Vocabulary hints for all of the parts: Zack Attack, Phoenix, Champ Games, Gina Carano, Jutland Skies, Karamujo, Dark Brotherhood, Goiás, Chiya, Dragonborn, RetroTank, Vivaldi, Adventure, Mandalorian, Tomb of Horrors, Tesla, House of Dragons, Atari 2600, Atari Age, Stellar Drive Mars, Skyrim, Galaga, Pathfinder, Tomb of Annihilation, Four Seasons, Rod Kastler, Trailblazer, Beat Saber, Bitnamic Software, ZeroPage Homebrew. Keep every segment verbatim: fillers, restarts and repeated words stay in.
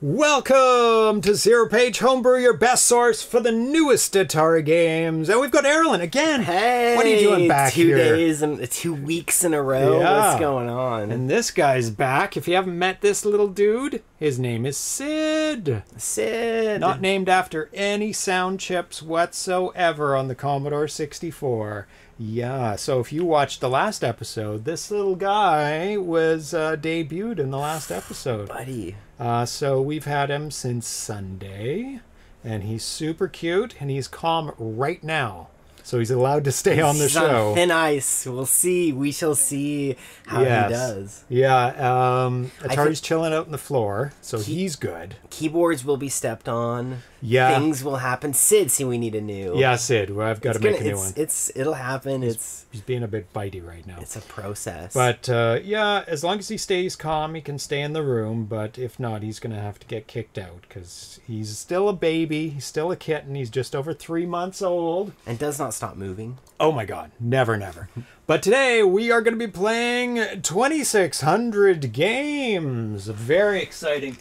Welcome to Zero Page Homebrew, your best source for the newest Atari games. And we've got Erlen again. Hey, what are you doing back two here? Two days and two weeks in a row. Yeah. What's going on? And this guy's back. If you haven't met this little dude, his name is Sid. Sid. Not named after any sound chips whatsoever on the Commodore sixty-four. Yeah, so if you watched the last episode, this little guy was uh, debuted in the last episode. Buddy. Uh, so we've had him since Sunday, and he's super cute, and he's calm right now. So he's allowed to stay on the he's show. On thin ice. We'll see. We shall see how yes. he does. Yeah. Um, Atari's chilling out on the floor, so key he's good. Keyboards will be stepped on. Yeah. Things will happen. Sid, see, we need a new. Yeah, Sid. Well, I've got it's to make gonna, a new it's, one. It's it'll happen. He's, it's he's being a bit bitey right now. It's a process. But uh, yeah, as long as he stays calm, he can stay in the room. But if not, he's gonna have to get kicked out because he's still a baby. He's still a kitten. He's just over three months old and does not stop moving. Oh my god, never, never. But today we are going to be playing twenty-six hundred games. Very exciting.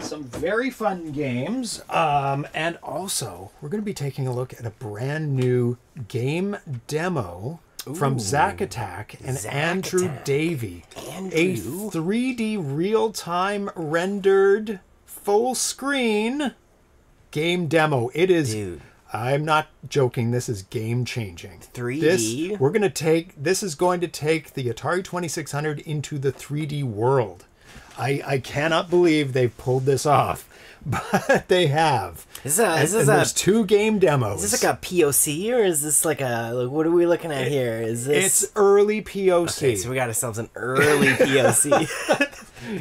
Some very fun games. Um, and also, we're going to be taking a look at a brand new game demo Ooh, from Zack Attack and Zack Andrew Attack. Davie. Andrew. A three D real-time rendered full-screen game demo. It is... Dude. I'm not joking. This is game-changing. three D. This, we're going to take. This is going to take the Atari twenty-six hundred into the three D world. I I cannot believe they've pulled this off, but they have. This is a, and, this is and a, there's two game demos. Is this like a P O C or is this like a? Like, what are we looking at it, here? Is this? It's early P O C. Okay, so we got ourselves an early P O C.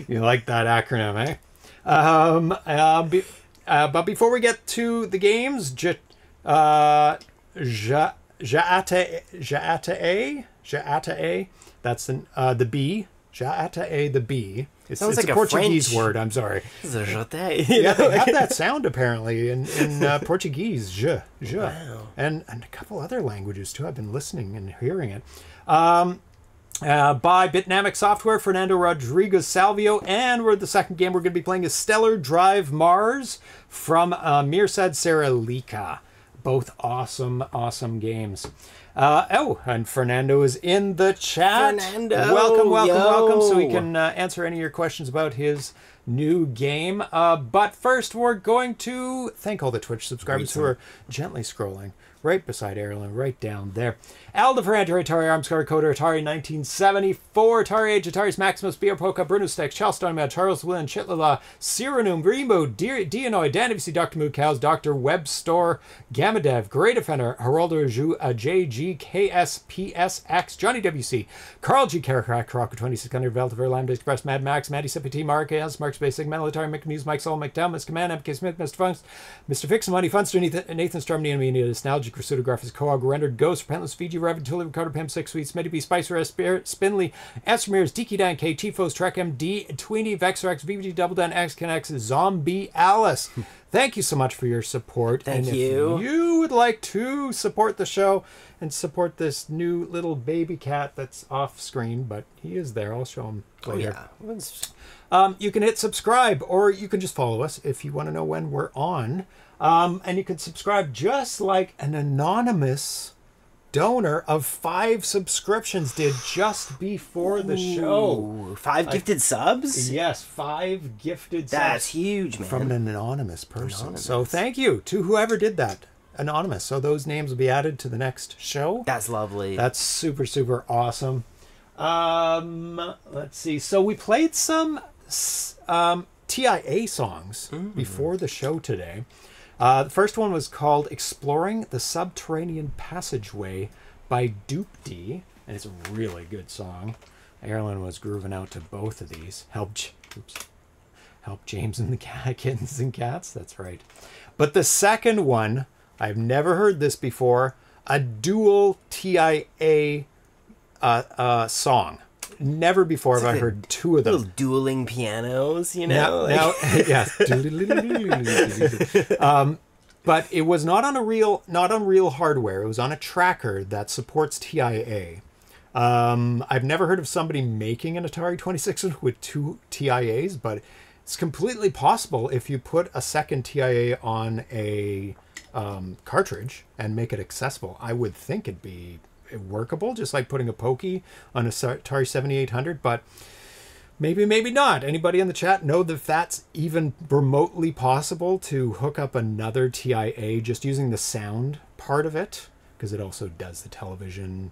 You like that acronym, eh? Um. Uh, be, uh, but before we get to the games, just. Uh, ja, Jataí, Jataí, Jataí. That's an, uh, the B. Jataí, the B. It's, it's like a Portuguese a word. I'm sorry. It's a Jataí. Yeah, they have that sound apparently in, in uh, Portuguese. Je, je. Wow. And, and a couple other languages too. I've been listening and hearing it. Um, uh, by Bitnamic Software, Fernando Rodrigues Salvio. And we're the second game we're going to be playing is Stellar Drive Mars from uh, Mirsad Sarajlic. Both awesome, awesome games. Uh, oh, and Fernando is in the chat. Fernando, welcome, welcome, yo. welcome. So we can uh, answer any of your questions about his new game. Uh, but first, we're going to thank all the Twitch subscribers Reason. who are gently scrolling right beside Erlen, right down there. Alda Ferranter, Atari Armscar, Coder, Atari nineteen seventy-four, Atari Age, Atari's Maximus, Beer Polka, Bruno Steck, Chalston, Charles Willen, Chitlala, Cyranum, Grimo, Dianoy, Danivisi, Doctor Moo Cows, Doctor Web Store, Gamadev, Great Offender, Geraldo Ju, J G, K S P S X, Johnny W C, Carl G. Caracrack, Caraco twenty-six hundred, Veltiver, Lambda Express, Mad Max, Maddie Sippity, Marquez, Markspace, Segmental, Atari, McNews, Mike Sol, McDowell, Miss Command, M K Smith, Mister Funks, Mister Fix, Money Funster, Nathan, Nathan Strum, Neonina, Nostalgia, Pseudographus is co-og, rendered ghost, repentless, V G, Reverend, Tully, Ricardo, Pam, Six Sweets, Smitty B, Spicer, Espir, Spindley, Esmer's, Deaky Dan, K, Tifos, Trek M D, Tweeny, Vexor X, V V G, Double Dan, X, Connects, Zombie, Alice. Thank you so much for your support. Thank and you. If you would like to support the show and support this new little baby cat that's off screen, but he is there. I'll show him later. Oh, yeah. Um, you can hit subscribe or you can just follow us if you want to know when we're on. Um, and you can subscribe just like an anonymous donor of five subscriptions did just before the show. Ooh, five I, gifted subs? Yes, five gifted That's subs. That's huge, man. From an anonymous person. Anonymous. So thank you to whoever did that. Anonymous. So those names will be added to the next show. That's lovely. That's super, super awesome. Um, let's see. So we played some um, T I A songs Ooh. before the show today. Uh, the first one was called Exploring the Subterranean Passageway by Doopty, and it's a really good song. Erlen was grooving out to both of these. Help, oops, help James and the cat, kittens and cats, that's right. But the second one, I've never heard this before, a dual T I A uh, uh, song. Never before it's have like I heard two of them. Little dueling pianos, you know? Now, like. now, yes. um, but it was not on a real, not on real hardware. It was on a tracker that supports T I A. Um, I've never heard of somebody making an Atari twenty-six hundred with two T I As, but It's completely possible if you put a second T I A on a um, cartridge and make it accessible. I would think it'd be workable, just like putting a pokey on a Atari seventy-eight hundred, but maybe, maybe not. Anybody in the chat know that that's even remotely possible to hook up another T I A just using the sound part of it? Because it also does the television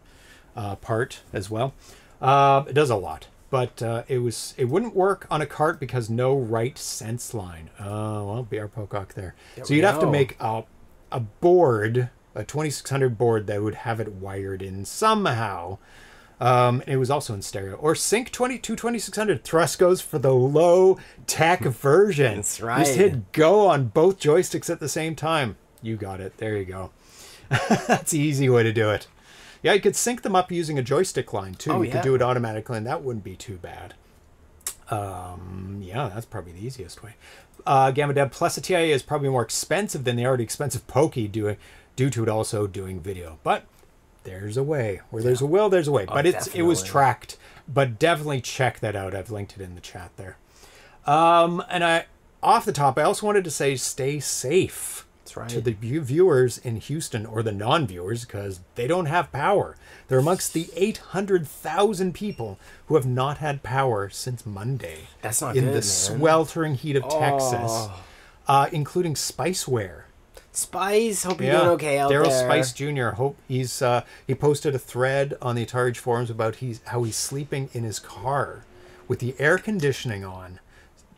uh, part as well. Uh, it does a lot. But uh, it was it wouldn't work on a cart because no right sense line. Oh, well, B R Pocock there. Yeah, so you'd have to make a, a board, a twenty-six hundred board that would have it wired in somehow. Um, it was also in stereo. Or Sync twenty-two twenty-six hundred. Thrust goes for the low-tech version. That's right. Just hit go on both joysticks at the same time. You got it. There you go. That's the easy way to do it. Yeah, you could sync them up using a joystick line, too. Oh, you yeah. could do it automatically, and that wouldn't be too bad. Um, yeah, that's probably the easiest way. Uh, Gamma Dev plus a T I A is probably more expensive than the already expensive Pokey doing, due to it also doing video. But there's a way. Where there's yeah. a will, there's a way. Oh, but it's definitely. It was tracked. But definitely check that out. I've linked it in the chat there. Um, and I, off the top, I also wanted to say stay safe. That's right. To the viewers in Houston, or the non-viewers, because they don't have power. They're amongst the eight hundred thousand people who have not had power since Monday. That's not in good, the man. sweltering heat of oh. Texas, uh, including Spiceware. Spice, hope you're yeah. doing okay out Darryl there. Daryl Spice Junior Hope he's uh, he posted a thread on the Atari Age forums about he's how he's sleeping in his car with the air conditioning on.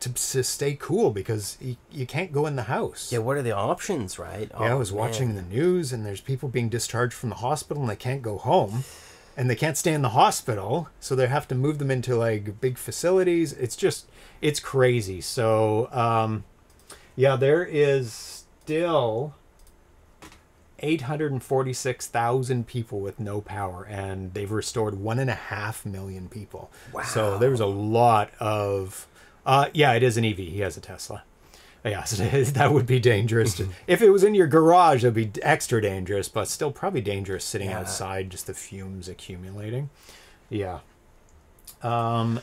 To, to stay cool because you, you can't go in the house. Yeah, what are the options, right? Oh, yeah, I was watching man. the news and there's people being discharged from the hospital and they can't go home and they can't stay in the hospital, so they have to move them into like big facilities. It's just, it's crazy. So, um, yeah, there is still eight hundred forty-six thousand people with no power, and they've restored one and a half million people. Wow. So there was a lot of... Uh, yeah, it is an E V. He has a Tesla. Yeah, so that would be dangerous. To, if it was in your garage, it would be extra dangerous, but still probably dangerous sitting yeah. outside, just the fumes accumulating. Yeah. Um,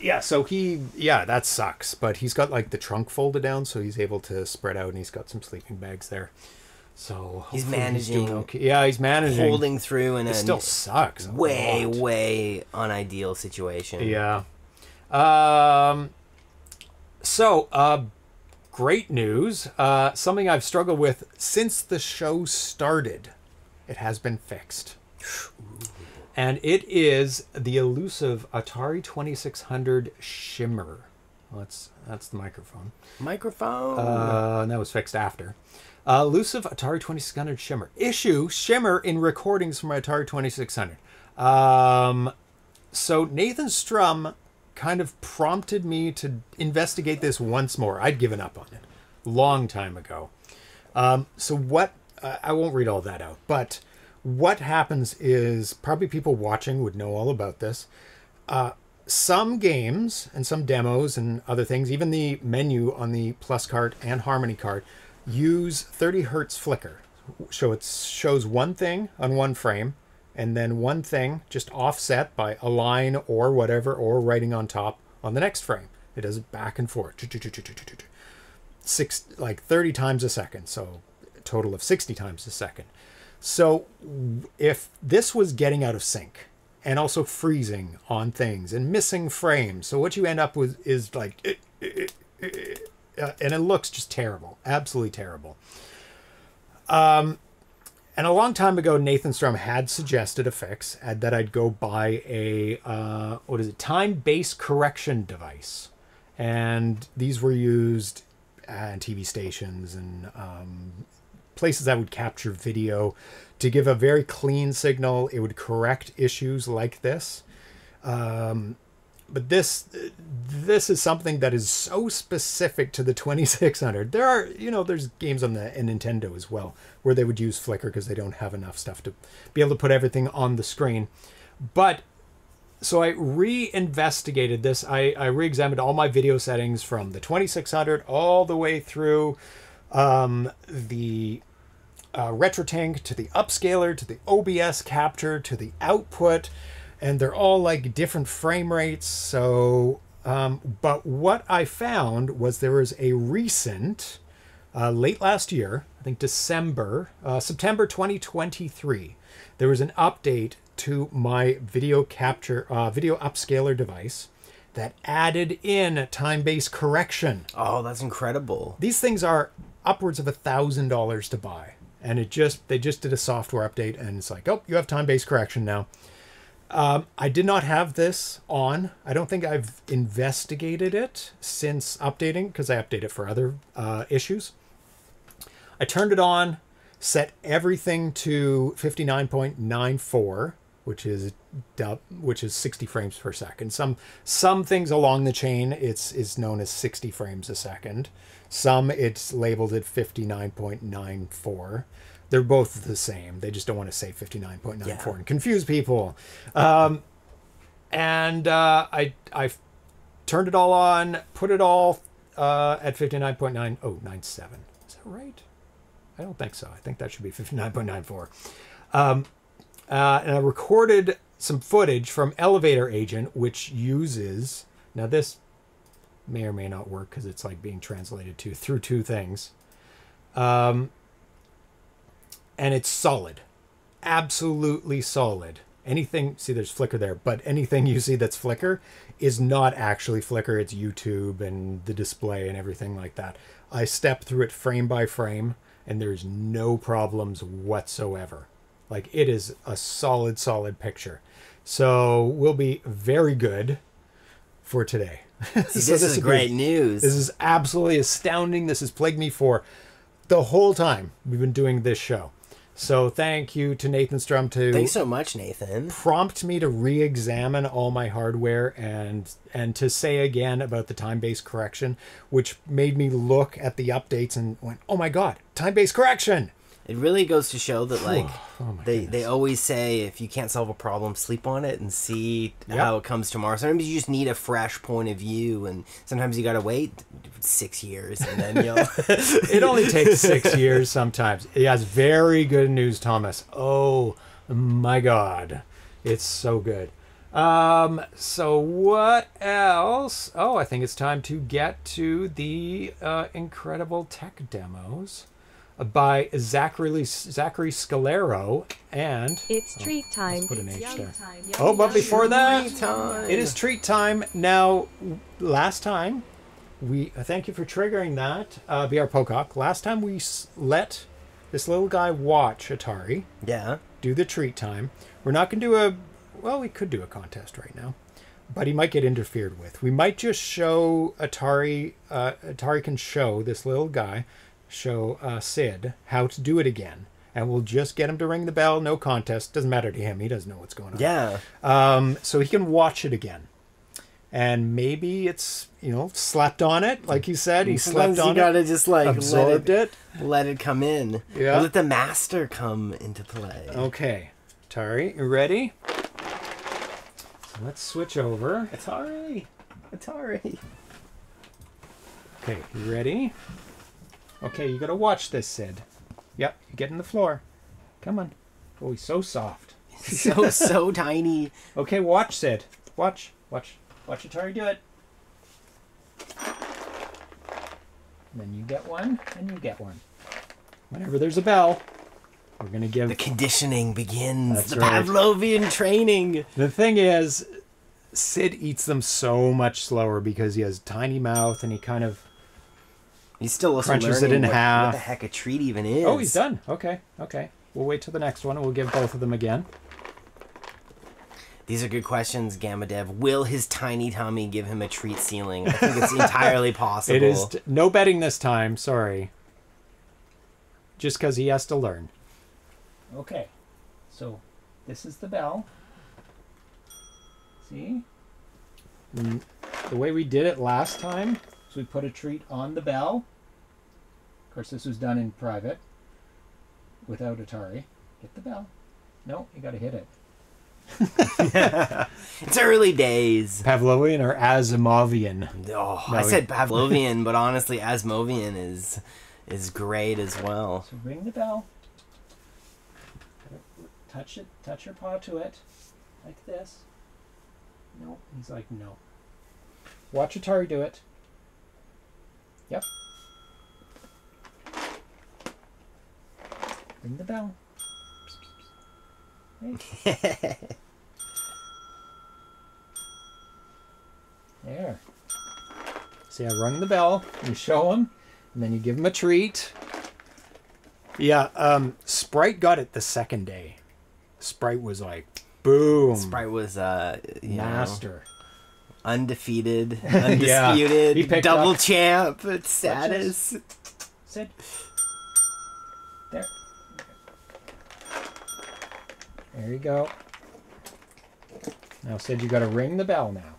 yeah, so he, yeah, that sucks. But he's got, like, the trunk folded down, so he's able to spread out, and he's got some sleeping bags there. So he's managing. He's doing okay. Yeah, he's managing. Holding through, and it still sucks. Way, way unideal situation. Yeah. Um, so, uh, great news, uh, something I've struggled with since the show started, it has been fixed. And it is the elusive Atari twenty-six hundred Shimmer. Well, that's, that's the microphone. Microphone! Uh, and that was fixed after. Uh, elusive Atari twenty-six hundred Shimmer. Issue Shimmer in recordings from Atari twenty-six hundred. Um, so Nathan Strum kind of prompted me to investigate this once more. I'd given up on it long time ago. Um, so what, uh, I won't read all that out, but what happens is, probably people watching would know all about this. Uh, some games and some demos and other things, even the menu on the Plus cart and Harmony cart, use thirty hertz flicker. So it shows one thing on one frame, and then one thing just offset by a line or whatever, or writing on top on the next frame. It does it back and forth. Six, like thirty times a second, so a total of sixty times a second. So if this was getting out of sync, and also freezing on things, and missing frames, so what you end up with is like... Eh, eh, eh, eh, and it looks just terrible. Absolutely terrible. Um... And a long time ago, Nathan Strum had suggested a fix and that I'd go buy a, uh, what is it, time-based correction device. And these were used on T V stations and um, places that would capture video to give a very clean signal. It would correct issues like this. Um, but this this is something that is so specific to the twenty-six hundred. There are, you know, there's games on the and Nintendo as well where they would use Flickr because they don't have enough stuff to be able to put everything on the screen. But so I re-investigated this. I, I re-examined all my video settings from the twenty-six hundred all the way through um, the uh, RetroTank, to the upscaler, to the O B S capture, to the output. And they're all like different frame rates, so Um, but what I found was there was a recent, uh, late last year, I think December, uh, September twenty twenty-three, there was an update to my video capture, uh, video upscaler device that added in time-based correction. Oh, that's incredible. These things are upwards of a thousand dollars to buy. And it just, they just did a software update and it's like, oh, you have time-based correction now. Um, I did not have this on. I don't think I've investigated it since updating because I update it for other uh, issues. I turned it on, set everything to fifty-nine point nine four, which is which is sixty frames per second. Some some things along the chain it's is known as sixty frames a second. Some it's labeled at fifty-nine point nine four. They're both the same. They just don't want to say fifty-nine point nine four yeah. and confuse people. Um, and uh, I I turned it all on, put it all uh, at fifty-nine point nine oh nine seven. Is that right? I don't think so. I think that should be fifty-nine point nine four. Um, uh, and I recorded some footage from Elevator Agent, which uses... Now this may or may not work because it's like being translated to through two things. Um... And it's solid, absolutely solid. Anything, see there's flicker there, but anything you see that's flicker is not actually flicker. It's YouTube and the display and everything like that. I step through it frame by frame and there's no problems whatsoever. Like it is a solid, solid picture. So we'll be very good for today. See, so this, this is great be, news. This is absolutely astounding. This has plagued me for the whole time we've been doing this show. So thank you to Nathan Strum to Thanks so much, Nathan. Prompt me to re-examine all my hardware and and to say again about the time-based correction, which made me look at the updates and went, oh my God, time-based correction. It really goes to show that like oh they, they always say if you can't solve a problem, sleep on it and see yep. how it comes tomorrow. Sometimes you just need a fresh point of view and sometimes you gotta wait six years and then you'll It only takes six years sometimes. Yes, very good news, Thomas. Oh my God. It's so good. Um so what else? Oh, I think it's time to get to the uh incredible tech demos by Zachary Zachary Scolaro, and it's treat time. Oh, let's put an H there. Time. Oh, but before that, it is treat time. Now, last time, we uh, thank you for triggering that, uh, B R Pocock. Last time we s let this little guy watch Atari. Yeah. Do the treat time. We're not gonna do a. Well, we could do a contest right now, but he might get interfered with. We might just show Atari. Uh, Atari can show this little guy. show uh, Sid how to do it again, and we'll just get him to ring the bell. No contest, doesn't matter to him, he doesn't know what's going on. Yeah. Um, so he can watch it again, and maybe it's, you know, slept on it like you said. He Sometimes slept on you it. You gotta just like absorbed let it, it let it come in. Yeah, or let the master come into play. Okay, Atari, you ready? So let's switch over. Atari, Atari. Okay, you ready? Okay, you gotta watch this, Sid. Yep, you get in the floor. Come on. Oh, he's so soft. so, so tiny. Okay, watch, Sid. Watch, watch, watch Atari do it. And then you get one, and you get one. Whenever there's a bell, we're gonna give... The conditioning begins. That's the right. Pavlovian training. The thing is, Sid eats them so much slower because he has a tiny mouth and he kind of... He's still also crunches it in what, half. What the heck a treat even is. Oh, he's done. Okay, okay. We'll wait till the next one and we'll give both of them again. These are good questions, Gamma Dev. Will his tiny tummy give him a treat ceiling? I think it's entirely possible. It is. No betting this time. Sorry. Just because he has to learn. Okay. So this is the bell. See? And the way we did it last time, so we put a treat on the bell. Of course, this was done in private without Atari. Hit the bell. No, you gotta hit it. It's early days. Pavlovian or Asimovian? Oh, no, I said Pavlovian, but honestly, Asimovian is is great as well. So ring the bell. Touch it. Touch your paw to it, like this. No, he's like no. Watch Atari do it. Yep. Ring the bell. Hey. There. See, I rung the bell. You show them, and then you give them a treat. Yeah, um, Sprite got it the second day. Sprite was like, boom. Sprite was uh, you master, know, undefeated, undisputed, yeah. double champ status. Sid. There. There you go. Now, Sid, you got to ring the bell now.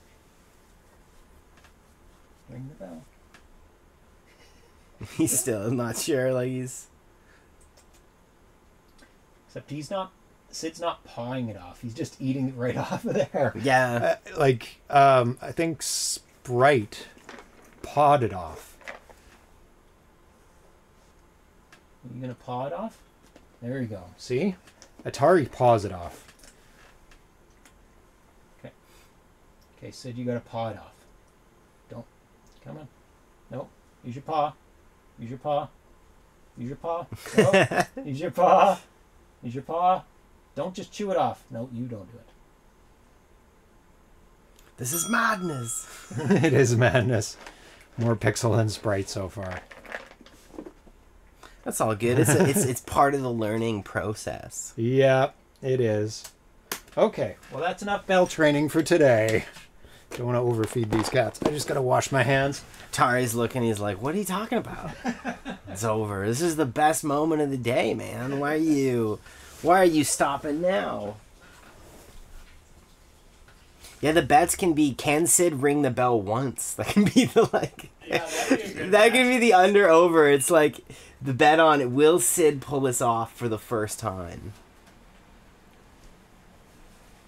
Ring the bell. He's still not sure. Like he's. Except he's not. Sid's not pawing it off. He's just eating it right off of there. Yeah. Uh, like, um, I think Sprite pawed it off. Are you going to paw it off? There you go. See? Atari paws it off. Okay. Okay, Sid, you got to paw it off. Don't. Come on. Nope. Use your paw. Use your paw. Use your paw. Nope. Use your paw. Use your paw. Don't just chew it off. No, you don't do it. This is madness. It is madness. More pixel than Sprite so far. That's all good. It's a, it's it's part of the learning process. Yeah, it is. Okay, well that's enough bell training for today. Don't want to overfeed these cats. I just gotta wash my hands. Atari's looking. He's like, "What are you talking about? It's over. This is the best moment of the day, man. Why are you?" Why are you stopping now? Yeah, the bets can be, can Sid ring the bell once? That can be the, like... Yeah, that could be the under-over. It's like the bet on, will Sid pull this off for the first time?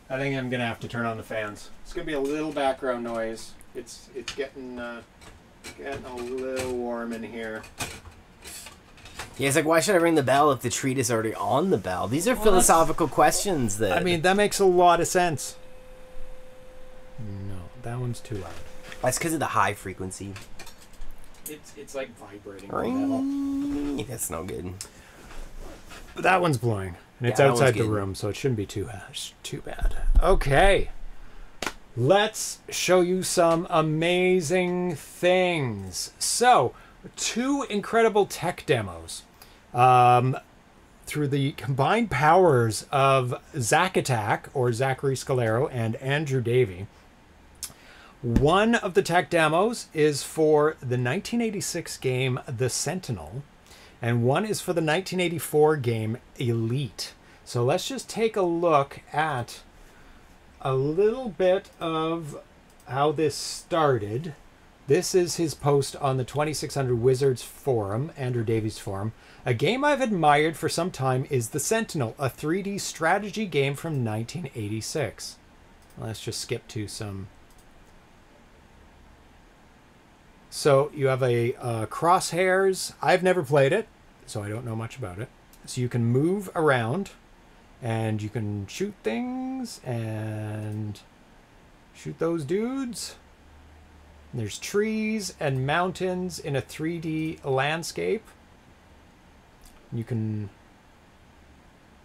I think I'm going to have to turn on the fans. It's going to be a little background noise. It's it's getting, uh, getting a little warm in here. Yeah, it's like, why should I ring the bell if the treat is already on the bell? These are well, philosophical questions that... I mean, that makes a lot of sense. No, that one's too loud. That's because of the high frequency. It's it's like vibrating. Ring. Metal. That's no good. But that one's blowing. And it's yeah, outside the room, so it shouldn't be too, too bad. Okay. Let's show you some amazing things. So... Two incredible tech demos um, through the combined powers of Zack Attack, or Zachary Scolaro, and Andrew Davie. One of the tech demos is for the nineteen eighty-six game The Sentinel, and one is for the nineteen eighty-four game Elite. So let's just take a look at a little bit of how this started. This is his post on the twenty-six hundred Wizards forum, Andrew Davies forum. A game I've admired for some time is The Sentinel, a three D strategy game from nineteen eighty-six. Let's just skip to some. So you have a uh, crosshairs. I've never played it, so I don't know much about it. So you can move around, and you can shoot things, and shoot those dudes. There's trees and mountains in a three D landscape. You can...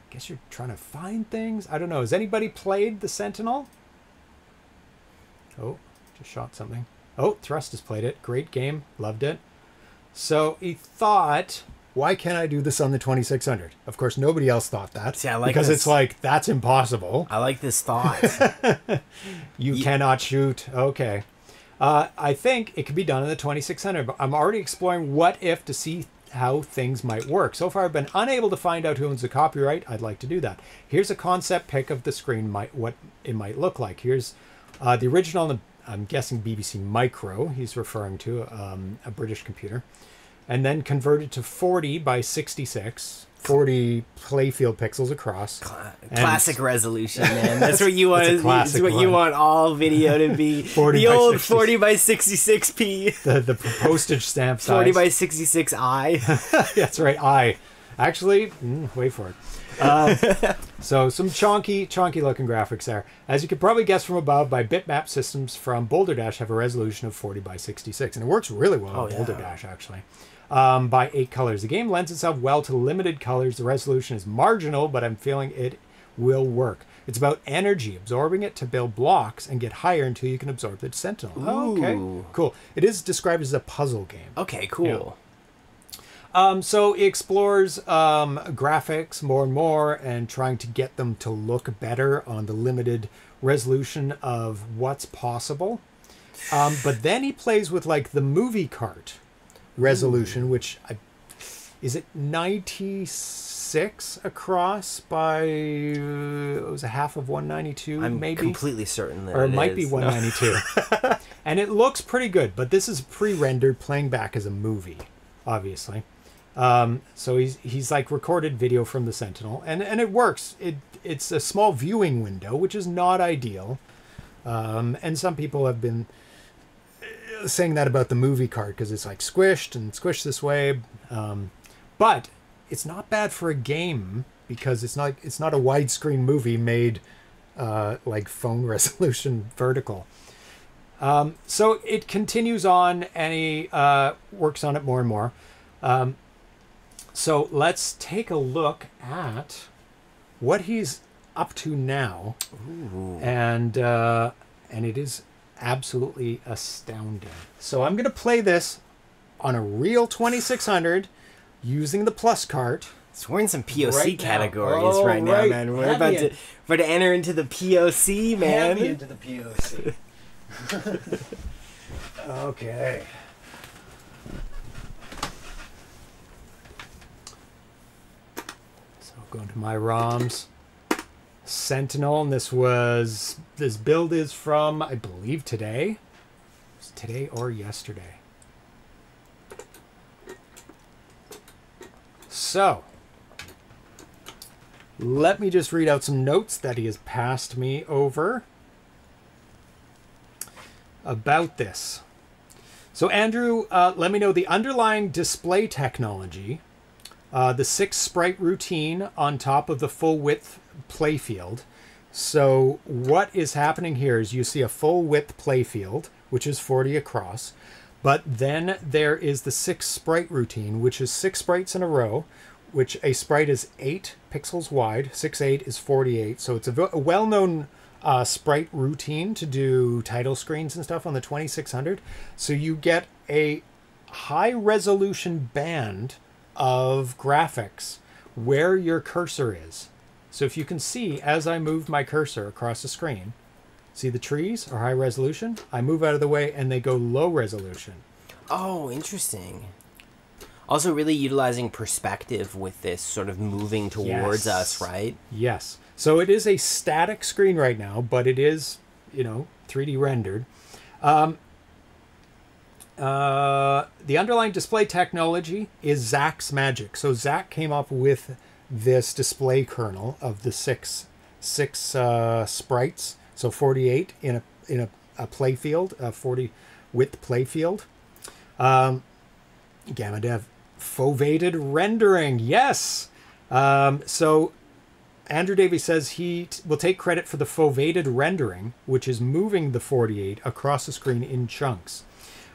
I guess you're trying to find things. I don't know. Has anybody played The Sentinel? Oh, just shot something. Oh, Thrust has played it. Great game. Loved it. So he thought, why can't I do this on the twenty-six hundred? Of course, nobody else thought that. See, I like because this. It's like, that's impossible. I like this thought. you yeah. cannot shoot. Okay. Uh, I think it could be done in the twenty-six hundred, but I'm already exploring what if to see how things might work. So far, I've been unable to find out who owns the copyright. I'd like to do that. Here's a concept pic of the screen, might, what it might look like. Here's uh, the original, I'm guessing B B C Micro, he's referring to, um, a British computer. And then converted to forty by sixty-six. forty playfield pixels across. Cla classic and, resolution, man. That's what you want. It's what one. You want all video to be. forty the by old sixty. forty by sixty-six p. The the postage stamp size. forty by sixty-six i. That's right, i. Actually, mm, wait for it. Uh, so some chonky, chonky looking graphics there. As you could probably guess from above, by bitmap systems from Boulder Dash have a resolution of forty by sixty-six. And it works really well oh, on yeah. Boulder Dash, actually. Um, by eight colors. The game lends itself well to limited colors. The resolution is marginal, but I'm feeling it will work. It's about energy, absorbing it to build blocks and get higher until you can absorb the Sentinel. Ooh. Okay, cool. It is described as a puzzle game. Okay, cool. You know? Um, so it explores um, graphics more and more and trying to get them to look better on the limited resolution of what's possible. Um, but then he plays with like the movie cart resolution, Ooh. which I, is it ninety-six across by, uh, it was a half of one ninety-two I'm maybe? I'm completely certain that or it, it might is. be one ninety-two. No. And it looks pretty good, but this is pre-rendered playing back as a movie, obviously. Um, so he's he's like recorded video from the Sentinel, and and it works. It it's a small viewing window, which is not ideal. Um, and some people have been saying that about the movie card because it's like squished and squished this way. Um, but it's not bad for a game because it's not it's not a widescreen movie made uh, like phone resolution vertical. Um, so it continues on and he uh, works on it more and more. Um, so let's take a look at what he's up to now. Ooh. And uh, and it is absolutely astounding. So I'm going to play this on a real twenty-six hundred using the plus cart. So we're in some P O C right categories oh, right, right now, man. We're about to, we're to enter into the P O C, man. Heavy into the P O C. Okay. So going to my ROMs. Sentinel, and this was this build is from I believe today. It's today or yesterday. So let me just read out some notes that he has passed me over about this. So Andrew, uh, let me know the underlying display technology, uh, the six sprite routine on top of the full width playfield. So what is happening here is you see a full width playfield, which is forty across, but then there is the six sprite routine, which is six sprites in a row, which a sprite is eight pixels wide, six eight is forty-eight. So it's a, a well-known Uh, sprite routine to do title screens and stuff on the twenty-six hundred. So you get a high resolution band of graphics where your cursor is. So if you can see, as I move my cursor across the screen, see the trees are high resolution. I move out of the way and they go low resolution. Oh, interesting. Also really utilizing perspective with this, sort of moving towards yes. us, right? Yes. So it is a static screen right now, but it is, you know, three D rendered. Um, uh, the underlying display technology is Zack's Magic. So Zack came up with this display kernel of the six six uh, sprites. So forty-eight in a in a, a play field, a forty width play field. Um, Gamma Dev foveated rendering. Yes. Um, so. Andrew Davie says he t will take credit for the foveated rendering, which is moving the forty-eight across the screen in chunks.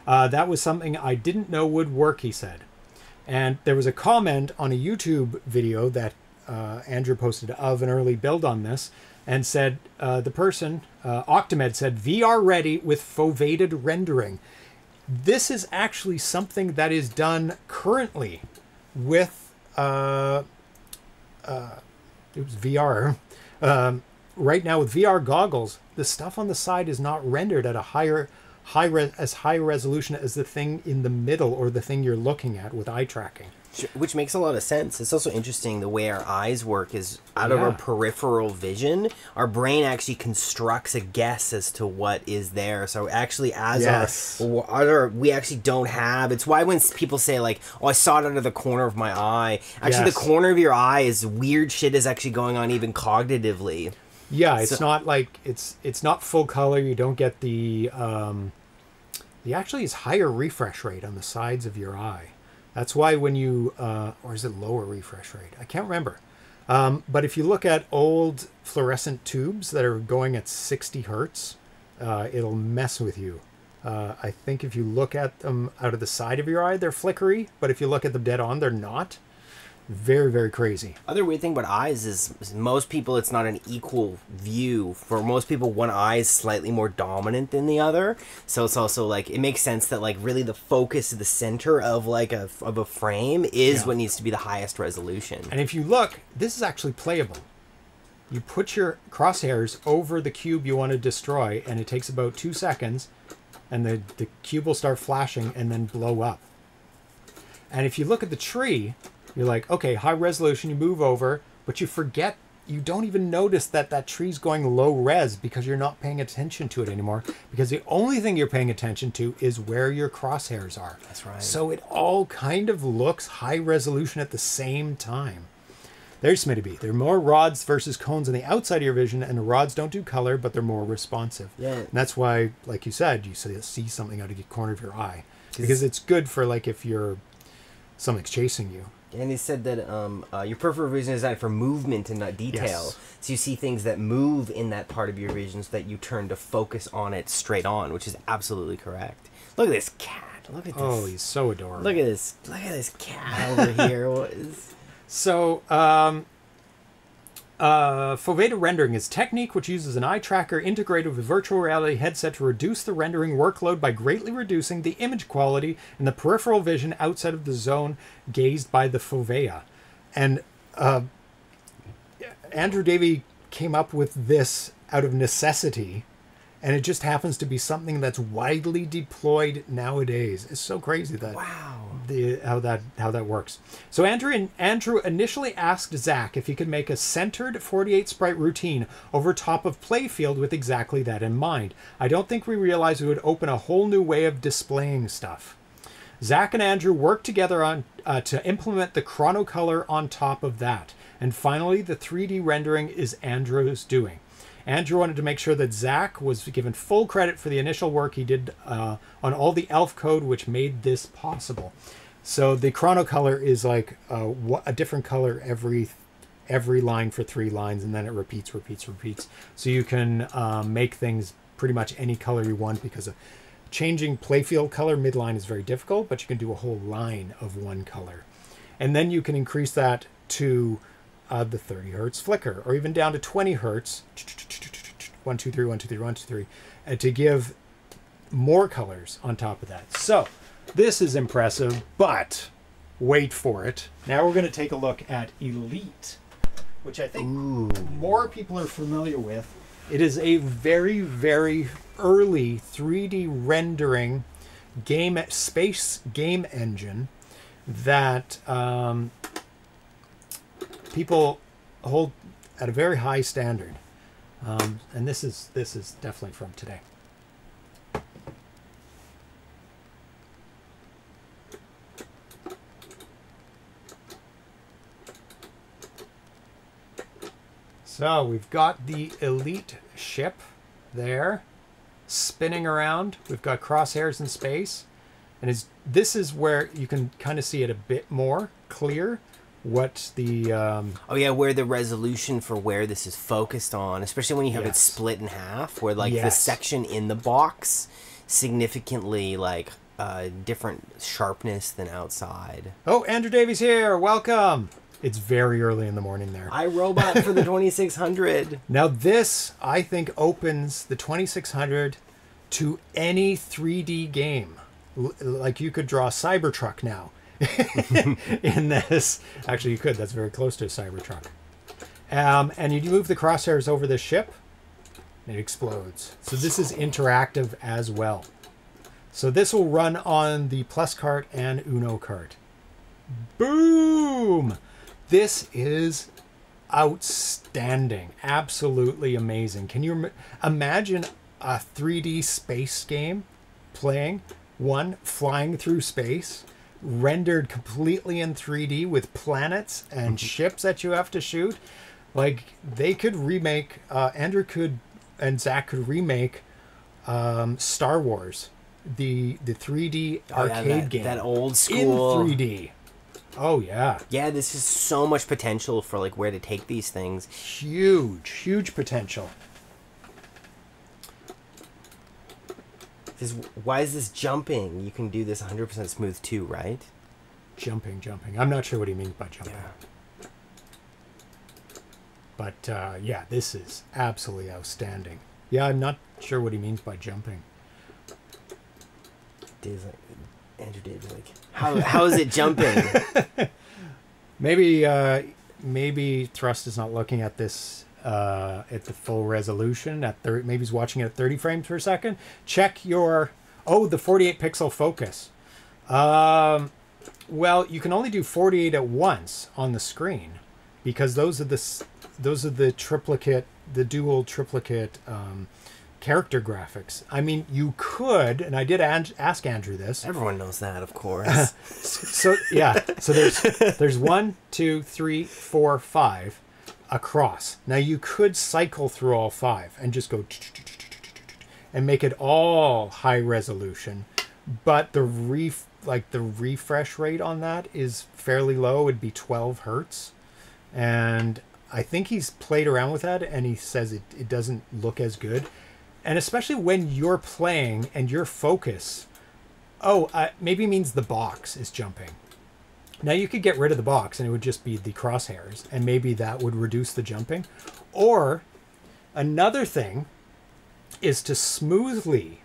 Uh, that was something I didn't know would work, he said. And there was a comment on a YouTube video that uh, Andrew posted of an early build on this and said uh, the person, uh, Octomed, said V R ready with foveated rendering. This is actually something that is done currently with... Uh, uh, Oops, V R. Um, right now with V R goggles, the stuff on the side is not rendered at a higher, high res, as high resolution as the thing in the middle or the thing you're looking at with eye tracking. Which makes a lot of sense. It's also interesting the way our eyes work is out yeah. of our peripheral vision, our brain actually constructs a guess as to what is there. So actually as yes. our, our, we actually don't have, it's why when people say like, oh, I saw it under the corner of my eye. Actually yes. the corner of your eye is weird shit is actually going on even cognitively. Yeah, it's so, not like, it's it's not full color. You don't get the, um, the actually is higher refresh rate on the sides of your eye. That's why when you, uh, or is it lower refresh rate? I can't remember. Um, but if you look at old fluorescent tubes that are going at sixty hertz, uh, it'll mess with you. Uh, I think if you look at them out of the side of your eye, they're flickery. But if you look at them dead on, they're not. Very, very crazy. Other weird thing about eyes is most people, it's not an equal view. For most people, one eye is slightly more dominant than the other. So it's also like, it makes sense that like really the focus of the center of like a, of a frame is yeah. what needs to be the highest resolution. And if you look, this is actually playable. You put your crosshairs over the cube you want to destroy and it takes about two seconds and the, the cube will start flashing and then blow up. And if you look at the tree, you're like, okay, high resolution, you move over, but you forget, you don't even notice that that tree's going low res because you're not paying attention to it anymore because the only thing you're paying attention to is where your crosshairs are. That's right. So it all kind of looks high resolution at the same time. There's meant to be. There are more rods versus cones on the outside of your vision, and the rods don't do color, but they're more responsive. Yeah. And that's why, like you said, you see something out of the corner of your eye because it's good for like if you're something's chasing you. And he said that um, uh, your peripheral vision is designed for movement and not detail. Yes. So you see things that move in that part of your vision so that you turn to focus on it straight on, which is absolutely correct. Look at this cat. Look at this. Oh, he's so adorable. Look at this. Look at this cat over here. What is... So, um, uh, Foveda rendering is a technique which uses an eye tracker integrated with a virtual reality headset to reduce the rendering workload by greatly reducing the image quality and the peripheral vision outside of the zone gazed by the Fovea. And uh, Andrew Davie came up with this out of necessity, and it just happens to be something that's widely deployed nowadays. It's so crazy that wow. the, how that how that works. So Andrew and Andrew initially asked Zach if he could make a centered forty-eight sprite routine over top of Playfield with exactly that in mind. I don't think we realized we would open a whole new way of displaying stuff. Zach and Andrew worked together on uh, to implement the chronocolor on top of that. And finally, the three D rendering is Andrew's doing. Andrew wanted to make sure that Zach was given full credit for the initial work he did uh, on all the E L F code, which made this possible. So the chronocolor is like a, a different color every every line for three lines, and then it repeats, repeats, repeats. So you can uh, make things pretty much any color you want because of changing playfield color midline is very difficult, but you can do a whole line of one color. And then you can increase that to... Uh, the thirty hertz flicker, or even down to twenty hertz, one, two, three, one, two, three, one, two, three, uh, to give more colors on top of that. So this is impressive, but wait for it. Now we're going to take a look at Elite, which I think Ooh. more people are familiar with. It is a very, very early three D rendering game space game engine that... Um, people hold at a very high standard, um, and this is this is definitely from today. So we've got the Elite ship there, spinning around. We've got crosshairs in space, and is this is where you can kind of see it a bit more clear. What the um oh yeah where the resolution for where this is focused on, especially when you have yes. it split in half, where like yes. the section in the box significantly like uh different sharpness than outside. Oh, Andrew Davie's here, welcome. It's very early in the morning there. I robot for the twenty-six hundred. Now this I think opens the twenty-six hundred to any three D game. L like you could draw Cybertruck now in this. Actually you could, that's very close to a Cybertruck. Um, and you move the crosshairs over the ship and it explodes. So this is interactive as well. So this will run on the Plus cart and Uno cart. Boom! This is outstanding. Absolutely amazing. Can you imagine a three D space game playing one flying through space? Rendered completely in three D with planets and ships that you have to shoot. Like they could remake, uh, Andrew could and Zach could remake um, Star Wars the the three D arcade yeah, that, game. That old school. In three D. Oh, yeah. Yeah, this is so much potential for, like, where to take these things. Huge, huge potential. This, why is this jumping? You can do this one hundred percent smooth too, right? Jumping, jumping. I'm not sure what he means by jumping. Yeah. But, uh, yeah, this is absolutely outstanding. Yeah, I'm not sure what he means by jumping. Dave's like, Andrew Davie's like, how, how is it jumping? Maybe, uh, maybe Thrust is not looking at this uh, at the full resolution. At thirty, maybe he's watching it at thirty frames per second. Check your, oh, the forty-eight pixel focus. Um, well, you can only do forty-eight at once on the screen because those are the those are the triplicate, the dual triplicate um, character graphics. I mean, you could, and I did ask Andrew this. Everyone knows that, of course. so yeah, so there's there's one, two, three, four, five across. Now you could cycle through all five and just go and make it all high resolution, but the ref like the refresh rate on that is fairly low. It'd be twelve hertz, and I think he's played around with that, and he says it, it doesn't look as good. And especially when you're playing and your focus, oh, uh, maybe means the box is jumping. Now you could get rid of the box and it would just be the crosshairs, and maybe that would reduce the jumping. Or another thing is to smoothly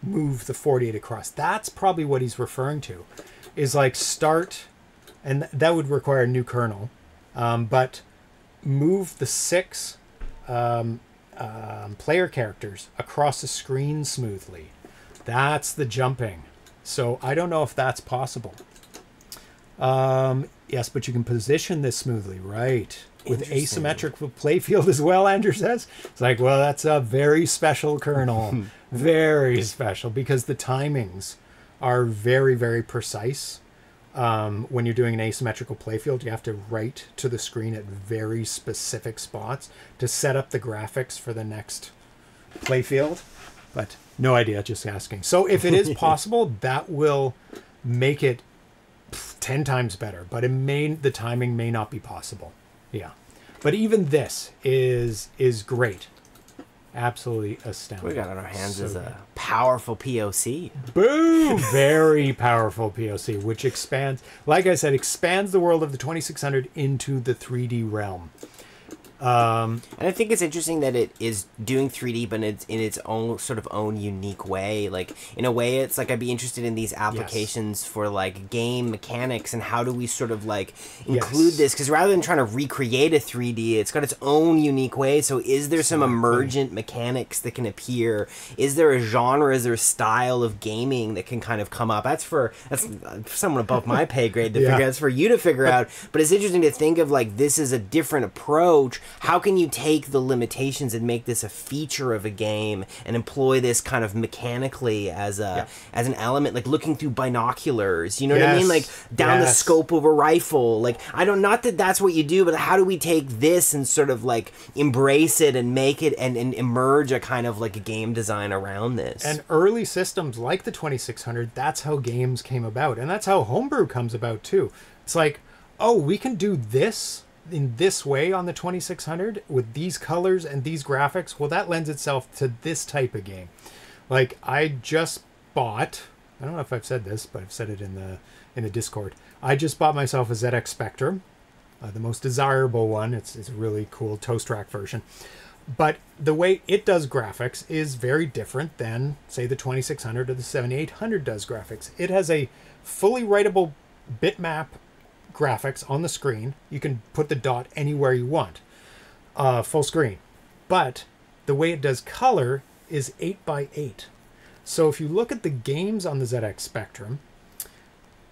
move the forty-eight across. That's probably what he's referring to, is like start, and th that would require a new kernel, um, but move the six um, um, player characters across the screen smoothly. That's the jumping. So I don't know if that's possible. Um, yes, but you can position this smoothly, right? With asymmetric playfield as well, Andrew says. It's like, well, that's a very special kernel. Very special, because the timings are very, very precise. Um, when you're doing an asymmetrical playfield, you have to write to the screen at very specific spots to set up the graphics for the next playfield. But no idea, just asking. So if it is possible, that will make it ten times better. But it may, the timing may not be possible. Yeah, but even this is is great. Absolutely astounding. We got on our hands so as a powerful P O C. Boom! Very powerful P O C, which expands, like I said, expands the world of the twenty-six hundred into the three D realm. Um, and I think it's interesting that it is doing three D, but it's in its own sort of own unique way. Like, in a way, it's like I'd be interested in these applications yes. for, like, game mechanics and how do we sort of, like, include yes. this? Because rather than trying to recreate a three D, it's got its own unique way. So is there some emergent mechanics that can appear? Is there a genre? Is there a style of gaming that can kind of come up? That's for that's someone above my pay grade to yeah. figure out. That's for you to figure out. But it's interesting to think of, like, this is a different approach. How can you take the limitations and make this a feature of a game and employ this kind of mechanically as a yeah. as an element, like looking through binoculars, you know yes. what I mean? Like down yes. the scope of a rifle. Like, I don't, not that that's what you do, but how do we take this and sort of like embrace it and make it and, and emerge a kind of like a game design around this? And early systems like the twenty-six hundred, that's how games came about. And that's how homebrew comes about too. It's like, oh, we can do this in this way on the twenty-six hundred with these colors and these graphics. Well, that lends itself to this type of game. Like, I just bought, I don't know if I've said this, but I've said it in the in the Discord, I just bought myself a Z X Spectrum, uh, the most desirable one. It's, it's a really cool toast rack version, but the way it does graphics is very different than, say, the twenty-six hundred or the seventy-eight hundred does graphics. It has a fully writable bitmap graphics on the screen. You can put the dot anywhere you want, uh, full screen. But the way it does color is eight by eight. So if you look at the games on the Z X Spectrum,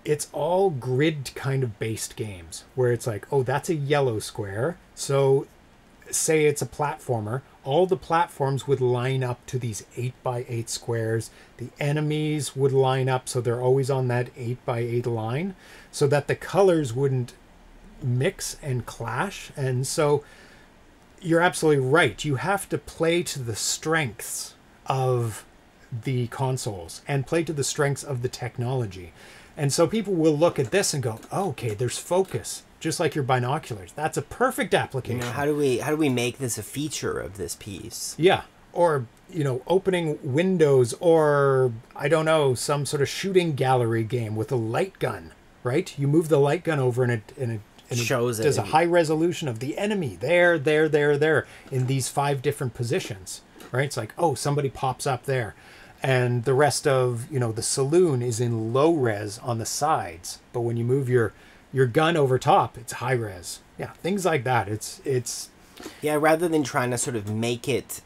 it's all grid kind of based games where it's like, oh, that's a yellow square. So say it's a platformer, all the platforms would line up to these eight by eight squares. The enemies would line up, so they're always on that eight by eight line, so that the colors wouldn't mix and clash. And so you're absolutely right. You have to play to the strengths of the consoles and play to the strengths of the technology. And so people will look at this and go, oh, okay, there's focus, just like your binoculars. That's a perfect application. You know, how do we how do we make this a feature of this piece? Yeah. Or, you know, opening windows, or, I don't know, some sort of shooting gallery game with a light gun, right? You move the light gun over and it, and it, and it shows it. Does a high resolution of the enemy there, there, there, there, in these five different positions, right? It's like, oh, somebody pops up there. And the rest of, you know, the saloon is in low res on the sides. But when you move your, your gun over top, it's high res. Yeah, things like that. It's, it's... Yeah, rather than trying to sort of make it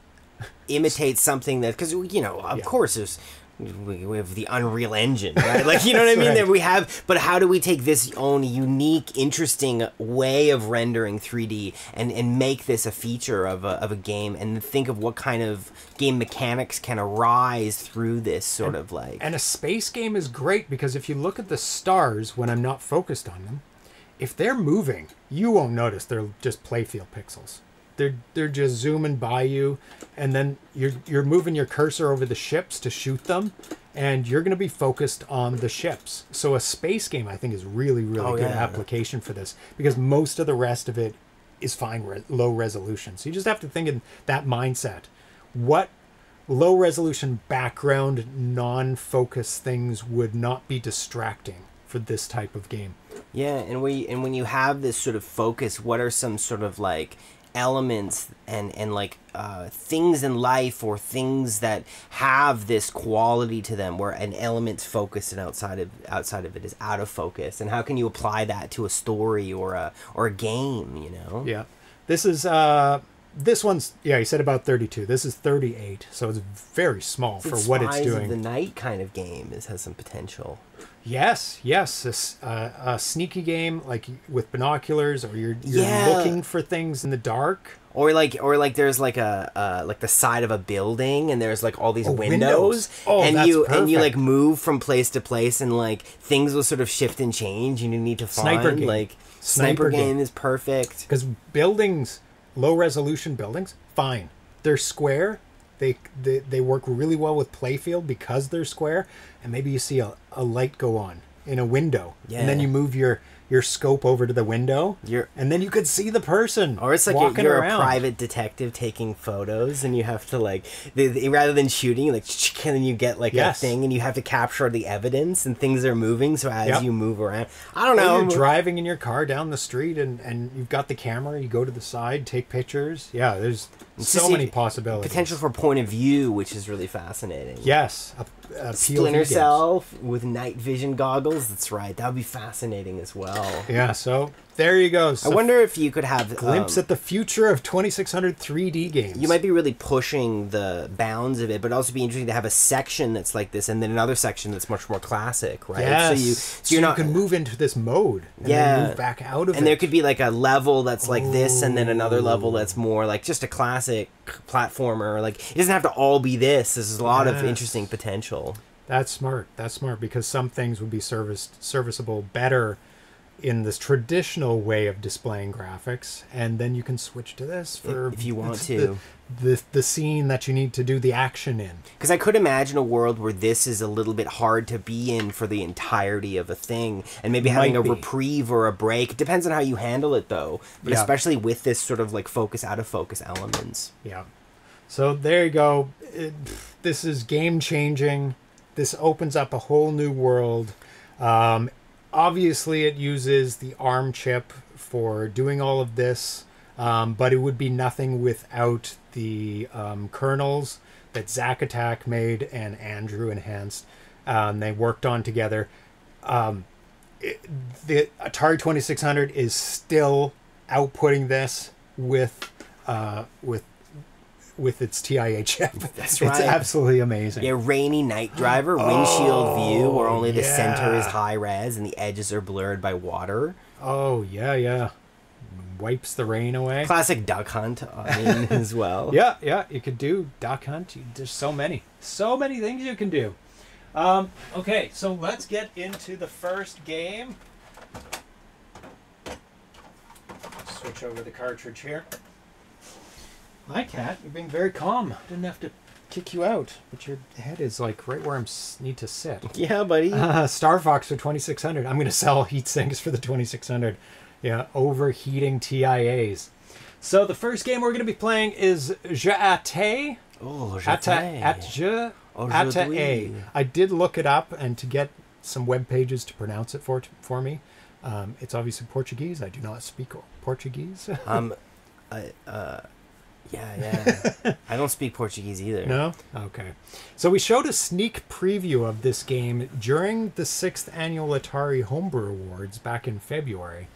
imitate something that... Because, you know, of yeah. course there's... We, we have the Unreal Engine, right? Like, you know what I mean? Right. That we have, but how do we take this own unique, interesting way of rendering three D and, and make this a feature of a, of a game, and think of what kind of game mechanics can arise through this sort and, of like... And a space game is great, because if you look at the stars when I'm not focused on them, if they're moving, you won't notice they're just playfield pixels. They're, they're just zooming by you, and then you're, you're moving your cursor over the ships to shoot them, and you're going to be focused on the ships. So a space game, I think, is really, really oh, good yeah. application for this, because most of the rest of it is fine re- low resolution. So you just have to think in that mindset. What low resolution background non-focus things would not be distracting for this type of game? Yeah, and, we, and when you have this sort of focus, what are some sort of like... elements and and like uh things in life or things that have this quality to them where an element's focused and outside of outside of it is out of focus, and how can you apply that to a story or a or a game, you know? Yeah, this is uh this one's, yeah, you said about thirty-two. This is thirty-eight, so it's very small for what it's doing. Spies of the Night kind of game. This has some potential. Yes, yes. A, uh, a sneaky game, like with binoculars, or you're, you're yeah. looking for things in the dark. Or like, or like, there's like a uh, like the side of a building, and there's like all these oh, windows, windows. Oh, and that's you perfect. And you like move from place to place, and like things will sort of shift and change, and you need to find sniper game. like sniper, sniper game. game is perfect, because buildings. Low resolution buildings, fine. They're square. They, they they work really well with playfield because they're square. And maybe you see a, a light go on in a window. Yeah. And then you move your, your scope over to the window. You're, and then you could see the person. Or it's like walking you're, you're around. A private detective taking photos, and you have to like, they, they, rather than shooting, like, and then you get like yes. a thing, and you have to capture the evidence, and things are moving. So as yep. you move around, I don't know. Or you're driving in your car down the street, and, and you've got the camera, you go to the side, take pictures. Yeah, there's it's so many possibilities. Potential for point of view, which is really fascinating. Yes. A, a Splinter Cell with night vision goggles. That's right. That would be fascinating as well. Yeah, so... There you go. So I wonder if you could have... Glimpse um, at the future of twenty-six hundred three D games. You might be really pushing the bounds of it, but it'd also be interesting to have a section that's like this, and then another section that's much more classic, right? Yes. So you, so so you're not, you can move into this mode, and yeah. then move back out of and it. And there could be like a level that's like Ooh. this, and then another level that's more like just a classic platformer. Like, it doesn't have to all be this. There's a lot yes. of interesting potential. That's smart. That's smart, because some things would be serviced, serviceable better in this traditional way of displaying graphics, and then you can switch to this for if you want to the, the the scene that you need to do the action in. Because I could imagine a world where this is a little bit hard to be in for the entirety of a thing, and maybe having a reprieve or a break. It depends on how you handle it, though. But yeah. especially with this sort of like focus out of focus elements. Yeah. So there you go. It, this is game changing. This opens up a whole new world. Um, Obviously, it uses the ARM chip for doing all of this, um, but it would be nothing without the um, kernels that Zack Attack made and Andrew enhanced. Um, they worked on together. Um, it, the Atari twenty-six hundred is still outputting this with uh, with. with its T I A chip. That's right. It's absolutely amazing. Yeah, rainy night driver, windshield oh, view, where only the yeah. center is high res and the edges are blurred by water. Oh, yeah, yeah. Wipes the rain away. Classic Duck Hunt I mean, as well. Yeah, yeah, you could do Duck Hunt. There's so many. So many things you can do. Um, okay, so let's get into the first game. Switch over the cartridge here. Hi, Cat. You're being very calm. Didn't have to kick you out, but your head is like right where I need to sit. Yeah, buddy. Uh, Star Fox for twenty-six hundred. I'm going to sell heat sinks for the twenty-six hundred. Yeah, overheating T I As. So the first game we're going to be playing is Jataí. Oh, Jataí. Jataí. Jataí. I did look it up and to get some web pages to pronounce it for for me. Um, it's obviously Portuguese. I do not speak Portuguese. um, I, uh, yeah, yeah. I don't speak Portuguese either. No? Okay. So we showed a sneak preview of this game during the sixth Annual Atari Homebrew Awards back in February.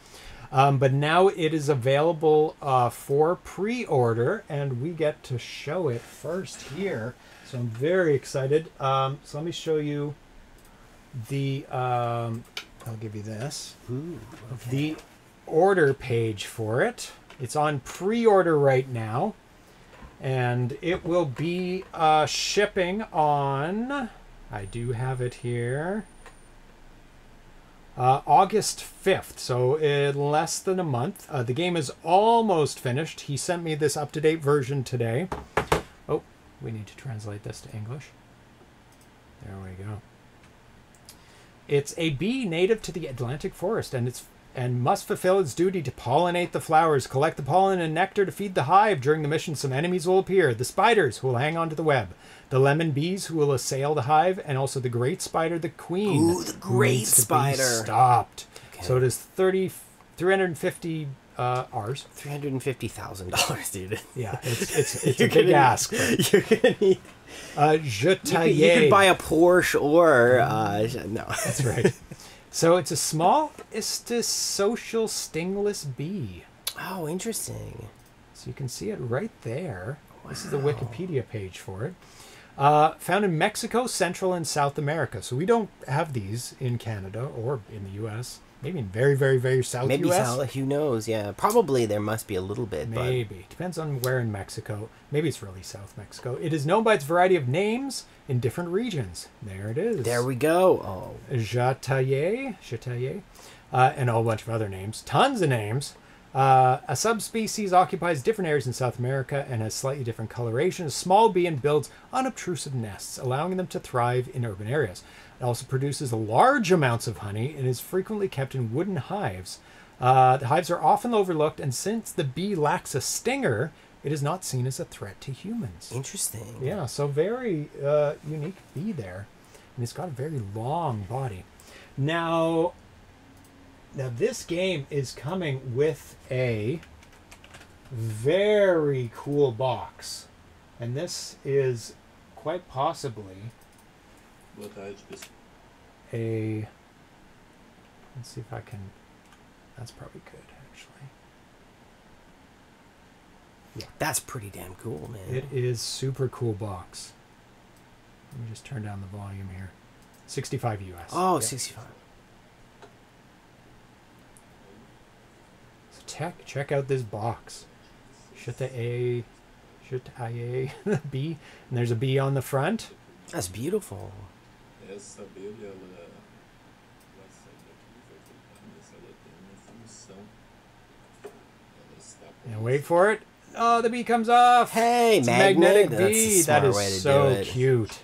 Um, but now it is available uh, for pre-order, and we get to show it first here. So I'm very excited. Um, so let me show you the... Um, I'll give you this. Ooh, okay. The order page for it. It's on pre-order right now, and it will be uh, shipping on... I do have it here. Uh, August fifth, so in less than a month. Uh, the game is almost finished. He sent me this up-to-date version today. Oh, we need to translate this to English. There we go. It's a bee native to the Atlantic forest, and it's and must fulfill its duty to pollinate the flowers, collect the pollen and nectar to feed the hive. During the mission, some enemies will appear. The spiders, who will hang onto the web. The lemon bees, who will assail the hive. And also the great spider, the queen. Ooh, the great spider. Stopped. Okay. So it is thirty, three hundred fifty uh, Rs. three hundred fifty thousand dollars, dude. Yeah, it's, it's, it's a big gonna, ask. But... You're going to need... Uh, Jataí. You, you could buy a Porsche or... Uh, no. That's right. So it's a small social stingless bee. Oh, interesting. So you can see it right there. Wow. This is the Wikipedia page for it. Uh, found in Mexico, Central, and South America. So we don't have these in Canada or in the U S. Maybe in very, very, very South Maybe U S. South, who knows? Yeah, probably there must be a little bit. Maybe. But... Depends on where in Mexico. Maybe it's really South Mexico. It is known by its variety of names in different regions. There it is. There we go. Oh, Jataí, Jataí, uh, and a whole bunch of other names. Tons of names. Uh, a subspecies occupies different areas in South America and has slightly different coloration. A small bee and builds unobtrusive nests, allowing them to thrive in urban areas. It also produces large amounts of honey and is frequently kept in wooden hives. Uh, the hives are often overlooked, and since the bee lacks a stinger, it is not seen as a threat to humans. Interesting. Yeah, so very uh, unique bee there. And it's got a very long body. Now... Now, this game is coming with a very cool box. And this is quite possibly a... Let's see if I can... That's probably good, actually. Yeah. That's pretty damn cool, man. It is super cool box. Let me just turn down the volume here. sixty-five U S. Oh, yeah. sixty-five. Check, check out this box. Jataí, Jataí, the bee. And there's a bee on the front. That's beautiful. And wait for it. Oh, the bee comes off. Hey, it's magnetic, magnetic bee. That is so cute.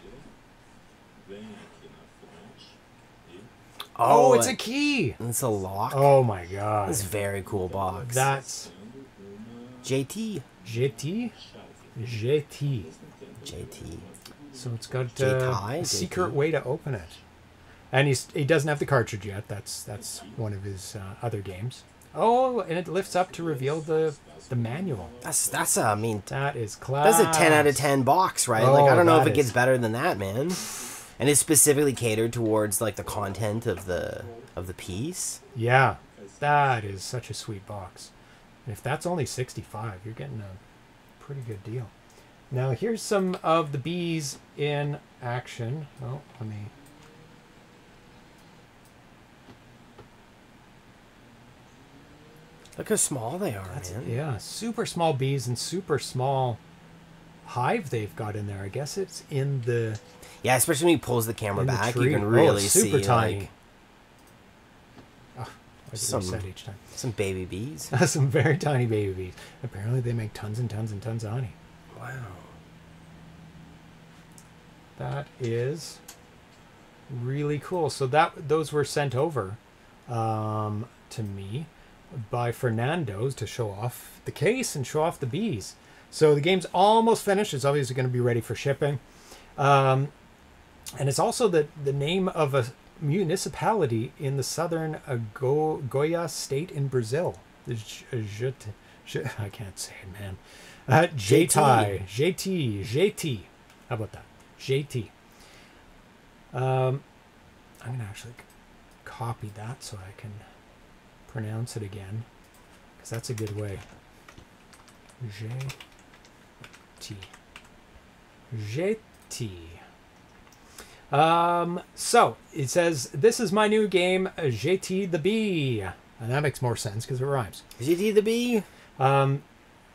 Oh, oh, it's a key. It's a lock. Oh my god. It's a very cool box. That's J T. J T? J T. J T. So it's got uh, a secret way to open it. And he's he doesn't have the cartridge yet. That's that's one of his uh, other games. Oh, and it lifts up to reveal the the manual. That's that's a, I mean that is class. That's a ten out of ten box, right? Oh, like I don't know if it is... gets better than that, man. And it's specifically catered towards like the content of the of the piece. Yeah, that is such a sweet box. And if that's only sixty-five, you're getting a pretty good deal. Now here's some of the bees in action. Oh, let me. Look how small they are, that's, man. Yeah, super small bees and super small hive they've got in there. I guess it's in the. Yeah, especially when he pulls the camera in back, the you can really oh, super see tiny. Like oh, some, each time. some baby bees. Some very tiny baby bees. Apparently they make tons and tons and tons of honey. Wow. That is really cool. So that those were sent over um, to me by Fernando's to show off the case and show off the bees. So the game's almost finished. It's obviously going to be ready for shipping. Um, and it's also the, the name of a municipality in the southern uh, Go Goiás state in Brazil. J J I can't say it, man. Uh, Jataí. Jataí. Jataí. How about that? Jataí. Um, I'm going to actually copy that so I can pronounce it again, because that's a good way. Jataí. Jataí. Um, so it says, this is my new game, Jataí the Bee. And that makes more sense because it rhymes. Jataí the Bee. Um,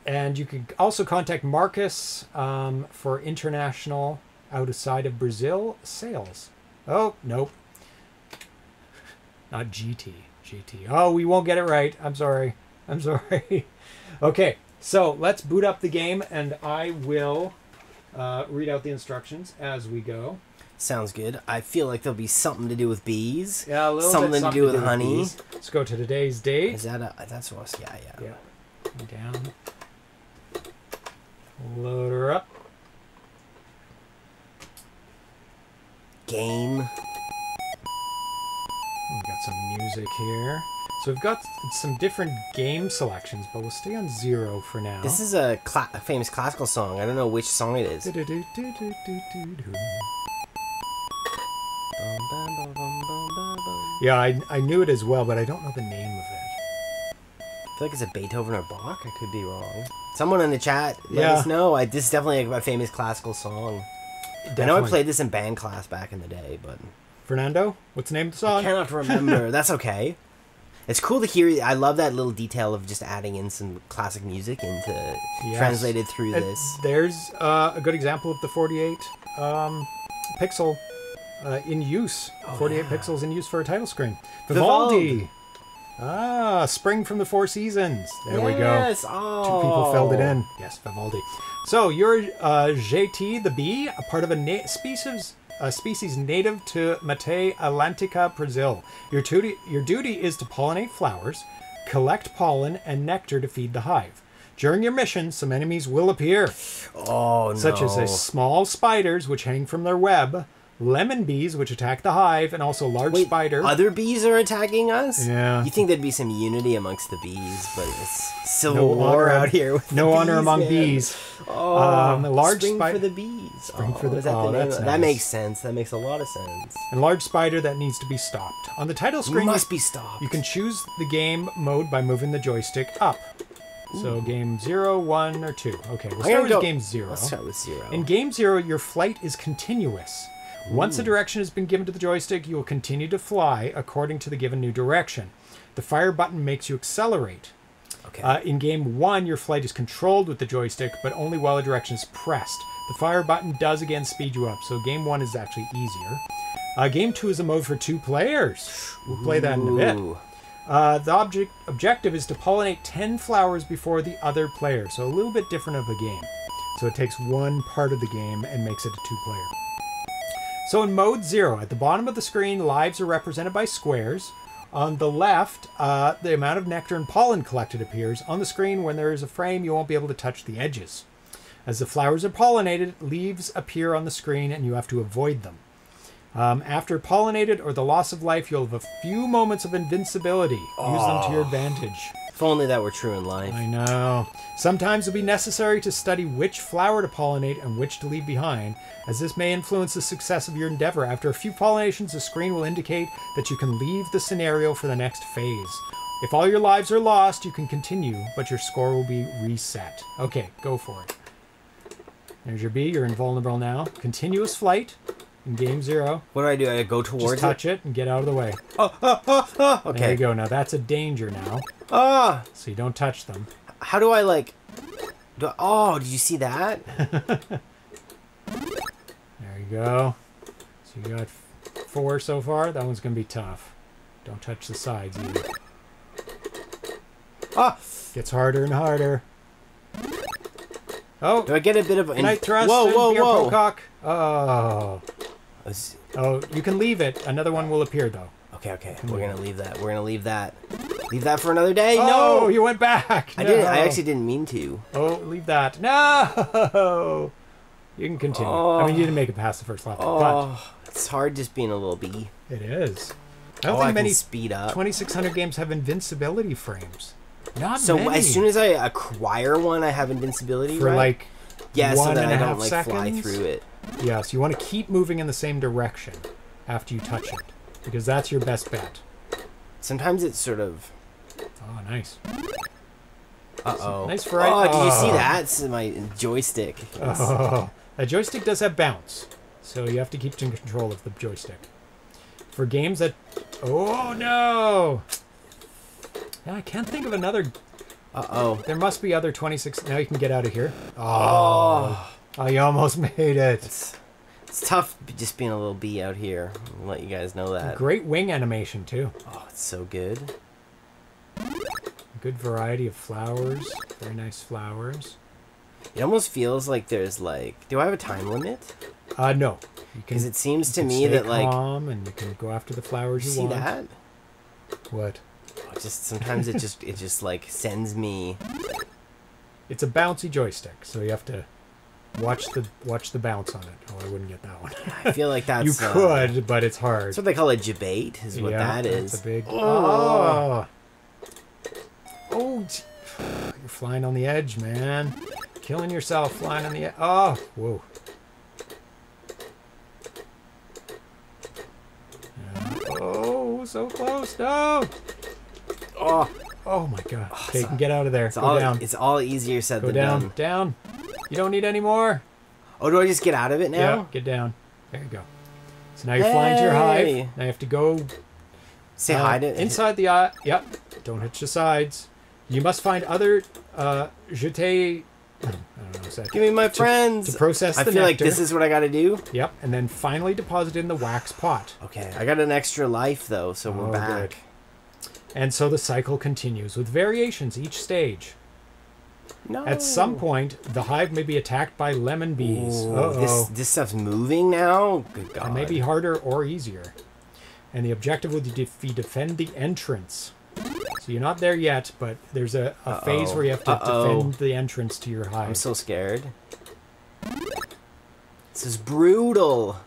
and you can also contact Marcus um, for international outside of Brazil sales. Oh, nope. Not G T. G T. Oh, we won't get it right. I'm sorry. I'm sorry. Okay, so let's boot up the game and I will uh, read out the instructions as we go. Sounds good. I feel like there'll be something to do with bees. Yeah, a little something bit. Something to do with, to do with honey. Bees. Let's go to today's date. Is that a... That's what... Yeah, yeah. Yeah. Down, load her up. Game. We've got some music here. So we've got some different game selections, but we'll stay on zero for now. This is a, cla a famous classical song. I don't know which song it is. Yeah, I, I knew it as well, but I don't know the name of it. I feel like it's a Beethoven or Bach. I could be wrong. Someone in the chat, let yeah. us know. I, this is definitely a, a famous classical song. Definitely. I know I played this in band class back in the day, but... Fernando, what's the name of the song? I cannot remember. That's okay. It's cool to hear. I love that little detail of just adding in some classic music into yes. translated through and this. There's uh, a good example of the forty-eight um, pixel uh, in use. Oh, forty-eight yeah. pixels in use for a title screen. Vivaldi. Vivaldi. Ah, Spring from the Four Seasons. There yes. we go. Yes. Oh. Two people filled it in. Yes, Vivaldi. So you're uh, Jataí the Bee, a part of a na species, a species native to Mata Atlântica, Brazil. Your duty, your duty is to pollinate flowers, collect pollen and nectar to feed the hive. During your mission, some enemies will appear. Oh no! Such as a small spiders which hang from their web. Lemon bees, which attack the hive, and also large Wait, spider. Other bees are attacking us? Yeah. You think there'd be some unity amongst the bees, but it's civil no war honor, out here. With no the bees, honor among man. bees. Oh, um, large spring for the bees. Spring oh, for the, that, oh, the that's nice. That makes sense. That makes a lot of sense. And large spider that needs to be stopped. On the title screen, must you, be stopped. You can choose the game mode by moving the joystick up. So game zero, one, or two. Okay, we'll start with go. game zero. Let's start with zero. In game zero, your flight is continuous. Once a direction has been given to the joystick, you will continue to fly according to the given new direction. The fire button makes you accelerate. Okay. Uh, in game one, your flight is controlled with the joystick, but only while a direction is pressed. The fire button does again speed you up, so game one is actually easier. Uh, game two is a mode for two players. We'll play that in a bit. Uh, the object objective is to pollinate ten flowers before the other player, so a little bit different of a game. So it takes one part of the game and makes it a two-player. So in mode zero, at the bottom of the screen, lives are represented by squares. On the left, uh, the amount of nectar and pollen collected appears. On the screen, when there is a frame, you won't be able to touch the edges. As the flowers are pollinated, leaves appear on the screen and you have to avoid them. Um, after pollinated or the loss of life, you'll have a few moments of invincibility. Use oh, them to your advantage. If only that were true in life. I know. Sometimes it'll be necessary to study which flower to pollinate and which to leave behind, as this may influence the success of your endeavor. After a few pollinations, the screen will indicate that you can leave the scenario for the next phase. If all your lives are lost, you can continue, but your score will be reset. Okay, go for it. There's your bee. You're invulnerable now. Continuous flight. In game zero. What do I do? I go towards it? Just touch it? it and get out of the way. Oh, oh, oh, oh. Okay. There you go. Now that's a danger now. Ah! So you don't touch them. How do I, like... Do I... Oh, did you see that? There you go. So you got four so far. That one's going to be tough. Don't touch the sides either. Ah! Gets harder and harder. Oh, do I get a bit of a night thrust? Whoa, whoa, whoa! Cock. Oh, oh, you can leave it. Another one will appear though. Okay, okay, we're gonna leave that. We're gonna leave that. Leave that for another day. Oh, no, you went back. No. I didn't. I actually didn't mean to. Oh, leave that. No, you can continue. Oh. I mean, you didn't make it past the first level. Oh, but it's hard just being a little bee. It is. I don't oh, think I many can speed up. twenty-six hundred games have invincibility frames. Not so many. As soon as I acquire one, I have invincibility for right? like yeah, one so that and I don't like seconds. Fly through it. Yeah, so you want to keep moving in the same direction after you touch it, because that's your best bet. Sometimes it's sort of. Oh, nice. Uh oh. Nice variety. Oh, did you see that? It's my joystick. Oh. A joystick does have bounce, so you have to keep in control of the joystick. For games that, oh no. Yeah, I can't think of another. Uh-oh. There must be other twenty-six. Now you can get out of here. Oh. Oh, you almost made it. It's, it's tough just being a little bee out here. I'll let you guys know that. Great wing animation, too. Oh, it's so good. Good variety of flowers. Very nice flowers. It almost feels like there's, like... Do I have a time limit? Uh, no. Because it seems to me that, like... You can stay calm and you can go after the flowers you want. See that? What? Just sometimes it just it just like sends me. It's a bouncy joystick, so you have to watch the watch the bounce on it. Oh, I wouldn't get that one. I feel like that's you uh, could, but it's hard. That's what they call a jabate, is what yeah, that is. That's a big. Oh, oh, oh you're flying on the edge, man. Killing yourself, flying on the edge. Oh, whoa. Yeah. Oh, so close. No. Oh, oh my God! Oh, okay, you can get out of there. It's Go all down. It's all easier said Go than down. Done. Down. You don't need any more. Oh, do I just get out of it now? Yeah, get down. There you go. So now you're hey. flying to your hive. Now you have to go. Say uh, hi to inside the eye. Yep. Don't hit your sides. You must find other uh, jeté. I don't know. Is that Give me my to, friends. To process I the feel nectar. Like this is what I got to do. Yep. And then finally deposit in the wax pot. Okay. I got an extra life though, so oh, we're back. Good. And so the cycle continues with variations each stage. No. At some point, the hive may be attacked by lemon bees. Ooh, uh-oh. This this stuff's moving now? Good God. It may be harder or easier. And the objective will be defend the entrance. So you're not there yet, but there's a, a uh-oh. phase where you have to uh-oh. defend the entrance to your hive. I'm so scared. This is brutal.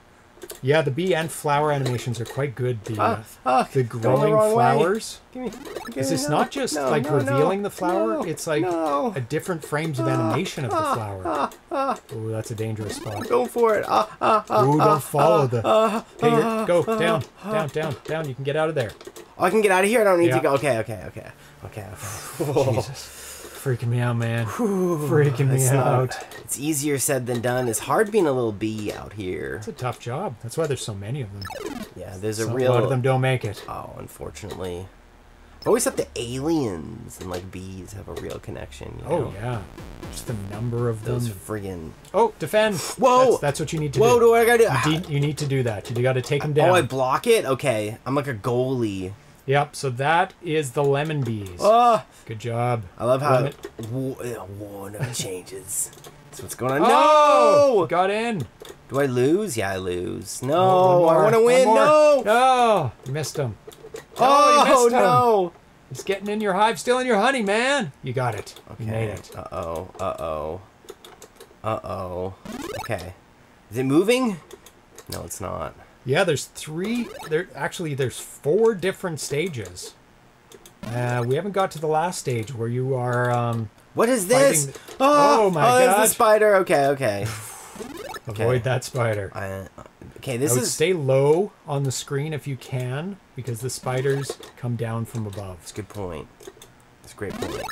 Yeah, the bee and flower animations are quite good. The ah, ah, the growing the flowers. Give me, give Is this no, not just no, like no, revealing no, the flower? No, it's like no. a different frames of animation ah, of the flower. Ah, ah, oh, that's a dangerous spot. Go for it. Ah, ah, ah, Ooh, don't follow ah, the. Ah, okay, ah, go ah, down, down, down, down. You can get out of there. Oh, I can get out of here. I don't need yeah. to go. Okay, okay, okay, okay. Oh, Jesus. Freaking me out, man. Ooh, Freaking me out. Not, it's easier said than done. It's hard being a little bee out here. It's a tough job. That's why there's so many of them. Yeah, there's a so real... A lot of them don't make it. Oh, unfortunately. I always thought the aliens and, like, bees have a real connection. You know? Oh, yeah. Just the number of Those them. Those friggin'... Oh, defend! Whoa! That's, that's what you need to Whoa, do. Whoa, do I gotta do? You, de you need to do that. You gotta take them down. Oh, I block it? Okay. I'm like a goalie. Yep, so that is the lemon bees. Oh, good job. I love how it, whoa, whoa, no changes. That's what's going on. Oh, no! Got in. Do I lose? Yeah, I lose. No, I want to win. No. No. You missed him. Oh, oh you missed no. Him. It's getting in your hive, stealing your honey, man. You got it. Okay. You made it. Uh-oh, uh-oh. Uh-oh. Okay. Is it moving? No, it's not. Yeah, there's three, there actually there's four different stages. Uh, we haven't got to the last stage where you are um What is this? The, oh, oh my oh, god. Oh, it's the spider. Okay, okay. Avoid okay. that spider. I, okay, this I would is stay low on the screen if you can because the spiders come down from above. That's a good point. That's a great point.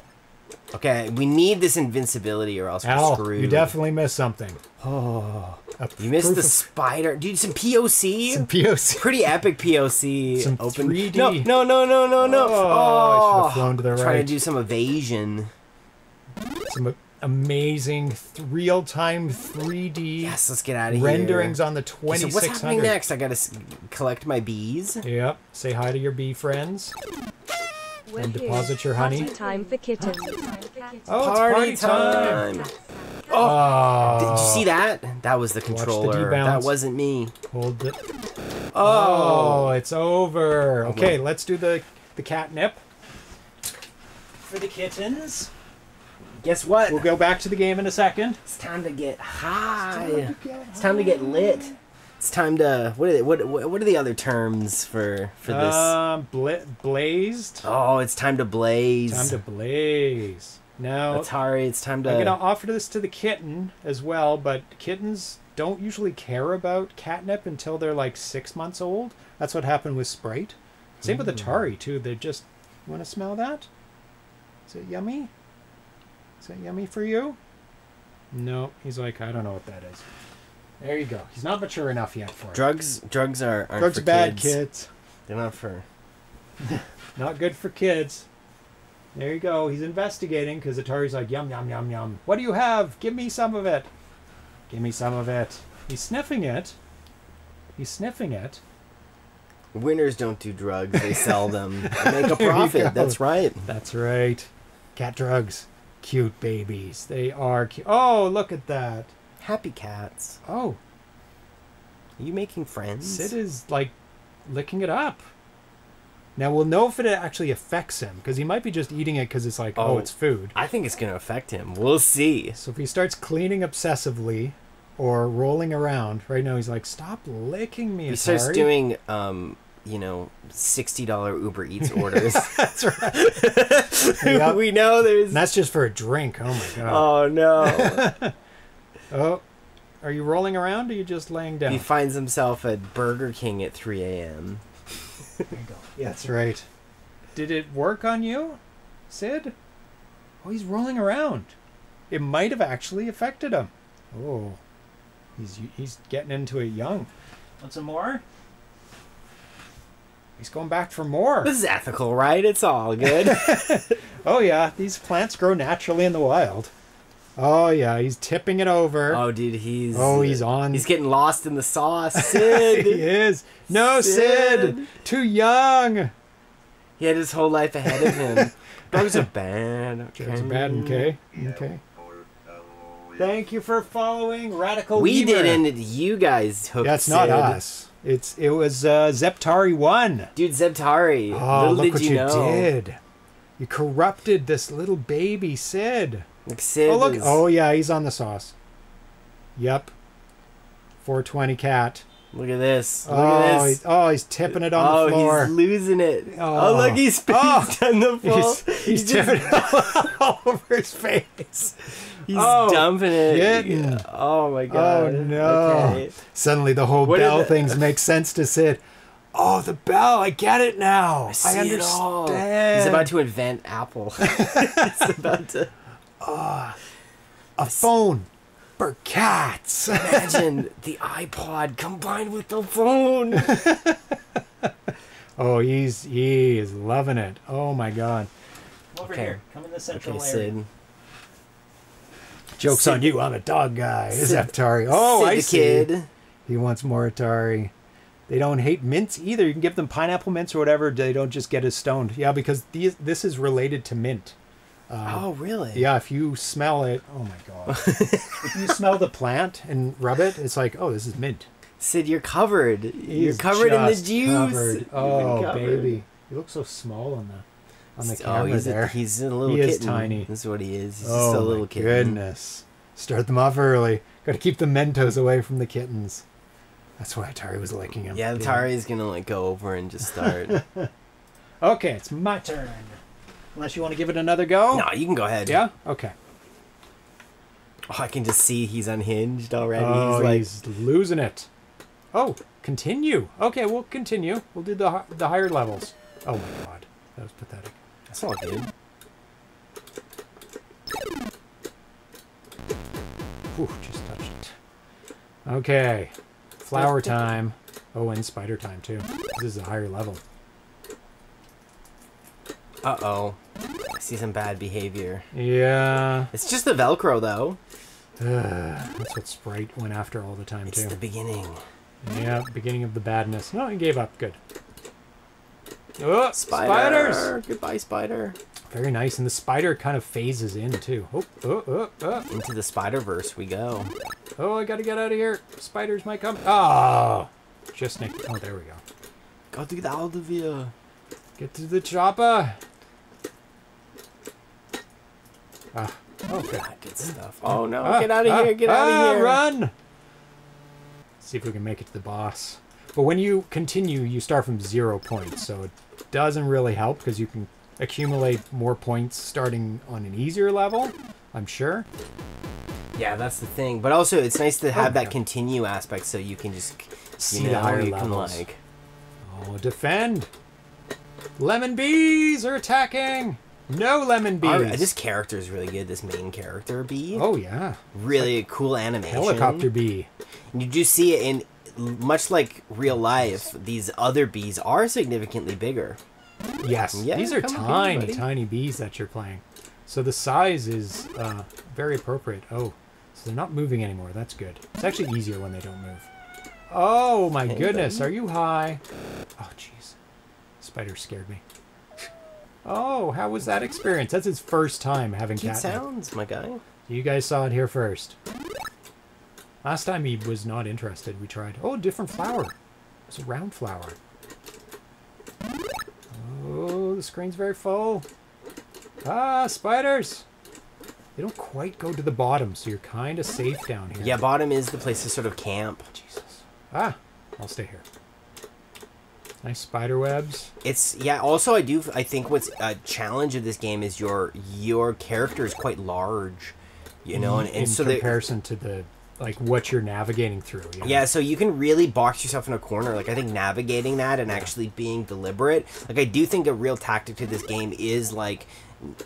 Okay, we need this invincibility or else Ow, we're screwed. You definitely missed something. Oh, you missed the spider, dude. Some P O C. Some P O C. Pretty epic P O C. Some open. three D. No, no, no, no, no, no. Oh, oh, I should have flown to the right. Trying to do some evasion. Some amazing real-time three D. Yes, let's get out of here. Renderings on the twenty-six hundred. So what's happening next? I gotta s collect my bees. Yep. Say hi to your bee friends. And deposit your honey. Party time for kittens. Oh, it's party, party time. time. Oh. Uh, did you see that? That was the controller. The that wasn't me. Hold the... Oh. oh, it's over. Okay, oh, let's do the, the catnip. For the kittens. Guess what? We'll go back to the game in a second. It's time to get high. It's time to get, it's time to get lit. It's time to what? Are they, what? What are the other terms for for this? Um, uh, blazed. Oh, it's time to blaze. Time to blaze. Now, Atari, it's time to. I'm gonna offer this to the kitten as well, but kittens don't usually care about catnip until they're like six months old. That's what happened with Sprite. Same mm. with Atari too. They just want to smell that. Is it yummy? Is it yummy for you? No, he's like, I don't know what that is. There you go. He's not mature enough yet for drugs, it. Drugs are aren't drugs for bad kids. kids. They're not for... Not good for kids. There you go. He's investigating because Atari's like, yum, yum, yum, yum. What do you have? Give me some of it. Give me some of it. He's sniffing it. He's sniffing it. Winners don't do drugs. They sell them. They make a profit. That's right. That's right. Cat drugs. Cute babies. They are cute. Oh, look at that. Happy cats. Oh. Are you making friends? Sid is, like, licking it up. Now, we'll know if it actually affects him, because he might be just eating it because it's like, oh, oh, it's food. I think it's going to affect him. We'll see. So if he starts cleaning obsessively or rolling around, right now he's like, stop licking me, Atari. He starts doing, um, you know, sixty dollar Uber Eats orders. That's right. Yep. We know there's... And that's just for a drink. Oh, my God. Oh, no. Oh, are you rolling around or are you just laying down? He finds himself at Burger King at three A M There you go. Yeah, that's right. Did it work on you, Sid? Oh, he's rolling around. It might have actually affected him. Oh, he's he's getting into it young. Want some more? He's going back for more. This is ethical, right? It's all good. Oh, yeah. These plants grow naturally in the wild. Oh, yeah, he's tipping it over. Oh, dude, he's... Oh, he's on... He's getting lost in the sauce. Sid! He is. No, Sid. Sid! Too young! He had his whole life ahead of him. Drugs are bad, okay? Drugs are bad, okay? Okay. Thank you for following Radical We Weaver. Didn't. You guys hooked That's Sid. Not us. It's, it was uh, Zeptari one. Dude, Zeptari. Oh, little look did what you, you know. did. You corrupted this little baby, Sid. Like Sid oh, look. Is... oh, yeah, he's on the sauce. Yep. four twenty cat. Look at this. Look oh, at this. He, oh, he's tipping it on oh, the floor. Oh, he's losing it. Oh, oh look, he's spit oh. on the floor. He's, he's he tipping just... it all over his face. He's oh, dumping it. Getting... Oh, my God. Oh, no. Okay. Suddenly the whole what bell things make sense to Sid. Oh, the bell. I get it now. I, I understand. It all. He's about to invent Apple. He's about to... Uh, a phone for cats. Imagine the iPod combined with the phone. Oh, he's he is loving it. Oh my God. Over okay. here. Come in the central okay, area. Sid. Joke's Sid. on you. I'm a dog guy. Is Atari. Oh, Sid I the see. Kid. He wants more Atari. They don't hate mints either. You can give them pineapple mints or whatever. They don't just get as stoned. Yeah, because these, this is related to mint. Uh, oh, really? Yeah, if you smell it, oh my God. If you smell the plant and rub it, it's like, oh, this is mint. Sid, you're covered. He you're covered in the juice. Covered. Oh, covered. Baby. You look so small on the on the oh, camera he's there. A, he's a little he kitten. He is tiny. That's what he is. He's oh, just a little kitten. Oh, goodness. Start them off early. Got to keep the Mentos away from the kittens. That's why Atari was licking him. Yeah, Atari's going to like go over and just start. Okay, it's my turn. Unless you want to give it another go? No, you can go ahead. Yeah? Okay. Oh, I can just see he's unhinged already. Oh, he's, like... he's losing it. Oh, continue. Okay, we'll continue. We'll do the the higher levels. Oh, my God. That was pathetic. That's all good. Ooh, just touched it. Okay. Flower time. Oh, and spider time, too. This is a higher level. Uh-oh. I see some bad behavior. Yeah. It's just the Velcro, though. Uh, that's what Sprite went after all the time, it's too. It's the beginning. Yeah, beginning of the badness. No, he gave up. Good. Oh, spider. Spiders! Goodbye, spider. Very nice, and the spider kind of phases in, too. Oh, oh, oh, oh. Into the Spider-Verse we go. Oh, I gotta get out of here. Spiders might come. Oh! Just nick. Oh, there we go. Gotta get out of here. Get to the chopper. Ah. Oh, God, good stuff. Oh, no. Ah, get out of ah, here. Get ah, out of here. Run! Let's see if we can make it to the boss. But when you continue, you start from zero points, so it doesn't really help because you can accumulate more points starting on an easier level, I'm sure. Yeah, that's the thing. But also, it's nice to have oh, that no. continue aspect so you can just see the higher you can like. Oh, defend! Lemon bees are attacking! No lemon bees! Right, this character is really good, this main character bee. Oh, yeah. Really like cool animation. Helicopter bee. You do see it in... Much like real life, these other bees are significantly bigger. Yes, yeah, these are tiny, here, tiny bees that you're playing. So the size is uh, very appropriate. Oh, so they're not moving anymore. That's good. It's actually easier when they don't move. Oh, my hey, goodness. Buddy. Are you high? Oh, jeez. Spider scared me. Oh, how was that experience? That's his first time having cat sounds, my guy. You guys saw it here first. Last time he was not interested. We tried. Oh, different flower. It's a round flower. Oh, the screen's very full. Ah, spiders! They don't quite go to the bottom, so you're kind of safe down here. Yeah, bottom is the place to sort of camp. Jesus. Ah, I'll stay here. Nice spider webs. It's yeah. Also, I do. I think what's a challenge of this game is your your character is quite large, you know, and, and in so comparison to the. Like what you're navigating through. You know? Yeah, so you can really box yourself in a corner. Like I think navigating that and actually being deliberate. Like I do think a real tactic to this game is like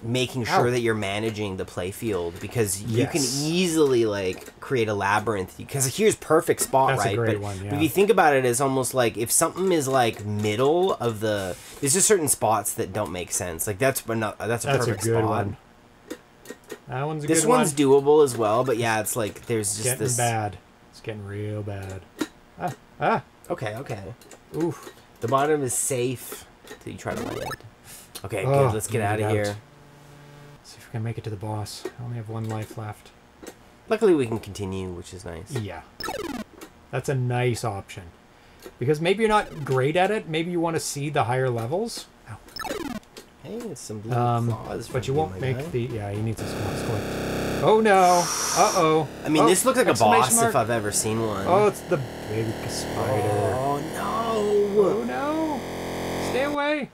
making sure Ow. that you're managing the play field because yes. you can easily like create a labyrinth. Because here's perfect spot, That's right? A great but one, yeah. If you think about it, it's almost like if something is like middle of the, there's just certain spots that don't make sense. Like that's not, that's a that's perfect a good spot. One. That one's a this good one's one. doable as well, but yeah, it's like there's just getting this bad. It's getting real bad. Ah, ah. Okay, okay. Oof. The bottom is safe till you try to land. Okay, oh, good. Let's get out of here. Let's see if we can make it to the boss. I only have one life left. Luckily, we can continue, which is nice. Yeah, that's a nice option because maybe you're not great at it. Maybe you want to see the higher levels. Ow. Hey, it's some blue um, flaws. But you won't make guy. the... Yeah, you need to score. Oh, no. Uh-oh. I mean, oh, this looks like a boss mark. if I've ever seen one. Oh, it's the big spider. Oh, no. Oh, no. Stay away.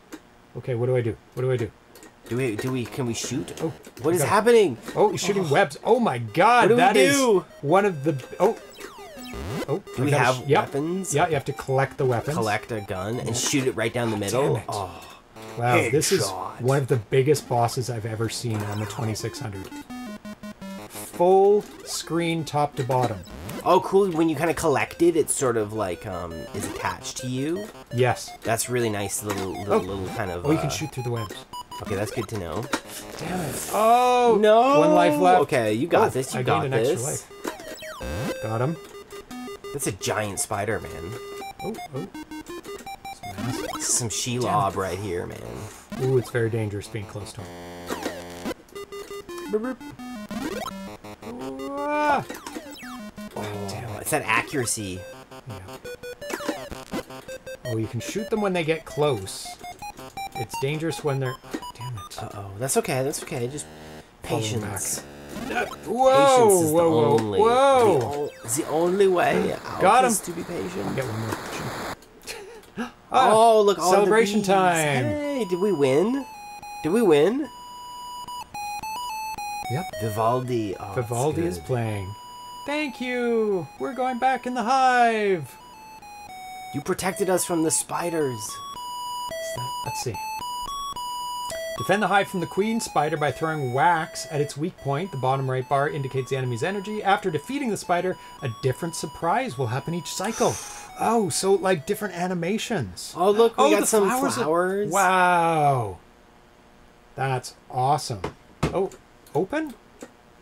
Okay, what do I do? What do I do? Do we... Do we? Can we shoot? Oh, What is happening? Oh, you're shooting oh. webs. Oh, my God. What do that we do? Is one of the... Oh. Oh, do we have yep. weapons? Yeah, you have to collect the weapons. Collect a gun and shoot it right down the middle. Damn it. Oh. Wow, Head this shot. is one of the biggest bosses I've ever seen on the twenty-six hundred. Full screen top to bottom. Oh, cool. When you kind of collect it, it's sort of like, um, is attached to you. Yes. That's really nice little, little, oh. little kind of... Oh, you uh, can shoot through the webs. Okay, that's good to know. Damn it. Oh! No! One life left. Okay, you got oh, this. You I got this. I gained an extra life. Got him. That's a giant spider, man. Oh, oh. Some shelob right here, man. Ooh, it's very dangerous being close to him. Boop, boop. Oh, oh, damn it. It's that accuracy. Yeah. Oh, you can shoot them when they get close. It's dangerous when they're... Oh, damn it. Uh-oh. That's okay. That's okay. Just patience. That... Whoa! Patience is whoa, the only... Whoa! The, o the only way out Got him. is to be patient. Get one more. Oh, oh, look! All celebration the time! Hey, did we win? Did we win? Yep. Vivaldi. Oh, Vivaldi is playing. Thank you. We're going back in the hive. You protected us from the spiders. Let's see. Defend the hive from the queen spider by throwing wax at its weak point. The bottom right bar indicates the enemy's energy. After defeating the spider, a different surprise will happen each cycle. Oh, so like different animations. Oh, look, we oh, got some flowers. flowers. Are... Wow. That's awesome. Oh, open?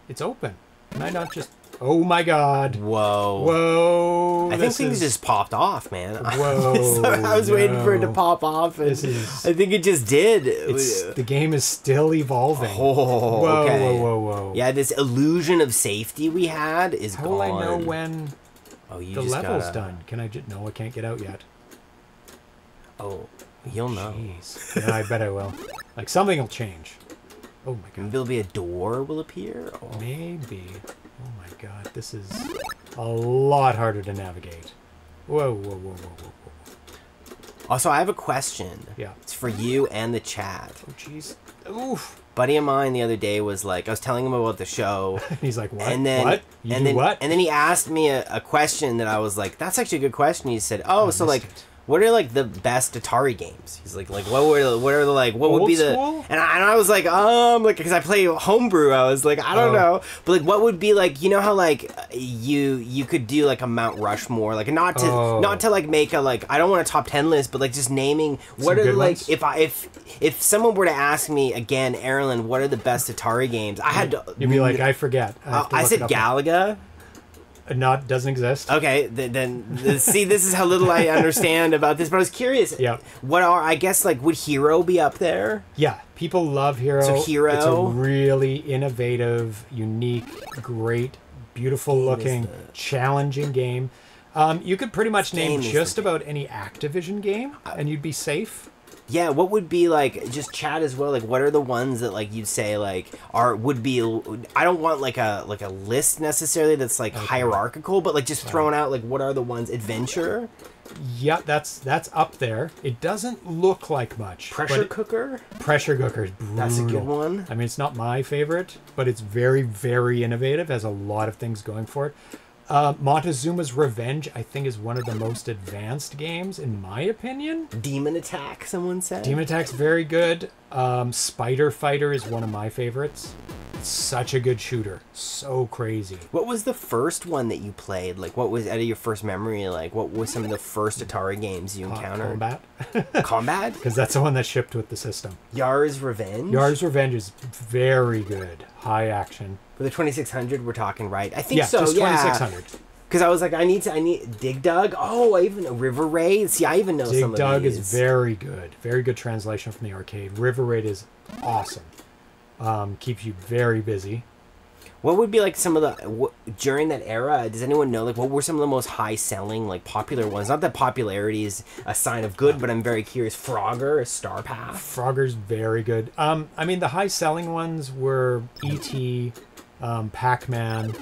It's open. Can I not just... Oh my God! Whoa! Whoa! I think things is... just popped off, man. Whoa! I was no. waiting for it to pop off, and this is... I think it just did. It's, the game is still evolving. Oh, whoa! Okay. Whoa! Whoa! Whoa! Yeah, this illusion of safety we had is How gone. How will I know when oh, you the just level's gotta... done? Can I just? No, I can't get out yet. Oh, you'll know. Jeez. Yeah, I bet I will. Like something will change. Oh my God! Maybe there'll be a door will appear. Oh. Maybe. Oh my God, this is a lot harder to navigate. Whoa, whoa, whoa, whoa, whoa, whoa. Also, I have a question. Yeah. It's for you and the chat. Oh, jeez. Oof. Buddy of mine the other day was like, I was telling him about the show. He's like, what? And then, what? You and do then, what? And then he asked me a, a question that I was like, that's actually a good question. He said, oh, I so like... It. What are like the best Atari games? He's like, like what were, what are the like, what Old would be the? School? And I, and I was like, um, like because I play homebrew, I was like, I don't oh. know, but like, what would be like, you know how like you you could do like a Mount Rushmore, like not to oh. not to like make a like I don't want a top ten list, but like just naming what Some are like ones? if I if if someone were to ask me again, Erlen, what are the best Atari games? I had to, you'd be like, I forget. I, uh, I said Galaga. Not doesn't exist. Okay, th then th see, this is how little I understand about this, but I was curious. Yeah, what are I guess like would Hero be up there? Yeah, people love Hero. So Hero, it's a really innovative, unique, great, beautiful-looking, the... challenging game. Um, you could pretty much name just about any Activision game, and you'd be safe. Yeah, what would be like just chat as well? Like, what are the ones that like you'd say like are would be? I don't want like a like a list necessarily that's like okay. hierarchical, but like just thrown out like what are the ones? Adventure. Yeah, that's that's up there. It doesn't look like much. Pressure cooker. It, pressure cooker is brutal. That's a good one. I mean, it's not my favorite, but it's very very innovative. Has a lot of things going for it. Uh, Montezuma's Revenge, I think, is one of the most advanced games, in my opinion. Demon Attack, someone said. Demon Attack's very good. Um, Spider Fighter is one of my favorites. It's such a good shooter. So crazy. What was the first one that you played? Like, what was, out of your first memory, like, what was some of the first Atari games you encountered? Combat. Combat? Because that's the one that shipped with the system. Yars Revenge? Yars Revenge is very good. High action. With the twenty-six hundred, we're talking, right? I think yeah, so, just twenty-six hundred. Yeah. Because I was like, I need to, I need, Dig Dug. Oh, I even know River Raid. See, I even know Dig some Dug of these. Dig Dug is very good. Very good translation from the arcade. River Raid is awesome. Um, keeps you very busy. What would be like some of the, what, during that era, does anyone know, like, what were some of the most high selling, like, popular ones? Not that popularity is a sign of good, but I'm very curious. Frogger, Star Path. Frogger's very good. Um, I mean, the high selling ones were E T, um, Pac-Man.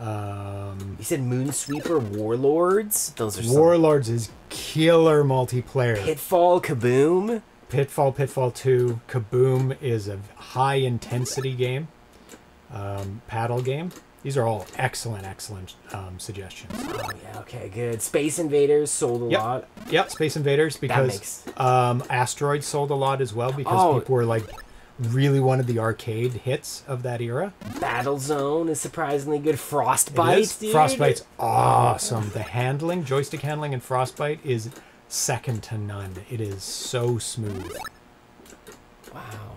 Um, you said Moonsweeper, Warlords? Those are Warlords some... is killer multiplayer. Pitfall, Kaboom. Pitfall, Pitfall two. Kaboom is a high-intensity game, um, paddle game. These are all excellent, excellent um, suggestions. Oh, yeah, okay, good. Space Invaders sold a yep. lot. Yep, Space Invaders because makes... um, Asteroids sold a lot as well because oh. people were like really wanted the arcade hits of that era. Battlezone is surprisingly good. Frostbite, dude. Frostbite's awesome. The handling, joystick handling in Frostbite is... second to none. It is so smooth. Wow.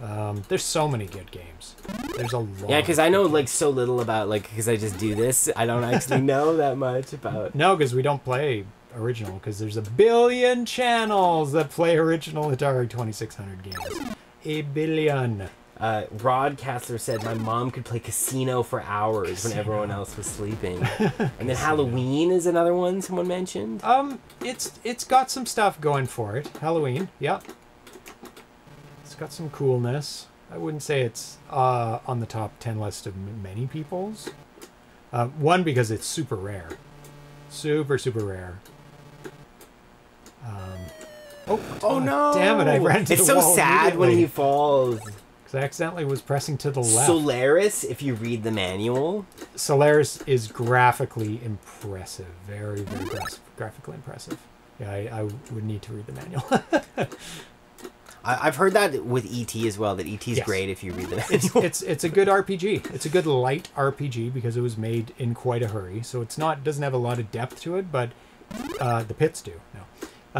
Um, there's so many good games. There's a lot. Yeah, because I know like so little about like because I just do this. I don't actually know that much about. No, because we don't play original. Because there's a billion channels that play original Atari twenty-six hundred games. A billion. Uh, Rod Kastler said my mom could play Casino for hours Casino. when everyone else was sleeping. And then Halloween is another one someone mentioned. Um, it's it's got some stuff going for it. Halloween, yeah. It's got some coolness. I wouldn't say it's uh, on the top ten list of many people's. Uh, one, because it's super rare. Super, super rare. Um, oh, oh, oh, no! Damn it, I ran to it's the so wall sad when he falls. I accidentally was pressing to the left. Solaris, if you read the manual. Solaris is graphically impressive. Very, very graph graphically impressive. Yeah, I, I would need to read the manual. I, I've heard that with E T as well, that E T's yes. great if you read the manual. It's, it's, it's a good R P G. It's a good light R P G because it was made in quite a hurry. So it's not doesn't have a lot of depth to it, but uh, the pits do. No,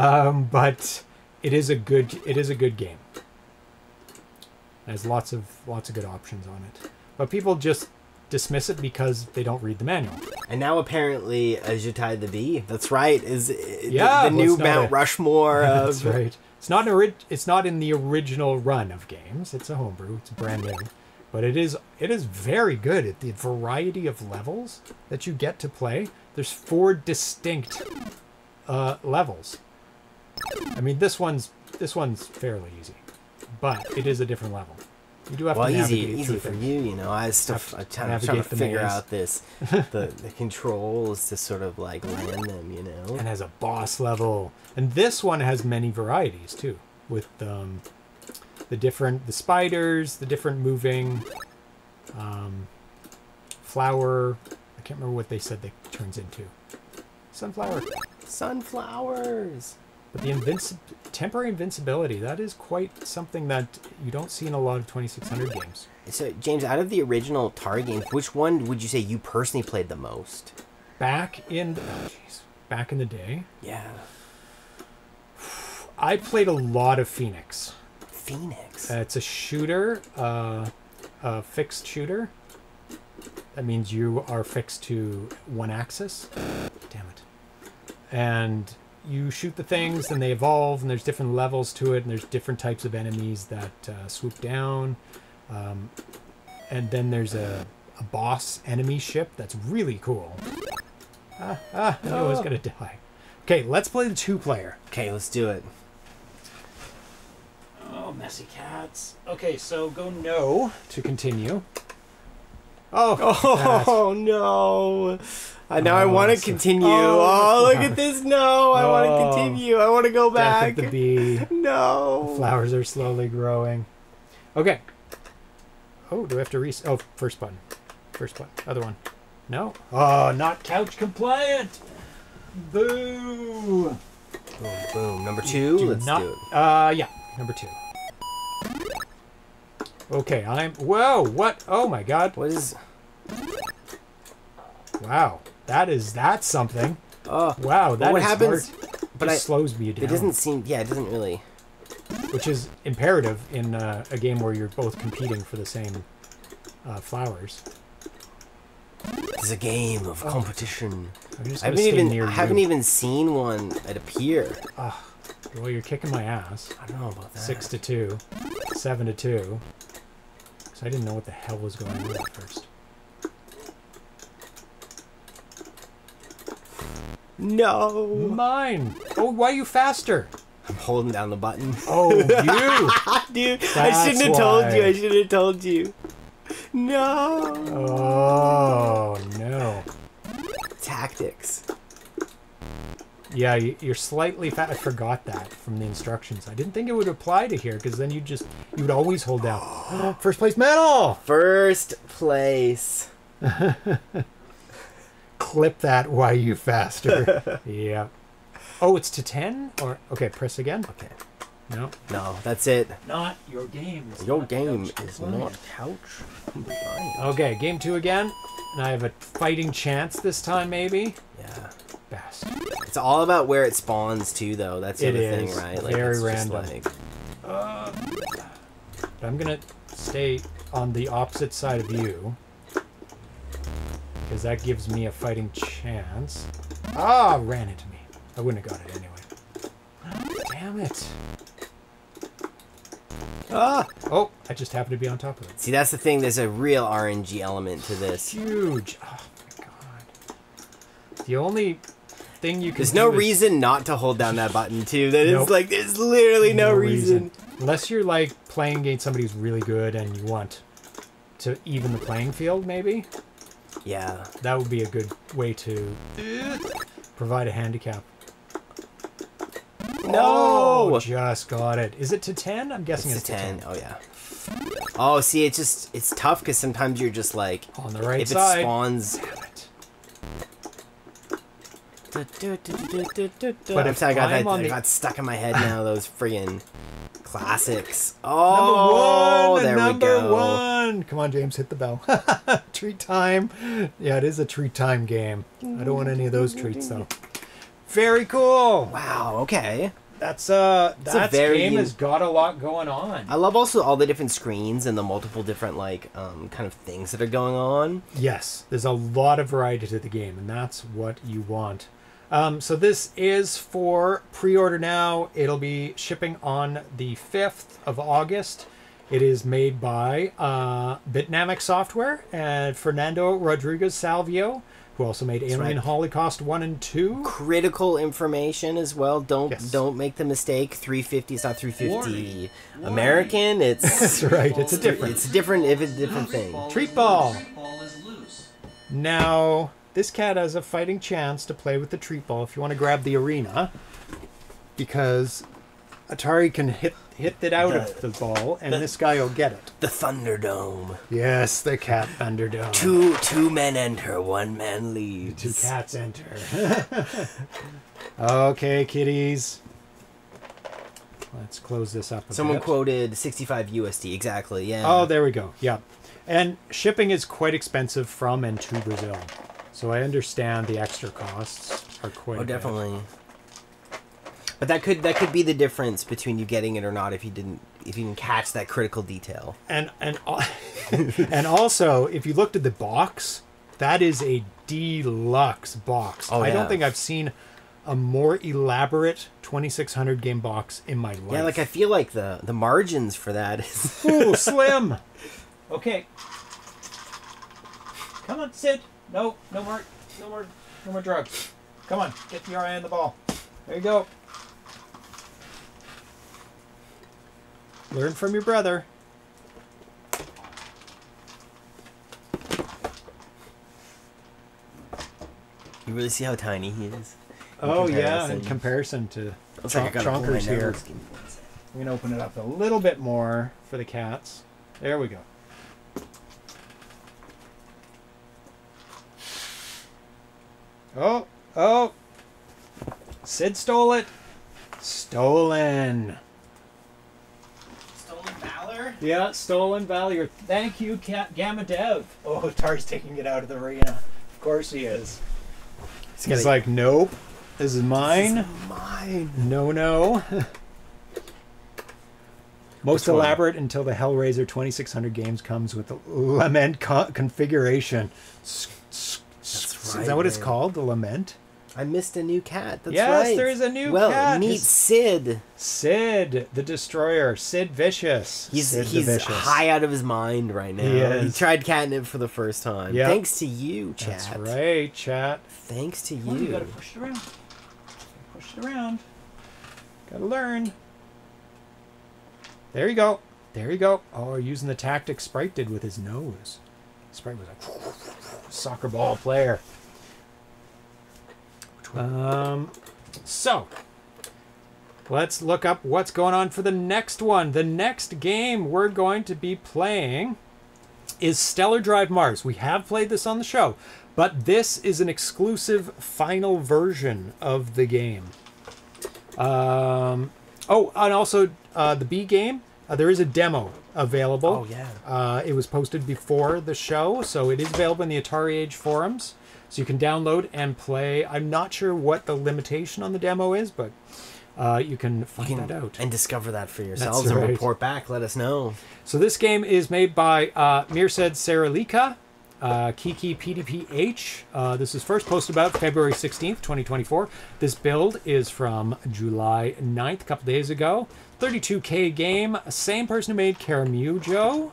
um, But it is a good it is a good game. There's lots of lots of good options on it, but people just dismiss it because they don't read the manual. And now apparently uh, Jataí the Bee, that's right, is yeah, the, the well, new Mount a, Rushmore yeah, of... That's right. It's not, an it's not in the original run of games. It's a homebrew. It's brand new. But it is, it is very good at the variety of levels that you get to play. There's four distinct uh, levels. I mean, this one's this one's fairly easy, but it is a different level. You do have well, to navigate easy, easy for you, you know. I was stuff. I'm trying to figure maze. out this the, the controls to sort of like land them, you know. And has a boss level, and this one has many varieties too, with um, the different the spiders, the different moving um, flower. I can't remember what they said they turns into. Sunflower. Sunflowers. But the invinci temporary invincibility, that is quite something that you don't see in a lot of twenty-six hundred games. So, James, out of the original Atari games, which one would you say you personally played the most? Back in the, oh geez, back in the day? Yeah. I played a lot of Phoenix. Phoenix? Uh, it's a shooter, uh, a fixed shooter. That means you are fixed to one axis. Damn it. And... you shoot the things, and they evolve, and there's different levels to it, and there's different types of enemies that uh, swoop down. Um, and then there's a, a boss enemy ship that's really cool. Ah, ah, I was gonna die. Okay, let's play the two-player. Okay, let's do it. Oh, messy cats. Okay, so go no to continue. Oh, oh, oh no. Uh, now oh, I want to continue. Oh, oh look at this. No, I oh, want to continue. I want to go back. Death of the bee. No. The flowers are slowly growing. Okay. Oh, do I have to reset? Oh, first button. First button. Other one. No. Oh, not couch compliant. Boo. Boom, boom. Number two. Do Let's not, do it. Uh, yeah. Number two. Okay, I'm... Whoa, what? Oh, my God. What is... Wow. That is, that's something. Oh, wow, that what is happens, but it I, slows me down. It doesn't seem, yeah, it doesn't really. Which is imperative in uh, a game where you're both competing for the same uh, flowers. It's a game of oh. competition. I haven't even, I haven't even seen one that appear. Uh, well, you're kicking my ass. I don't know about that. Six to two, seven to two. Because I didn't know what the hell was going on at first. No! Mine! Oh, why are you faster? I'm holding down the button. Oh, you! Dude, That's I shouldn't have why. told you. I shouldn't have told you. No! Oh, no. Tactics. Yeah, you're slightly fat. I forgot that from the instructions. I didn't think it would apply to here, because then you just, you would always hold down. First place medal! First place. Clip that while you faster. Yeah. Oh, it's to ten? Or okay, press again. Okay. No. No, that's it. Not your game. Your game is not couch. Okay, game two again. And I have a fighting chance this time, maybe. Yeah. Best. It's all about where it spawns too, though. That's the other thing, right? Like, very random. Like... Uh, I'm gonna stay on the opposite side of you. Because that gives me a fighting chance. Ah, oh, ran into me. I wouldn't have got it anyway. Damn it. Ah! Oh, I just happened to be on top of it. See, that's the thing. There's a real R N G element to this. Huge. Oh, my God. The only thing you can There's no is... reason not to hold down that button, too. That nope. is like, there's literally no, no reason. reason. Unless you're, like, playing against somebody who's really good and you want to even the playing field, maybe. Yeah, that would be a good way to provide a handicap. No, oh, just got it. Is it to ten? I'm guessing it's, it's to ten. ten. Oh yeah. Oh, see, it's just it's tough because sometimes you're just like on the right if side. If it spawns. Damn it. But if I got that, I got stuck in my head now. Those friggin' classics. Oh, one, there we go. One. Come on, James, hit the bell. Treat time. Yeah, it is a treat time game. I don't want any of those treats, though. Very cool. Wow, okay. That's uh, that very... game has got a lot going on. I love also all the different screens and the multiple different like um, kind of things that are going on. Yes, there's a lot of variety to the game, and that's what you want. Um, so this is for pre-order now. It'll be shipping on the fifth of August. It is made by uh, Bitnamic Software and Fernando Rodrigues Salvio, who also made Alien right. Holocaust one and two. Critical information as well. Don't yes. don't make the mistake. three fifty is not three fifty Warning. American. Warning. It's That's right. It's a different. It's different if it's a different thing. Treat ball. Treat ball is loose. Now, this cat has a fighting chance to play with the treat ball if you want to grab the arena, because Atari can hit hit it out the, of the ball, and the, this guy will get it. The Thunderdome. Yes, the cat Thunderdome. Two two men enter, one man leaves. Two cats enter. Okay, kitties. Let's close this up a Someone bit. Quoted sixty-five U S D, exactly, yeah. Oh, there we go, yeah. And shipping is quite expensive from and to Brazil, so I understand the extra costs are quite Oh, definitely. Bad. But that could that could be the difference between you getting it or not if you didn't if you didn't catch that critical detail. And and and also, if you looked at the box, that is a deluxe box. Oh, I yeah. don't think I've seen a more elaborate twenty-six hundred game box in my life. Yeah, like I feel like the the margins for that is ooh, slim. Okay. Come on, Sid. No, no more, no more, no more drugs. Come on, get your eye on the ball. There you go. Learn from your brother. You really see how tiny he is? Oh, yeah, in comparison to Chonkers here. We're going to open it up a little bit more for the cats. There we go. Oh, oh. Sid stole it. Stolen. Yeah, stolen valor. Thank you, Cat Gamma Dev. Oh, Atari's taking it out of the arena. Of course he is. He's, He's like, nope, this is mine. This is mine. No, no. Most Which elaborate one? Until the Hellraiser twenty-six hundred games comes with the Lament co configuration. That's is right, that what man. It's called? The Lament? I missed a new cat. That's yes, right. Yes, there is a new well, cat. Well, meet Sid. Sid, the Destroyer. Sid Vicious. He's Sid he's Vicious. High out of his mind right now. He, is. He tried catnip for the first time. Yep. Thanks to you, chat. That's right, chat. Thanks to you. Oh, you gotta push it around. Push it around. Gotta learn. There you go. There you go. Oh, we're using the tactic Sprite did with his nose. Sprite was a soccer ball player. Um, so let's look up what's going on for the next one. The next game we're going to be playing is Stellar Drive Mars. We have played this on the show, but this is an exclusive final version of the game. Um, oh, and also uh, the B game, uh, there is a demo available. Oh, yeah. Uh, it was posted before the show, so it is available in the Atari Age forums. So you can download and play. I'm not sure what the limitation on the demo is, but uh, you can find you can, that out. And discover that for yourselves That's and right. report back. Let us know. So this game is made by uh, Mirsad Sarajlic, uh, Kiki P D P H. Uh, this is first posted about February sixteenth, twenty twenty-four. This build is from July ninth, a couple days ago. thirty-two K game. Same person who made Karamujo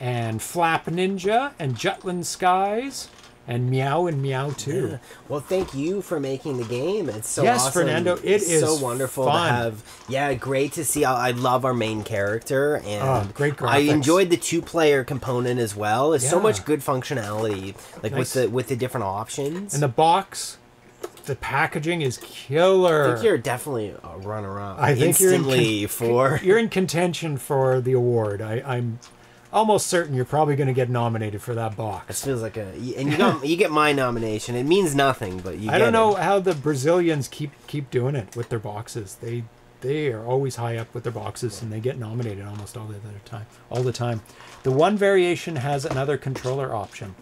and Flap Ninja and Jutland Skies. And Meow and Meow too. Yeah. Well, thank you for making the game. It's so yes, awesome. Fernando. It it's is so wonderful fun. To have. Yeah, great to see. I, I love our main character, and oh, great graphics. I enjoyed the two-player component as well. It's yeah. so much good functionality, like nice. with the with the different options. And the box, the packaging is killer. I think you're definitely a runner-up. I think instantly you're in for you're in contention for the award. I, I'm. Almost certain you're probably going to get nominated for that box. It feels like a and you got you get my nomination. It means nothing, but you. I get don't know it. How the Brazilians keep keep doing it with their boxes. They they are always high up with their boxes, yeah. and they get nominated almost all the time. All the time, the one variation has another controller option.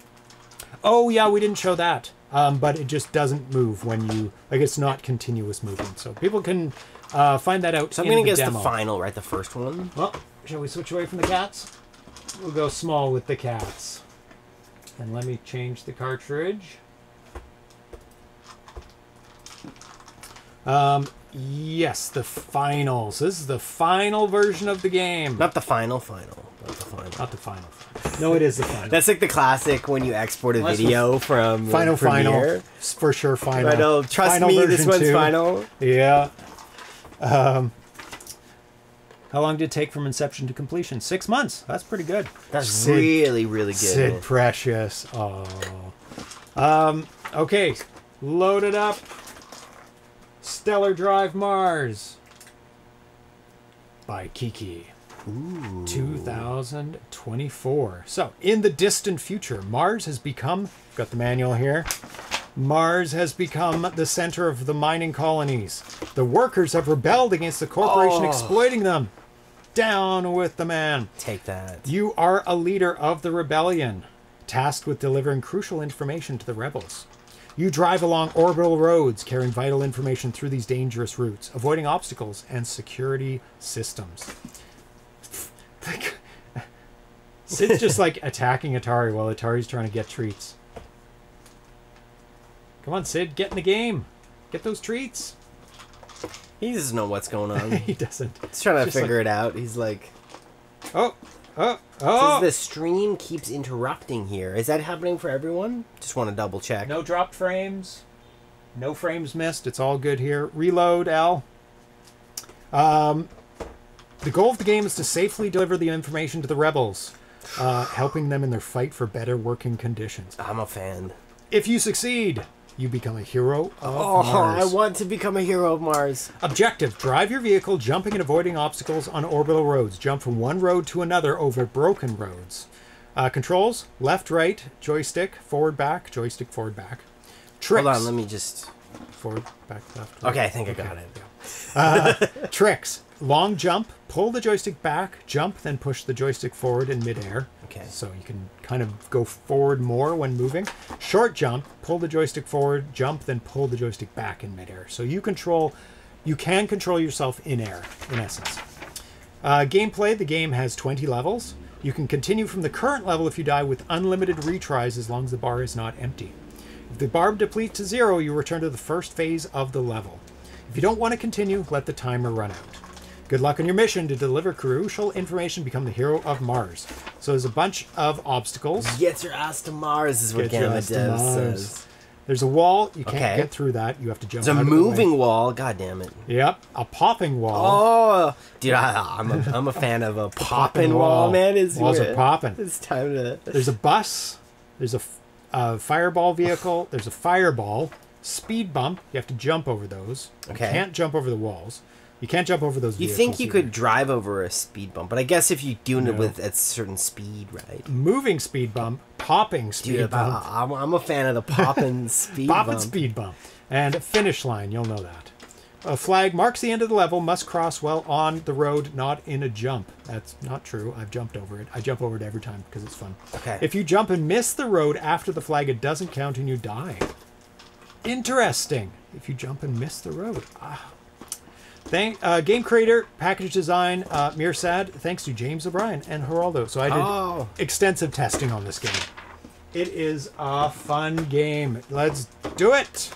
Oh yeah, we didn't show that, um, but it just doesn't move when you like. It's not continuous movement, so people can Uh, find that out. So I'm going to guess demo. the final, right? The first one. Well, shall we switch away from the cats? We'll go small with the cats. And let me change the cartridge. Um, yes, the final. So this is the final version of the game. Not the final final. Not the final. Not the final. No, it is the final. That's like the classic when you export a Unless video from Final Final. For sure, final. I know. Trust final me, this one's two. final. Yeah. Um, how long did it take from inception to completion? Six months. That's pretty good. That's Sid, really, really good. Sid Precious. Oh. Um, okay. Load it up. Stellar Drive Mars by Kiki. Ooh. two thousand twenty-four. So, in the distant future, Mars has become... Got the manual here. Mars has become the center of the mining colonies. The workers have rebelled against the corporation oh. exploiting them. Down with the man. Take that. You are a leader of the rebellion, tasked with delivering crucial information to the rebels. You drive along orbital roads, carrying vital information through these dangerous routes, avoiding obstacles and security systems. Like, Sid's just like attacking Atari while Atari's trying to get treats. Come on, Sid, get in the game. Get those treats. He doesn't know what's going on. He doesn't. He's trying to figure like, it out. He's like... Oh, oh, oh. The stream keeps interrupting here. Is that happening for everyone? Just want to double check. No dropped frames. No frames missed. It's all good here. Reload, Al. Um, the goal of the game is to safely deliver the information to the rebels, uh, helping them in their fight for better working conditions. I'm a fan. If you succeed... You become a hero of oh, Mars. I want to become a hero of Mars. Objective, drive your vehicle, jumping and avoiding obstacles on orbital roads. Jump from one road to another over broken roads. Uh, controls, left, right, joystick, forward, back, joystick, forward, back. Tricks. Hold on, let me just... Forward, back, left. Right. Okay, I think okay. I got it. Uh, tricks, long jump, pull the joystick back, jump, then push the joystick forward in midair. Okay. So you can kind of go forward more when moving. Short jump, pull the joystick forward, jump, then pull the joystick back in midair. So you control, you can control yourself in air, in essence. Uh, gameplay, the game has twenty levels. You can continue from the current level if you die with unlimited retries as long as the bar is not empty. If the bar depletes to zero, you return to the first phase of the level. If you don't want to continue, let the timer run out. Good luck on your mission to deliver crucial information, become the hero of Mars. So there's a bunch of obstacles. Get your ass to Mars is what Gamma Dev says. There's a wall. You can't okay. get through that. You have to jump There's out a moving the wall. God damn it. Yep. A popping wall. Oh, dude, I, I'm, a, I'm a fan of a popping wall. wall, man. It's Walls weird. are popping. It's time to... There's a bus. There's a, a fireball vehicle. There's a fireball. Speed bump. You have to jump over those. Okay. You can't jump over the walls. You can't jump over those. You think you either. could drive over a speed bump, but I guess if you do no. it with at certain speed, right? Moving speed bump, popping speed Dude, bump. I'm, I'm a fan of the popping speed bump. Popping speed bump. And finish line, you'll know that. A flag marks the end of the level, must cross while on the road, not in a jump. That's not true. I've jumped over it. I jump over it every time because it's fun. Okay. If you jump and miss the road after the flag, it doesn't count and you die. Interesting. If you jump and miss the road. Ah. Thank, uh, game creator, package design, uh, Mirsad, thanks to James O'Brien and Geraldo. So I did oh. extensive testing on this game. It is a fun game. Let's do it.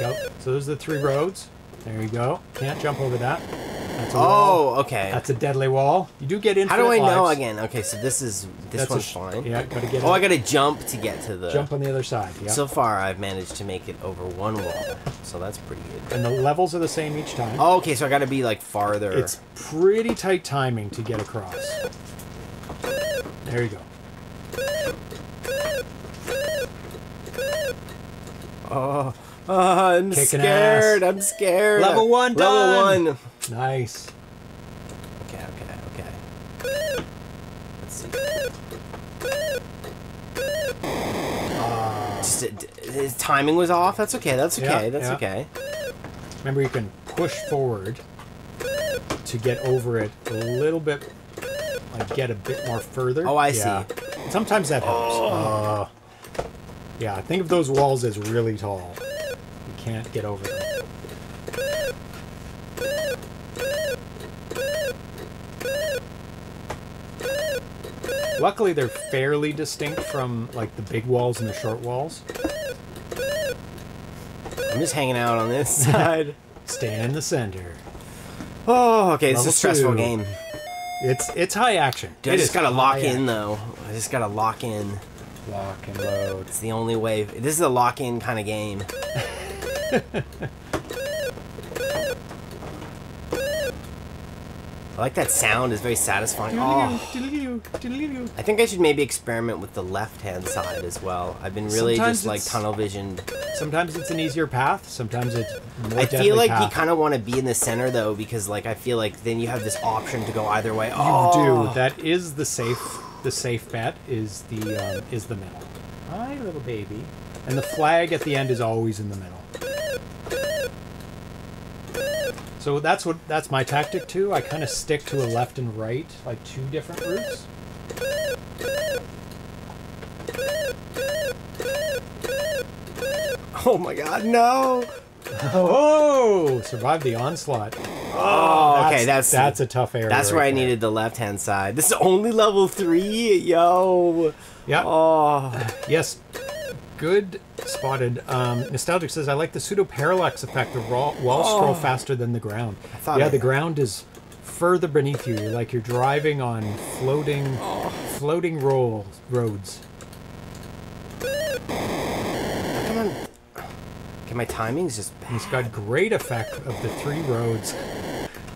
Yep. So those are the three roads. There you go. Can't jump over that. That's a oh, wall. okay. That's a deadly wall. You do get into. How do I lives. know again? Okay, so this is this That's one's fine. Yeah, gotta get. Oh, out. I gotta jump to get to the. Jump on the other side. Yeah. So far, I've managed to make it over one wall, so that's pretty good. And the levels are the same each time. Oh, okay, so I gotta be like farther. It's pretty tight timing to get across. There you go. Oh, oh I'm Kicking scared. Ass. I'm scared. Level one done. Level one. Nice. Okay, okay, okay. Let's see. Uh, Just, his timing was off. That's okay. That's okay. Yeah, that's yeah. okay. Remember, you can push forward to get over it a little bit, like get a bit more further. Oh, I yeah. see. Sometimes that helps. Oh. Uh, yeah, think of those walls as really tall. You can't get over them. Luckily, they're fairly distinct from, like, the big walls and the short walls. I'm just hanging out on this side. Staying in the center. Oh, okay, this is a stressful game. It's it's high action. Dude, I just gotta lock in, though. I just gotta lock in. Lock and load. It's the only way. This is a lock-in kind of game. I like that sound. It's very satisfying. Oh. I think I should maybe experiment with the left-hand side as well. I've been really sometimes just like tunnel visioned. Sometimes it's an easier path. Sometimes it's more I feel like path. You kind of want to be in the center though, because like I feel like then you have this option to go either way. Oh. You do. That is the safe. The safe bet is the um, is the middle. Hi, little baby. And the flag at the end is always in the middle. So that's what that's my tactic too. I kind of stick to a left and right, like two different routes. Oh my God, no! Oh, survived the onslaught. Oh, okay, that's that's, that's a tough area. That's where right I there. needed the left-hand side. This is only level three, yo. Yeah. Oh, yes. Good spotted. Um, Nostalgic says, I like the pseudo-parallax effect. The raw walls oh. scroll faster than the ground. Yeah, I the know. ground is further beneath you. You're like you're driving on floating, oh. floating roll roads. Come on. Okay, my timing's just bad. It's got great effect of the three roads.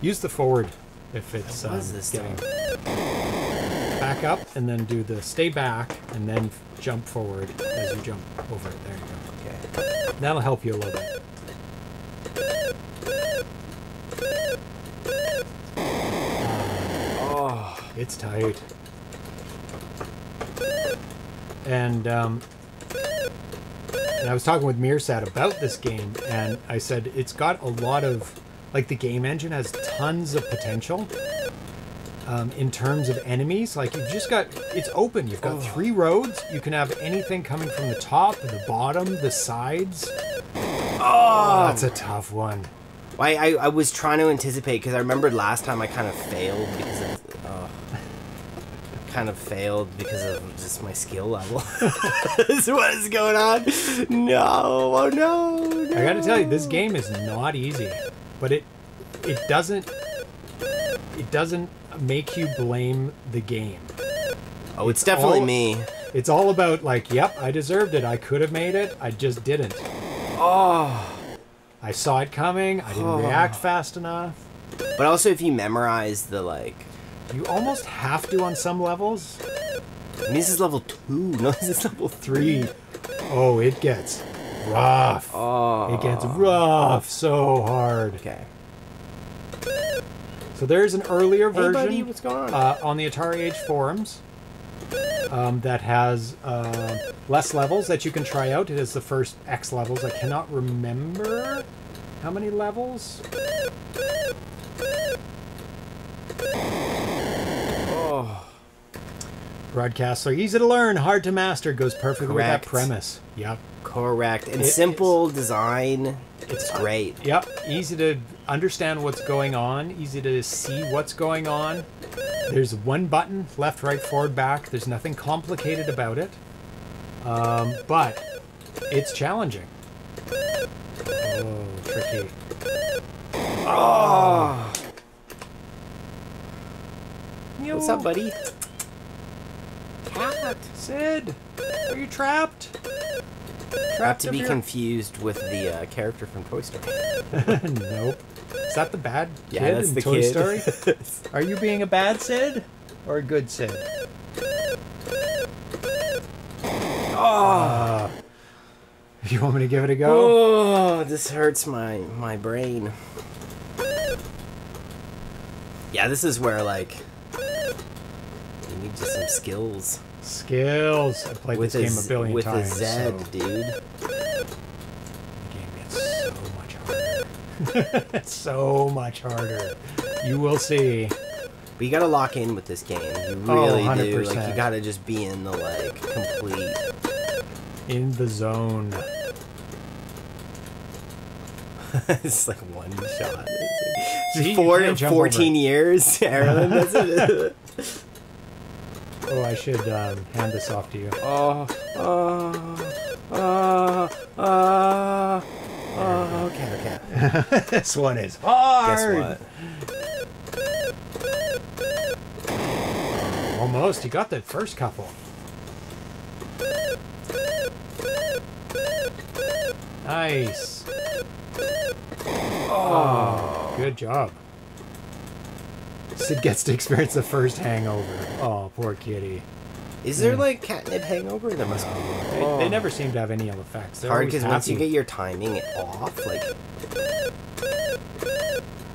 Use the forward if it's um, this getting... Back up and then do the stay back and then jump forward as you jump over it. There you go. Okay. That'll help you a little bit. Oh, it's tight. And, um... And I was talking with Mirsad about this game, and I said it's got a lot of, like the game engine has tons of potential um, in terms of enemies. Like you've just got, it's open. You've got oh. three roads. You can have anything coming from the top, the bottom, the sides. Oh, that's a tough one. I, I, I was trying to anticipate because I remembered last time I kind of failed because of... Uh... kind of failed because of just my skill level. So what is going on? No, oh no, no. I gotta tell you, this game is not easy, but it it doesn't it doesn't make you blame the game. Oh, it's, it's definitely all, me. It's all about like, yep, I deserved it. I could have made it. I just didn't. Oh, I saw it coming. I didn't oh. react fast enough. But also, if you memorize the like. You almost have to on some levels. I mean, this is level two. No, this is level three. Oh, it gets rough. Oh. It gets rough so hard. Okay. So there's an earlier version hey buddy, what's going on? Uh, on the Atari Age forums um, that has uh, less levels that you can try out. It is the first X levels. I cannot remember how many levels. Broadcaster, easy to learn, hard to master, goes perfectly with that premise. Yep. Correct. And it, simple it's, design, it's great. Yep. Easy to understand what's going on, easy to see what's going on. There's one button, left, right, forward, back. There's nothing complicated about it. Um, but it's challenging. Oh, tricky. Oh. Yo. What's up, buddy? Cat. Sid, are you trapped? Trapped Not to be here? confused with the uh, character from Toy Story. Nope. Is that the bad kid yeah, that's in the Toy kid. Story? Are you being a bad Sid or a good Sid? Oh. Uh, you want me to give it a go? Oh, this hurts my my brain. Yeah, this is where like. Need just some skills. Skills. I played with this a, game a billion with times. With a Zed, so. dude. The game gets so much harder. So much harder. You will see. But you gotta lock in with this game. You really oh, do. Like you gotta just be in the like complete. In the zone. It's like one shot. Like, see, four, fourteen years, Erlen. That's it. Oh, I should um, hand this off to you. Oh, oh, oh, oh, oh, okay, okay. This one is hard! Guess what? Almost, you got the first couple. Nice. Oh, good job. Sid gets to experience the first hangover. Oh, poor kitty. Is there mm. like catnip hangover? There must no. be. They, oh. they never seem to have any ill effects. They're hard because once you get your timing off, like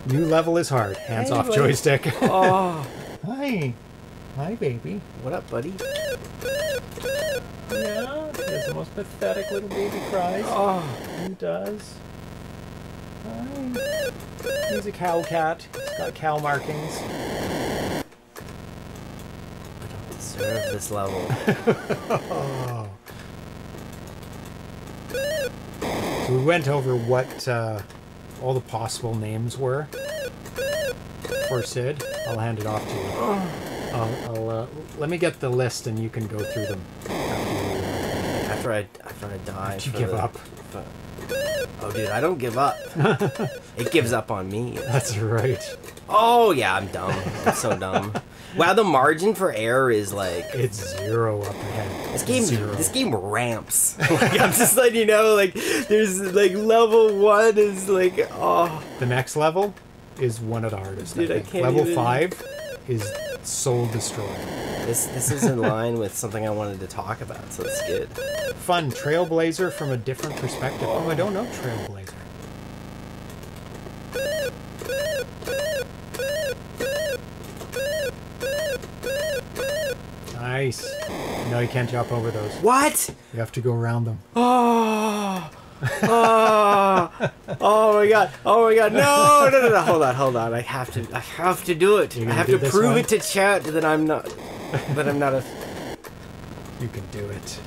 new level is hard. Hands hey, off buddy. Joystick. Oh, hi, hi, baby. What up, buddy? Yeah, it's the most pathetic little baby cries. Oh, he does. Hi. He's a cow cat. He's got cow markings. I don't deserve this level. Oh. So we went over what uh, all the possible names were for Sid. I'll hand it off to you. Oh. Um, I'll, uh, let me get the list and you can go through them. After I, after I die. After you give the, up. For, oh, dude, I don't give up. It gives up on me. That's right. Oh, yeah, I'm dumb. I'm so dumb. Wow, the margin for error is like... It's zero up ahead. This game, zero. This game ramps. Like, I'm just letting you know, like, there's, like, level one is, like, oh. The next level is one of the hardest. Dude, I, I can't Level even... five is Soul Destroyer. This, this is in line with something I wanted to talk about, so it's good. Fun. Trailblazer from a different perspective. Oh, I don't know Trailblazer. Nice. No, you can't jump over those. What? You have to go around them. Oh! Oh, oh my god, oh my god, no, no, no, no, hold on, hold on, I have to, I have to do it, I have to prove one? it to chat that I'm not, that I'm not a... You can do it.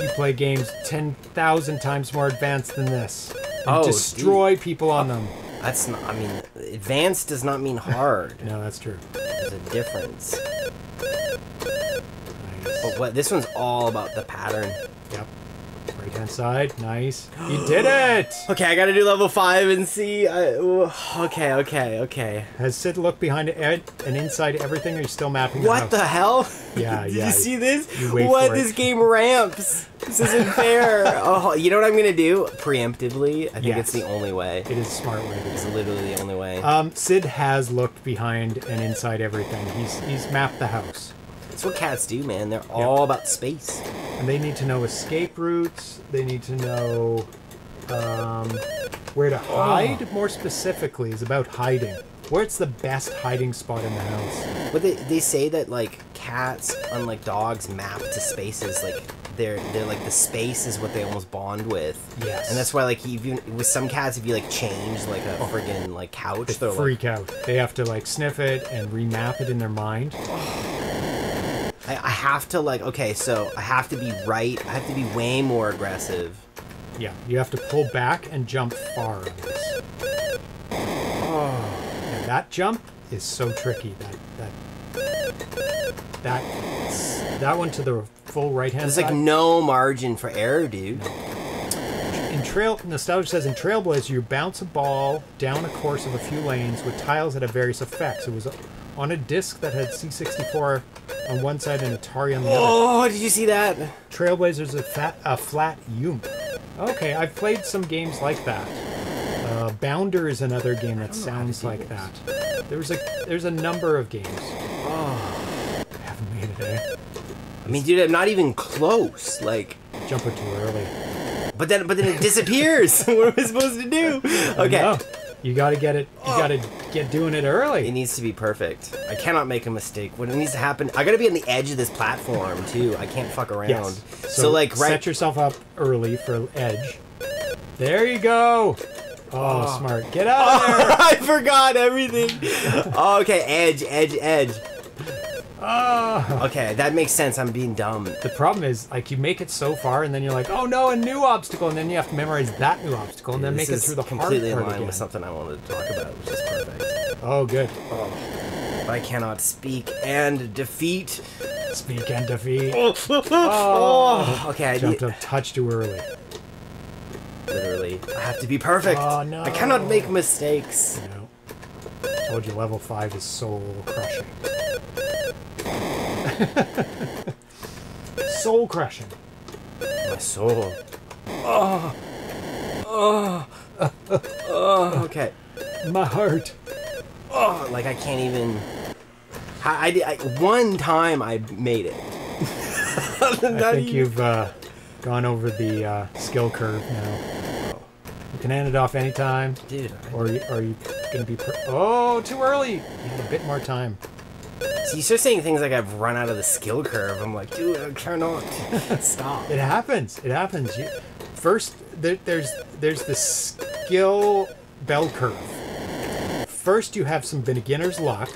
You play games ten thousand times more advanced than this. You oh, destroy dude. people on them. That's not, I mean, advanced does not mean hard. No, that's true. There's a difference. Nice. But what, this one's all about the pattern. Yep. Right hand side. Nice. You did it! Okay, I gotta do level five and see. I, okay, okay, okay. Has Sid looked behind it and inside everything? Or are you still mapping What out? the hell? Yeah, Did yeah. Did you see this? You what? This it. game ramps. This isn't fair. Oh, you know what I'm gonna do? Preemptively, I think yes. it's the only way. It is a smart way to do. It's literally the only way. Um, Sid has looked behind and inside everything. He's, he's mapped the house. That's what cats do, man. They're yep. all about space. And they need to know escape routes. They need to know um, where to hide. Oh. More specifically, is about hiding. Where's the best hiding spot in the house? But they they say that like cats, unlike dogs, map to spaces. Like they're they're like the space is what they almost bond with. Yes. And that's why like even with some cats, if you like change like a oh. friggin' like couch, they they're freak like, out. They have to like sniff it and remap it in their mind. I have to like okay, so I have to be right. I have to be way more aggressive. Yeah, you have to pull back and jump far. Oh, and that jump is so tricky. That that that that one to the full right hand. There's side. like no margin for error, dude. No. In trail, Nostalgia says in Trailblazer, you bounce a ball down a course of a few lanes with tiles that have various effects. It was on a disc that had C sixty-four on one side and Atari on the other. Oh, did you see that? Trailblazer's a, fat, a flat yump. Okay, I've played some games like that. Uh, Bounder is another game that sounds like that. There's a there's a number of games. Oh, I haven't made it, eh? I mean, dude, I'm not even close. Like, jumping too early. But then, but then it disappears. What am I supposed to do? Okay. Oh, no. You gotta get it. You oh. gotta get doing it early. It needs to be perfect. I cannot make a mistake. What needs to happen? I gotta be on the edge of this platform too. I can't fuck around. Yes. So, so like, right, set yourself up early for edge. There you go. Oh, oh. smart. Get out. Oh, of there. I forgot everything. Oh, okay, edge, edge, edge. Oh. Okay, that makes sense. I'm being dumb. The problem is, like, you make it so far, and then you're like, oh no, a new obstacle, and then you have to memorize that new obstacle, and Dude, then make it through the hard part again. Completely in line with something I wanted to talk about, which is perfect. Oh, good. Oh. I cannot speak and defeat. Speak and defeat. Oh, oh, oh. Okay, I jumped up touch too early. Literally, I have to be perfect. Oh, no. I cannot make mistakes. No. I told you, level five is soul crushing. Soul crushing. My soul. Oh. Oh. Oh. Okay. My heart. Oh, like I can't even. I, I, did, I one time I made it. I think even... you've uh, gone over the uh, skill curve now. You can hand it off anytime. Dude, I... or are you gonna be? Per oh, too early. You had a bit more time. So you start saying things like I've run out of the skill curve. I'm like, dude, I cannot stop. It happens. It happens. You, first, there, there's there's the skill bell curve. First, you have some beginner's luck.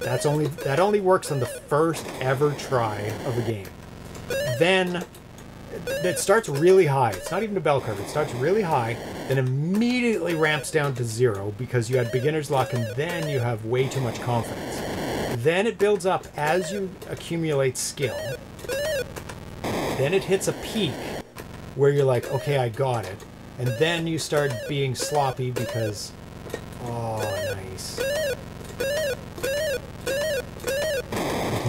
That's only that only works on the first ever try of a game. Then it starts really high. It's not even a bell curve. It starts really high, then immediately ramps down to zero because you had beginner's luck, and then you have way too much confidence. Then it builds up as you accumulate skill. Then it hits a peak where you're like, okay, I got it. And then you start being sloppy because, oh, nice.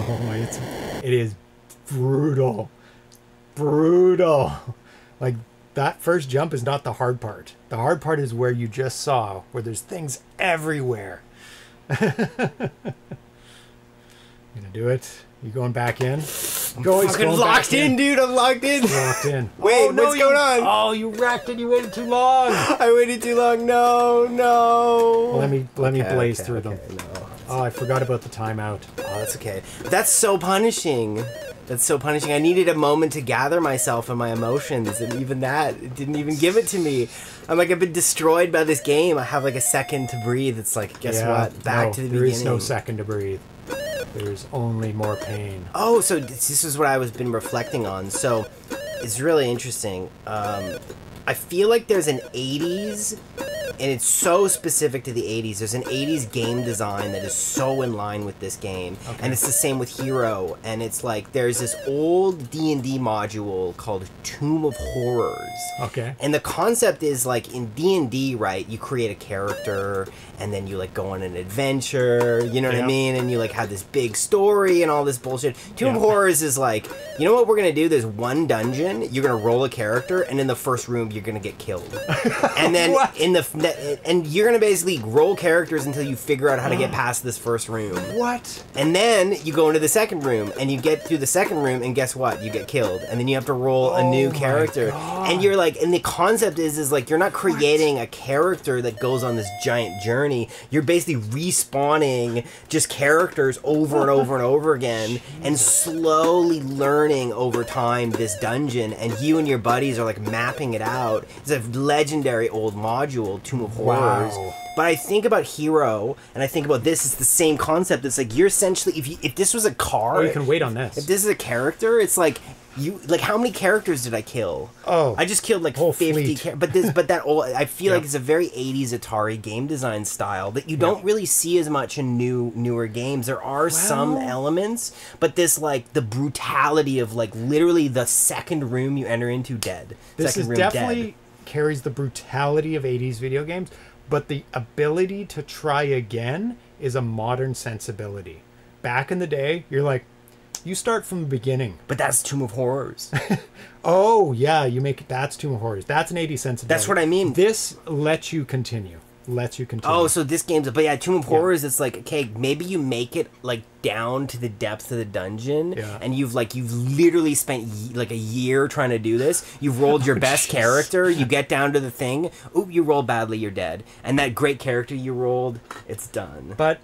Oh, it's, it is brutal. Brutal. Like, that first jump is not the hard part. The hard part is where you just saw, where there's things everywhere. Gonna do it. You going back in? I'm going, fucking going locked in, in, dude. I'm locked in. You're locked in. Wait, oh, no, what's you, going on? Oh, you racked it. You waited too long. I waited too long. No, no. Let me let okay, me blaze okay, through okay, them. No. Oh, I forgot about the timeout. Oh, that's okay. That's so punishing. That's so punishing. I needed a moment to gather myself and my emotions, and even that, it didn't even give it to me. I'm like, I've been destroyed by this game. I have like a second to breathe. It's like, guess yeah, what? Back no, to the there beginning. There is no second to breathe. There's only more pain. Oh, so this is what I was been reflecting on. So it's really interesting. Um, I feel like there's an eighties, and it's so specific to the eighties. There's an eighties game design that is so in line with this game. Okay. And it's the same with Hero. And it's like there's this old D and D module called Tomb of Horrors. Okay. And the concept is like in D and D, right, you create a character and then you like go on an adventure, you know what yep. I mean? And you like have this big story and all this bullshit. Tomb yep. of Horrors is like, you know what we're going to do? There's one dungeon, you're going to roll a character, and in the first room you're going to get killed. And then in the... And you're going to basically roll characters until you figure out how to get past this first room. What? And then you go into the second room, and you get through the second room, and guess what? You get killed. And then you have to roll oh a new character. God. And you're like, and the concept is, is like, you're not creating what? a character that goes on this giant journey. You're basically respawning just characters over and over and over again, Jesus. and slowly learning over time this dungeon. And you and your buddies are like mapping it out. It's a legendary old module, Tomb of Horrors. Wow. But I think about Hero, and I think about this, it's the same concept. It's like, you're essentially, if you, if this was a car... Oh, you can wait on this. If this is a character, it's like, you, like, how many characters did I kill? Oh. I just killed, like, whole fifty characters. But this, but that old, I feel yeah. like it's a very eighties Atari game design style that you don't yeah. really see as much in new, newer games. There are wow. some elements, but this, like, the brutality of, like, literally the second room you enter into, dead. This second is room, definitely... Dead. Carries the brutality of eighties video games, but the ability to try again is a modern sensibility. Back in the day, you're like, you start from the beginning. But that's Tomb of Horrors. Oh, yeah, you make that's Tomb of Horrors. That's an eighties sensibility. That's what I mean. This lets you continue. Lets you continue. Oh, so this game's... But yeah, Tomb of Horrors, yeah. it's like, okay, maybe you make it, like, down to the depths of the dungeon, yeah. and you've, like, you've literally spent, like, a year trying to do this. You've rolled your oh, best geez. character. You get down to the thing. Oop, you roll badly, you're dead. And that great character you rolled, it's done. But,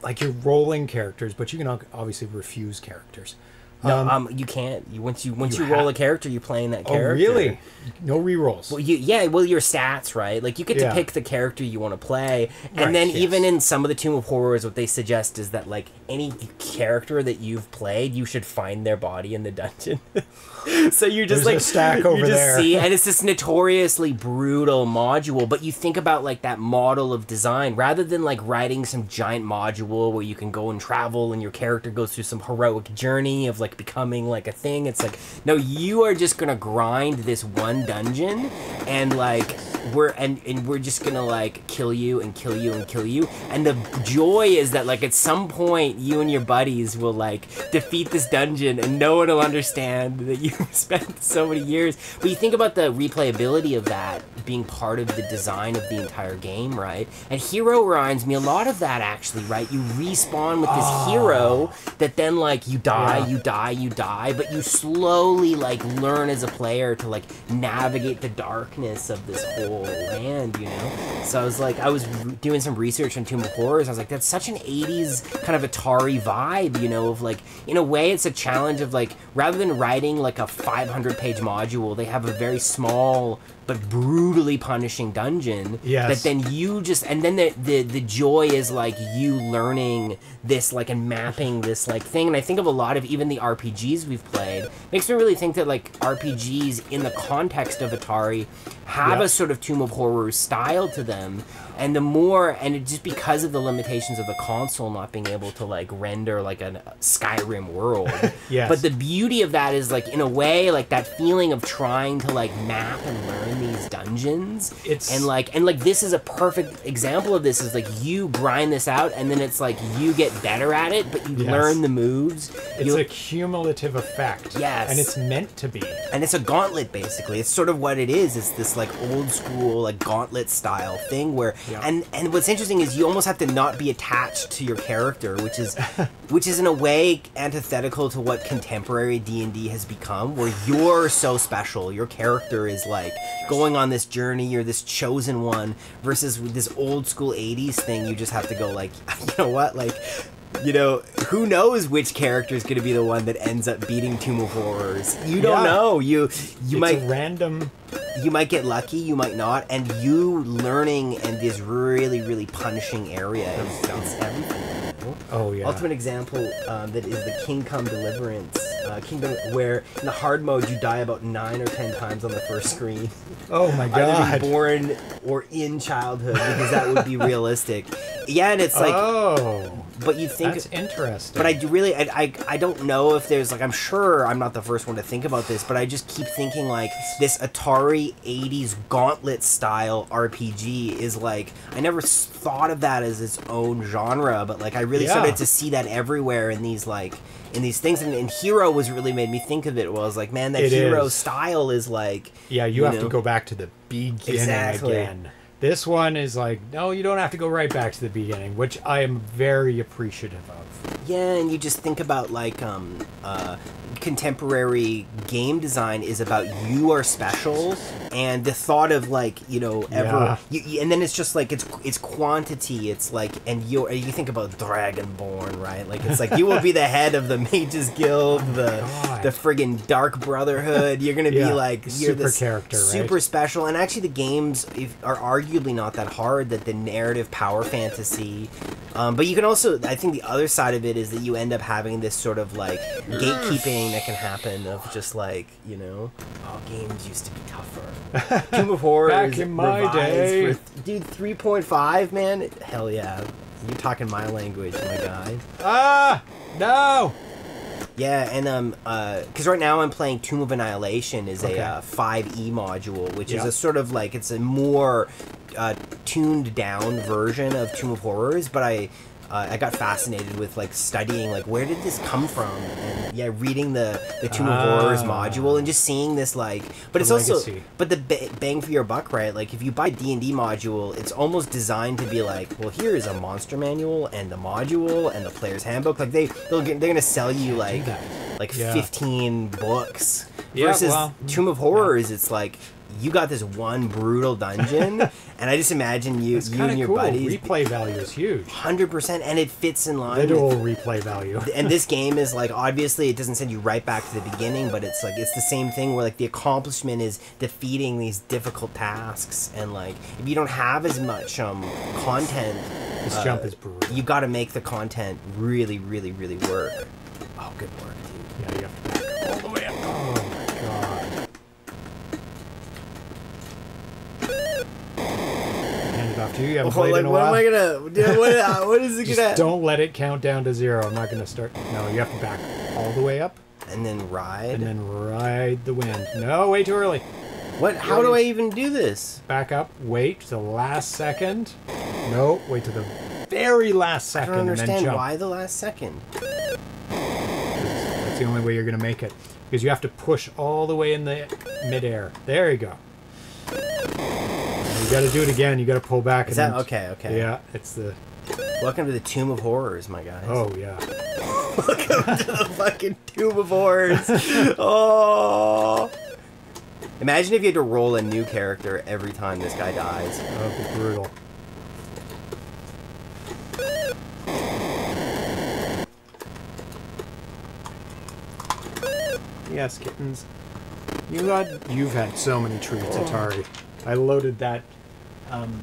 like, you're rolling characters, but you can obviously refuse characters. No, um, um, you can't. You once you once you, you roll a character, you're playing that character. Oh, really? No rerolls. Well, you, yeah. Well, your stats, right? Like you get yeah. to pick the character you want to play, and right, then yes. even in some of the Tomb of Horrors, what they suggest is that like any character that you've played, you should find their body in the dungeon. So you're just There's like a stack over you just there, see, and it's this notoriously brutal module. But you think about like that model of design rather than like writing some giant module where you can go and travel and your character goes through some heroic journey of like. becoming like a thing. It's like, no, you are just gonna grind this one dungeon and like we're and and we're just gonna like kill you and kill you and kill you. And the joy is that like at some point you and your buddies will like defeat this dungeon and no one will understand that you've spent so many years. But you think about the replayability of that being part of the design of the entire game, right? And Hero reminds me a lot of that actually, right? You respawn with this oh. hero that then like you die, yeah. you die you die, but you slowly like learn as a player to like navigate the darkness of this whole land, you know? So I was like, I was doing some research on Tomb of Horrors, I was like, that's such an eighties kind of Atari vibe, you know, of like, in a way it's a challenge of like, rather than writing like a five hundred page module, they have a very small but brutally punishing dungeon yes. that then you just, and then the, the the joy is like you learning this like and mapping this like thing. And I think of a lot of even the R P Gs we've played. Makes me really think that like R P Gs in the context of Atari have yep. a sort of Tomb of Horrors style to them. And the more, and it just because of the limitations of the console not being able to like render like a Skyrim world. yes. But the beauty of that is like in a way like that feeling of trying to like map and learn these dungeons. It's and like and like this is a perfect example of this is like you grind this out and then it's like you get better at it, but you yes. learn the moves. It's You'll, a cumulative effect. Yes. And it's meant to be. And it's a gauntlet basically. It's sort of what it is. It's this like old school like gauntlet style thing where. Yeah. And and what's interesting is you almost have to not be attached to your character, which is which is in a way antithetical to what contemporary D and D has become, where you're so special. Your character is like going on this journey, you're this chosen one, versus with this old school eighties thing, you just have to go like, you know what, like you know, who knows which character is going to be the one that ends up beating Tomb of Horrors? You don't yeah. know. You, you it's might random. You might get lucky. You might not. And you learning in this really, really punishing area is everything. Oh yeah. Ultimate example um, that is the Kingdom Deliverance. Uh, Kingdom, where in the hard mode you die about nine or ten times on the first screen. Oh my god! Either being born or in childhood, because that would be realistic. Yeah, and it's like. Oh. But you think that's interesting. But I really, I, I, I don't know if there's like I'm sure I'm not the first one to think about this, but I just keep thinking like this Atari eighties gauntlet style R P G is like I never thought of that as its own genre, but like I really yeah. started to see that everywhere in these like in these things, and, and Hero was really made me think of it. Well, I was like, man, that it Hero is. Style is like yeah, you, you have know. To go back to the beginning exactly. again. This one is like, no, you don't have to go right back to the beginning, which I am very appreciative of. Yeah, and you just think about, like, um, uh, contemporary game design is about you are special, and the thought of, like, you know, ever... Yeah. You, and then it's just, like, it's it's quantity, it's like, and you you think about Dragonborn, right? Like, it's like, you will be the head of the Mages Guild, oh the God. the friggin' Dark Brotherhood, you're gonna yeah. be, like, you're super this character, super right? special, and actually the games if, are argued arguably not that hard, that the narrative power fantasy, um, but you can also, I think the other side of it is that you end up having this sort of like gatekeeping that can happen of just like, you know, oh, games used to be tougher. Tomb of Horrors back in my day, for, dude, three point five, man, hell yeah, you're talking my language, my guy. Ah, no. Yeah, and um, because uh, right now I'm playing Tomb of Annihilation is okay. a uh, five E module, which yeah. is a sort of like, it's a more uh, tuned down version of Tomb of Horrors, but I uh, I got fascinated with like studying, like, where did this come from? And yeah, reading the, the Tomb ah. of Horrors module and just seeing this like, but it's also, but the ba bang for your buck, right? Like if you buy D and D module, it's almost designed to be like, well, here is a monster manual and the module and the player's handbook. Like they, they'll get, they're going to sell you like, like yeah. fifteen books yeah, versus well, Tomb of Horrors. Yeah. It's like, you got this one brutal dungeon, and I just imagine you, you and your cool. buddies. Replay value is huge. one hundred percent, and it fits in line. Literal replay value. And this game is like, obviously, it doesn't send you right back to the beginning, but it's like, it's the same thing where like the accomplishment is defeating these difficult tasks, and like if you don't have as much um content, this uh, jump is brutal. You got to make the content really, really, really work. Oh, good work, dude. Yeah, you have to back up all the way up. Oh. You haven't well, played like, in a what while. Am I gonna, dude, what, what is it Just gonna? Don't let it count down to zero. I'm not gonna start. No, you have to back all the way up. And then ride. And then ride the wind. No, way too early. What? How wait. do I even do this? Back up. Wait to the last second. No, wait to the very last second. I don't understand and then jump. Why the last second. That's the only way you're gonna make it, because you have to push all the way in the midair. There you go. You gotta do it again. You gotta pull back. Is and that okay? Okay. Yeah, it's the. Welcome to the Tomb of Horrors, my guys. Oh yeah. Welcome to the fucking Tomb of Horrors. Oh. Imagine if you had to roll a new character every time this guy dies. That would be brutal. Yes, kittens. You got. You've had so many treats, oh. Atari. I loaded that um,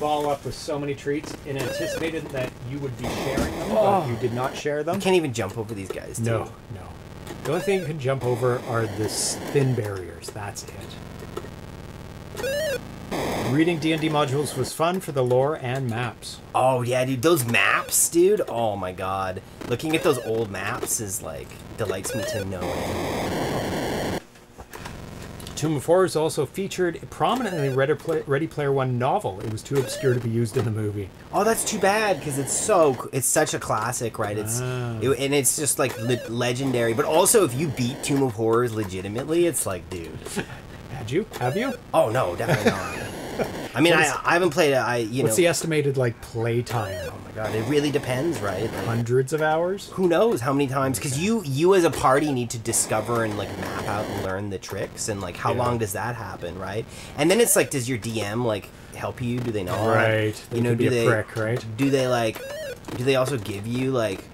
ball up with so many treats and anticipated that you would be sharing them, oh. but you did not share them. You can't even jump over these guys, dude. No, no. The only thing you can jump over are the thin barriers. That's it. Reading D and D modules was fun for the lore and maps. Oh, yeah, dude. Those maps, dude. Oh, my God. Looking at those old maps is, like, delights me to no end. Tomb of Horrors also featured a prominently Ready Player One novel. It was too obscure to be used in the movie. Oh, that's too bad, because it's so it's such a classic, right? It's ah. it, and it's just like le legendary. But also, if you beat Tomb of Horrors legitimately, it's like, dude, had you? Have you? Oh no, definitely not. I mean, is, I I haven't played it. I you what's know. the estimated like play time? Oh my God, it really depends, right? Like, hundreds of hours. Who knows how many times? Because okay. you you as a party need to discover and like map out and learn the tricks, and like how yeah. long does that happen, right? And then it's like, does your D M like help you? Do they know? Right. Like, you know, do they? Prick, right? Do they like? Do they also give you like?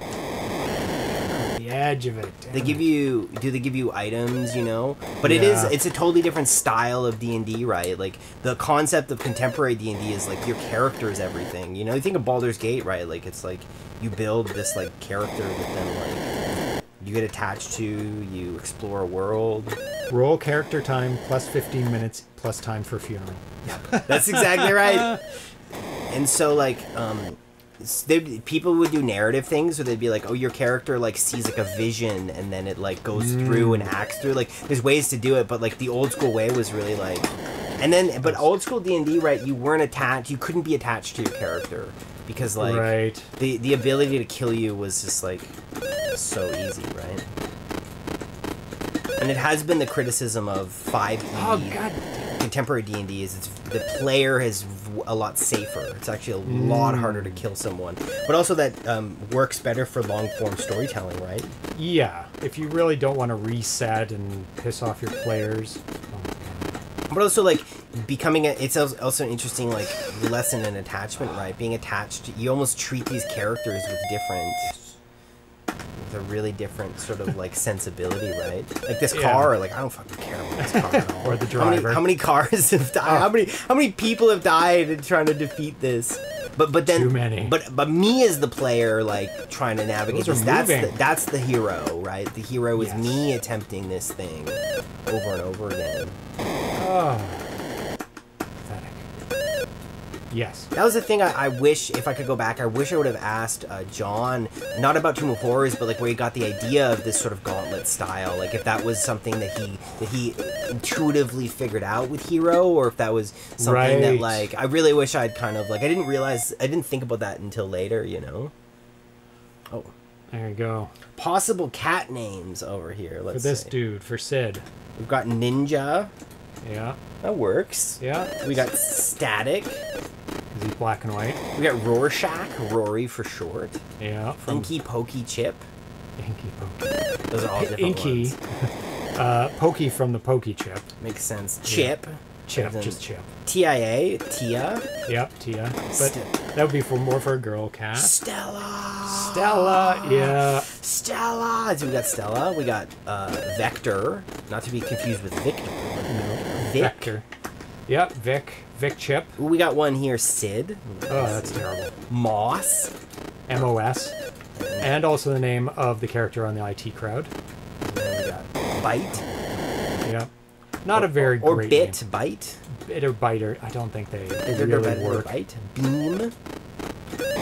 edge of it. Damn. They give you do they give you items, you know? But yeah. it is it's a totally different style of D and D, right? Like the concept of contemporary D and D is like your character is everything. You know, you think of Baldur's Gate, right? Like it's like you build this like character that then like you get attached to, you explore a world. Roll character time plus fifteen minutes plus time for funeral. That's exactly right. And so like um They'd, people would do narrative things where they'd be like, oh, your character like sees like a vision and then it like goes mm. through and acts through. Like there's ways to do it, but like the old school way was really like, and then but old school D and D, right, you weren't attached, you couldn't be attached to your character because like right. the the ability to kill you was just like so easy, right? And it has been the criticism of five E oh, God. contemporary D and D is it's, the player is a lot safer. It's actually a mm. lot harder to kill someone. But also that um, works better for long-form storytelling, right? Yeah, if you really don't want to reset and piss off your players. But also, like, becoming a, it's also an interesting, like, lesson in attachment, right? Being attached, you almost treat these characters with different... a really different sort of like sensibility, right? Like this yeah. car, like I don't fucking care about this car at all. Or the driver. How many, how many cars have died? Oh. How many how many people have died in trying to defeat this? But but then too many. But but me as the player, like trying to navigate this. That's the, that's the hero, right? The hero is yes. me attempting this thing over and over again. Oh. Yes. That was the thing I, I wish, if I could go back, I wish I would have asked uh, John, not about Tomb of Horrors, but like where he got the idea of this sort of gauntlet style. Like if that was something that he that he intuitively figured out with Hero, or if that was something right. that like, I really wish I'd kind of like, I didn't realize, I didn't think about that until later, you know? Oh. There you go. Possible cat names over here, let's see. For this say. dude, for Sid. We've got Ninja. Yeah. That works. Yeah. We got Static. Is he black and white? We got Rorschach, Rory for short. Yeah. From... Inky Pokey Chip. Inky Pokey. Those are all different Inky. ones. Uh, Pokey from the Pokey Chip. Makes sense. Chip. Yeah. Chip, just Chip. T I A, Tia. Yep, Tia. But St that would be for more for a girl cat. Stella. Stella, yeah. Stella. So we got Stella. We got uh, Vector. Not to be confused with Victor. No. Vic. Vector. Yep, Vic. Vic Chip. We got one here, Sid. Oh, that's terrible. Moss. M O S. And also the name of the character on the I T Crowd. And then we got Bite. Yep. Not or, a very or, or great bit name. Bite, bit or biter. I don't think they bit really bit work. Bite, beam,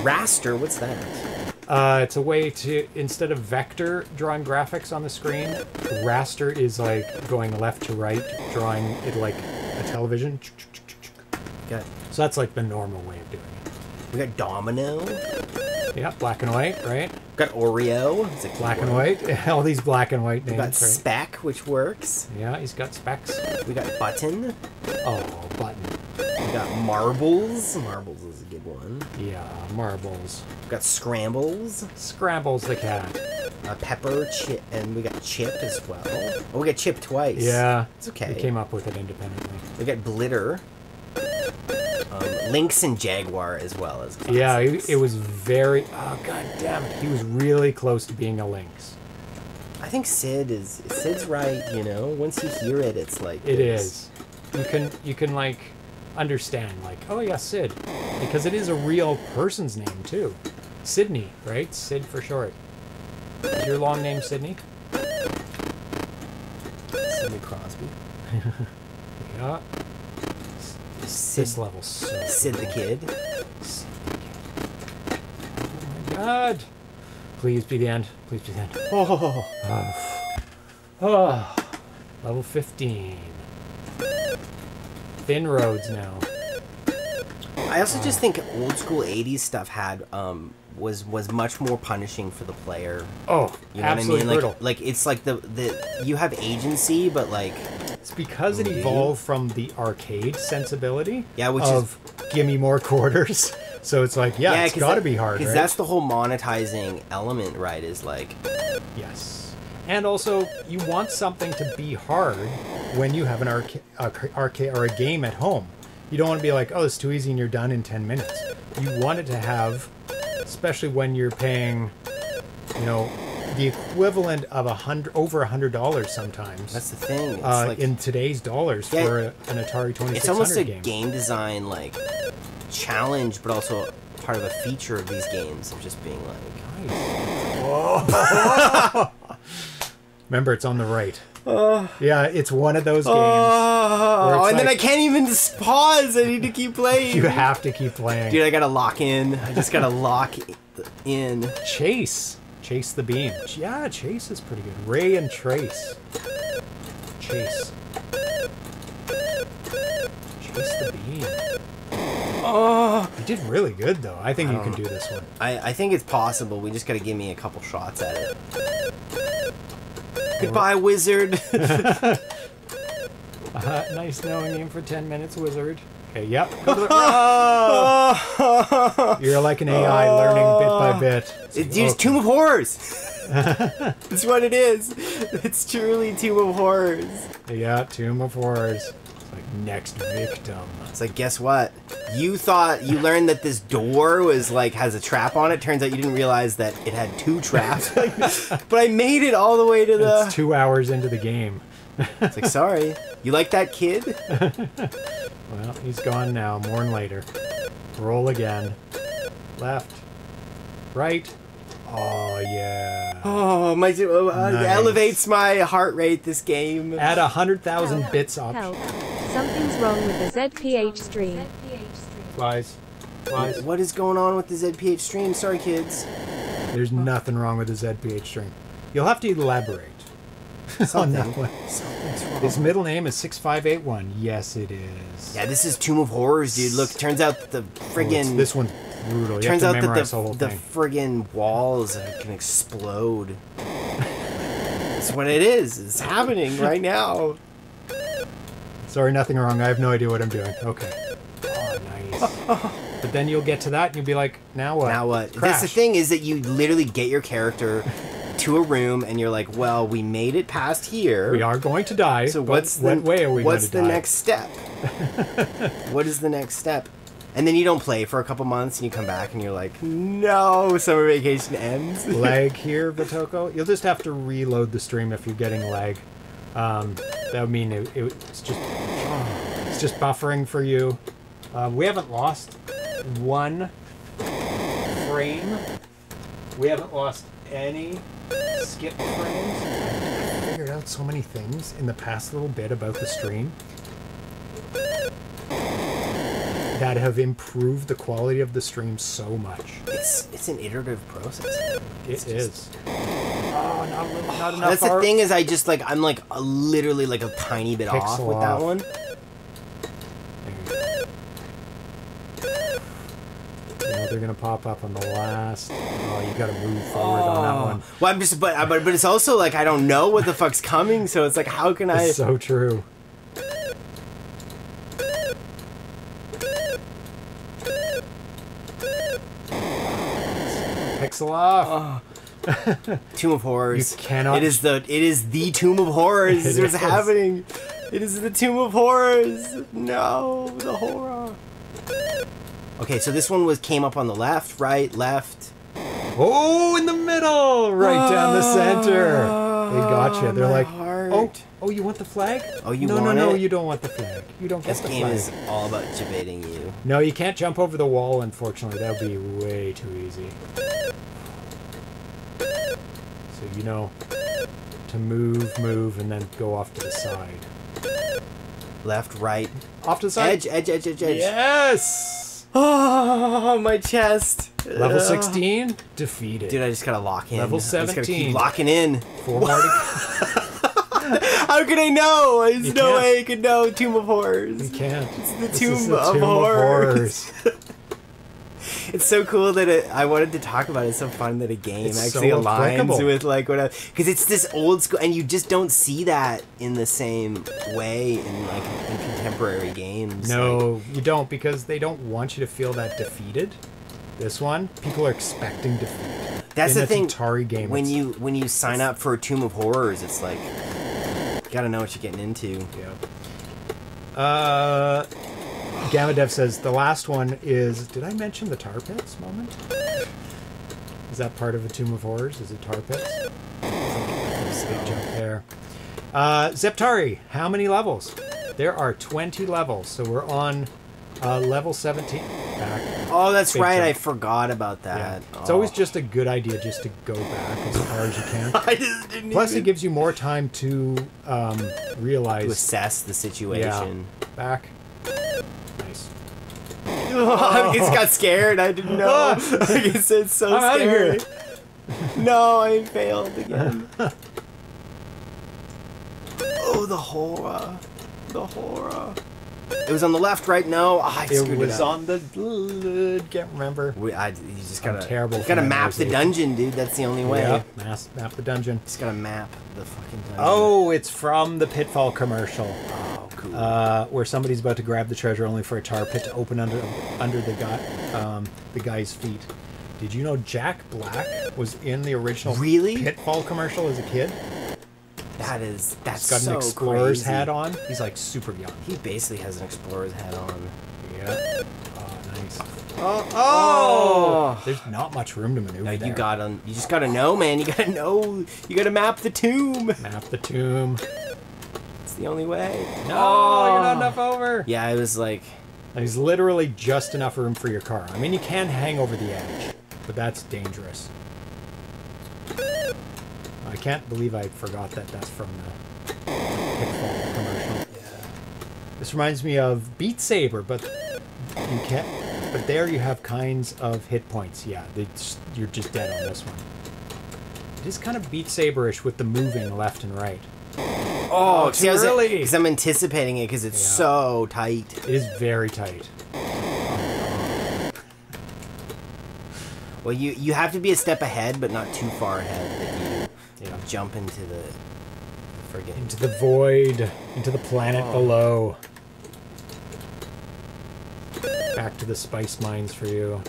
raster. What's that? Uh, it's a way to instead of vector drawing graphics on the screen, raster is like going left to right, drawing it like a television. Got it. So that's like the normal way of doing it. We got domino. Yeah, black and white, right? We've got Oreo. It's like black and white. All these black and white names. We got right? Spec, which works. Yeah, he's got specs. We got Button. Oh, Button. We got Marbles. Marbles is a good one. Yeah, Marbles. We got Scrambles. Scrambles the cat. Uh, Pepper, Chip, and we got Chip as well. Oh, we got Chip twice. Yeah. It's okay. We came up with it independently. We got Blitter. Um, Lynx and Jaguar as well as classics. Yeah, it, it was very... Oh, god damn it. He was really close to being a Lynx. I think Sid is... Sid's right, you know? Once you hear it, it's like... It is. You can, you can, like, understand, like, oh, yeah, Sid. Because it is a real person's name, too. Sydney, right? Sid for short. Is your long name Sydney? Sidney Crosby. Yeah. Sid, this level so Sid the Kid. Sid the Kid. Oh my god. Please be the end. Please be the end. Oh. Oh. Oh. Level fifteen. Thin roads now. I also oh. just think old school eighties stuff had um was was much more punishing for the player. Oh, you know absolutely what I mean? Like, like it's like the the you have agency, but like it's because it evolved from the arcade sensibility yeah, which of is, give me more quarters. So it's like, yeah, yeah it's got to be hard, because right? that's the whole monetizing element, right, is like... Yes. And also, you want something to be hard when you have an arcade arca or a game at home. You don't want to be like, oh, it's too easy and you're done in ten minutes. You want it to have, especially when you're paying, you know... the equivalent of a hundred over a hundred dollars sometimes. That's the thing. It's uh, like, in today's dollars yeah, for a, an Atari twenty-six hundred game. It's almost a game. game design like challenge, but also part of a feature of these games of just being like, nice. Whoa. Remember, it's on the right. Uh, yeah, it's one of those games. Oh, uh, and like, then I can't even just pause. I need to keep playing. You have to keep playing, dude. I gotta lock in. I just gotta lock in. Chase. Chase the beam. Yeah, Chase is pretty good. Ray and Trace. Chase. Chase the beam. Oh, you did really good though. I think I you can do this one. I, I think it's possible. We just gotta give me a couple shots at it. Goodbye, wizard. uh, nice knowing you for ten minutes, wizard. Okay, yep. Go to the oh. You're like an A I oh. learning bit by bit. It's okay. Tomb of Horrors. That's what it is. It's truly Tomb of Horrors. Yeah, Tomb of Horrors. It's like next victim. It's like, guess what? You thought you learned that this door was like has a trap on it. Turns out you didn't realize that it had two traps. But I made it all the way to the... It's two hours into the game. It's like, sorry. You like that kid? Well, he's gone now. Mourn later. Roll again. Left. Right. Oh, yeah. Oh, my... Uh, nice. Elevates my heart rate, this game. Add one hundred thousand bits option. Something's wrong with the Z P H stream. Flies. Flies. What is going on with the Z P H stream? Sorry, kids. There's nothing wrong with the Z P H stream. You'll have to elaborate. Something. On that one. Something's wrong. His middle name is six five eight one. Yes, it is. Yeah, this is Tomb of Horrors, dude. Look, turns out the friggin'... Oh, this one's brutal. You turns out that the, the, whole the friggin' walls can explode. That's what it is. It's happening right now. Sorry, nothing wrong. I have no idea what I'm doing. Okay. Oh, nice. Oh, oh. But then you'll get to that and you'll be like, now what? Now what? Crash. That's the thing, is that you literally get your character... to a room and you're like, well, we made it past here. We are going to die. So what's the, what way are we what's the die? next step? What is the next step? And then you don't play for a couple months, and you come back, and you're like, no, summer vacation ends. Lag here, Batoko. You'll just have to reload the stream if you're getting lag. Um, that would mean it, it, it's just oh, it's just buffering for you. Uh, we haven't lost one frame. We haven't lost any skip frames. I figured out so many things in the past little bit about the stream that have improved the quality of the stream so much. It's it's an iterative process. It's it just, is. Oh, not, really, not enough. That's art. The thing is, I just like I'm like a, literally like a tiny bit Pixel off with off. that one. Now they're gonna pop up on the last. Oh, you gotta move forward oh. on that one. Well, I'm just, but but but it's also like I don't know what the fuck's coming, so it's like how can I? It's so true. Pixel off. Oh. Tomb of Horrors. You cannot. It is the. It is the Tomb of Horrors. It What's is. happening? It is the Tomb of Horrors. No, the horror. Okay, so this one was came up on the left, right, left. Oh, in the middle, right oh, down the center. They got you. They're like, heart. oh, oh, you want the flag? Oh, you no, want no, no, it? No, you don't want the flag. You don't this get the flag. This game is all about debating you. No, you can't jump over the wall. Unfortunately, that would be way too easy. So you know to move, move, and then go off to the side. Left, right, off to the side. Edge, edge, edge, edge, edge. Yes. Oh, my chest. Level uh, sixteen, defeated. Dude, I just gotta lock in. Level seventeen. I just gotta keep locking in. Four more to How could I know? There's you no can't. way I could know Tomb of Horrors. You can't. It's the, tomb, the of tomb of Horrors. Of horrors. It's so cool that it, I wanted to talk about it. It's so fun that a game it's actually so aligns with like whatever. Because it's this old school, and you just don't see that in the same way in like in contemporary games. No, like, you don't, because they don't want you to feel that defeated. This one, people are expecting defeat. That's in the thing. Atari game, when you when you sign up for a Tomb of Horrors, it's like you gotta know what you're getting into. Yeah. Uh. Gamma Dev says the last one is. Did I mention the tar pits moment? Is that part of a Tomb of Horrors? Is it tar pits? It's like a big jump there. Uh, Zeptari, how many levels? There are twenty levels, so we're on uh, level seventeen. Back. Oh, that's big right. Jump. I forgot about that. Yeah. Oh. It's always just a good idea just to go back as far as you can. I just didn't Plus, even... it gives you more time to um, realize, to assess the situation. Yeah. Back. Oh. I just got scared. I didn't know. Like it said, so I'm scary. No, I failed again. Oh, the horror. The horror. It was on the left, right? No. Oh, I it was it on the... Can't remember. We, I, you just gotta, I'm terrible. You gotta map the dungeon, dude. That's the only way. Yeah, map, map the dungeon. Just gotta map the fucking dungeon. Oh, it's from the Pitfall commercial. Cool. Uh, where somebody's about to grab the treasure, only for a tar pit to open under under the guy um, the guy's feet. Did you know Jack Black was in the original really? Pitfall commercial as a kid? That is that's so He's got an explorer's crazy. hat on. He's like super young. He basically has an explorer's hat on. Yeah. Oh, nice. Oh, oh. oh. There's not much room to maneuver. No, you there. gotta you just gotta know, man. You gotta know. You gotta map the tomb. Map the tomb. The only way. No, oh, you're not enough over. Yeah, I was like, there's literally just enough room for your car. I mean, you can hang over the edge, but that's dangerous. I can't believe I forgot that that's from the Pitfall commercial. Yeah. This reminds me of Beat Saber, but you can't. But there you have kinds of hit points. Yeah, they just, you're just dead on this one. It is kind of Beat Saber-ish with the moving left and right. Oh, oh see, I was, cause I'm anticipating it because it's yeah. so tight. It is very tight. Well, you you have to be a step ahead, but not too far ahead that you yeah. jump into the forget into the void, into the planet oh. below. Back to the spice mines for you.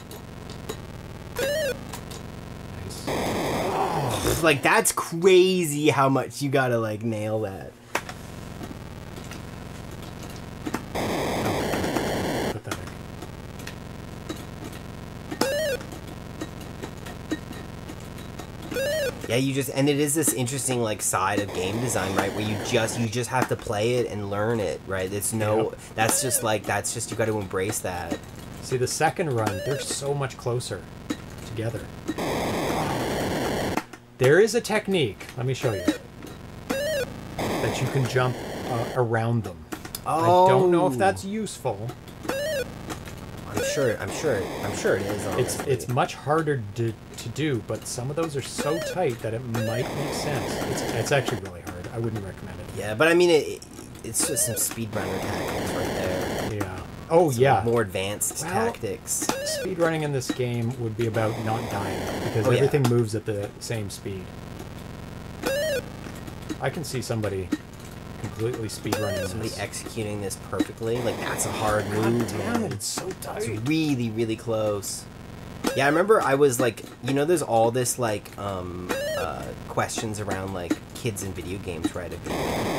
Nice. like, that's crazy how much you gotta, like, nail that. Yeah, you just, and it is this interesting, like, side of game design, right, where you just, you just have to play it and learn it, right? It's no, yep. that's just, like, that's just, you got to embrace that. See, the second run, they're so much closer together. There is a technique, let me show you, that you can jump uh, around them. Oh. I don't know if that's useful. I'm sure, I'm sure, I'm sure it is. Honestly. It's it's much harder to, to do, but some of those are so tight that it might make sense. It's, it's actually really hard. I wouldn't recommend it. Yeah, but I mean, it, it's just some speedrunner tactics right there. Yeah. Oh, some yeah. more advanced well, tactics. Speedrunning in this game would be about not dying, because oh, everything yeah. moves at the same speed. I can see somebody completely speedrunning. Somebody this. executing this perfectly. Like, that's a hard move, damn, man. It's so tight. It's really, really close. Yeah, I remember I was like, you know, there's all this, like, um, uh, questions around, like, kids in video games, right? Of being, like,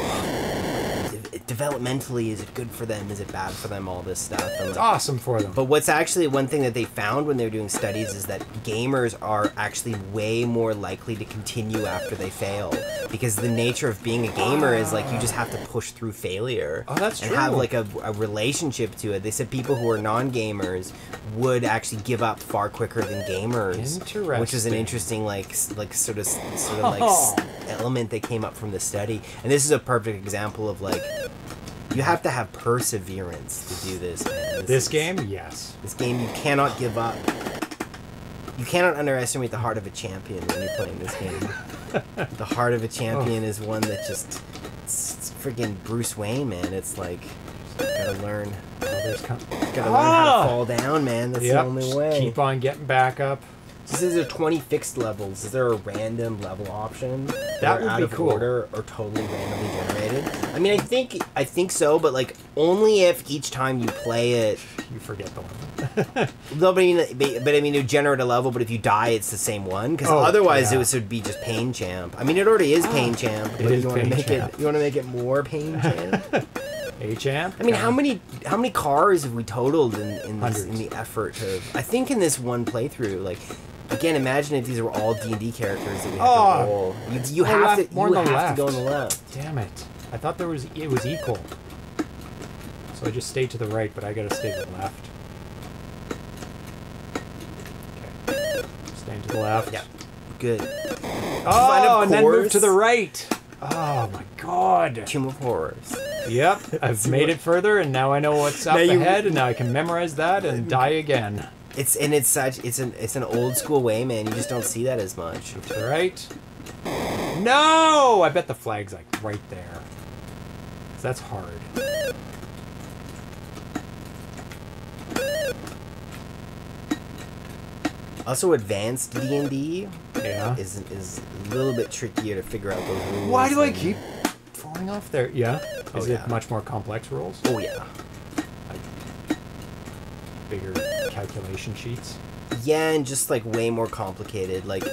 developmentally, is it good for them? Is it bad for them? All this stuff. And, like, it's awesome for them. But what's actually one thing that they found when they were doing studies is that gamers are actually way more likely to continue after they fail. Because the nature of being a gamer is, like, you just have to push through failure. Oh, that's true. And have, like, a, a relationship to it. They said people who are non-gamers would actually give up far quicker than gamers. Interesting. Which is an interesting, like, like sort of, sort of like, oh. element that came up from the study. And this is a perfect example of, like, you have to have perseverance to do this. Man. This, this is, game? Yes. This game, you cannot give up. You cannot underestimate the heart of a champion when you're playing this game. The heart of a champion oh. is one that just, it's, it's freaking Bruce Wayne, man. It's like, gotta learn, oh, com gotta oh. learn how to fall down, man. That's yep. the only way. Keep on getting back up. So these are twenty fixed levels. Is there a random level option? That would out be of cool. Order or totally randomly generated? I mean, I think I think so, but like only if each time you play it, you forget the level. No, but I mean, but, but I mean, you generate a level, but if you die, it's the same one. Because oh, otherwise, yeah. it was, would be just pain champ. I mean, it already is pain champ. But it is you pain make champ. It, you want to make it more pain champ. A champ. I mean, how many how many cars have we totaled in in, this, in the effort to? I think in this one playthrough, like. Again, imagine if these were all D and D characters that we had oh, to roll. You, you have, left, to, you have left. to go on the left. Damn it. I thought there was it was equal. So I just stayed to the right, but I gotta stay to the left. Okay. Staying to the left. Yeah. Good. Oh, and then move to the right. Oh my god. Tomb of Horrors. Yep. I've made it further, and now I know what's up you, ahead, and now I can memorize that and die again. It's and it's such it's an it's an old school way, man. You just don't see that as much. All right. No, I bet the flag's like right there. Cause that's hard. Also, advanced D and D yeah. is is a little bit trickier to figure out those rules. Why do I keep falling off there? Yeah. Oh, is yeah. it much more complex rules? Oh yeah. Bigger calculation sheets. Yeah, and just like way more complicated. Like,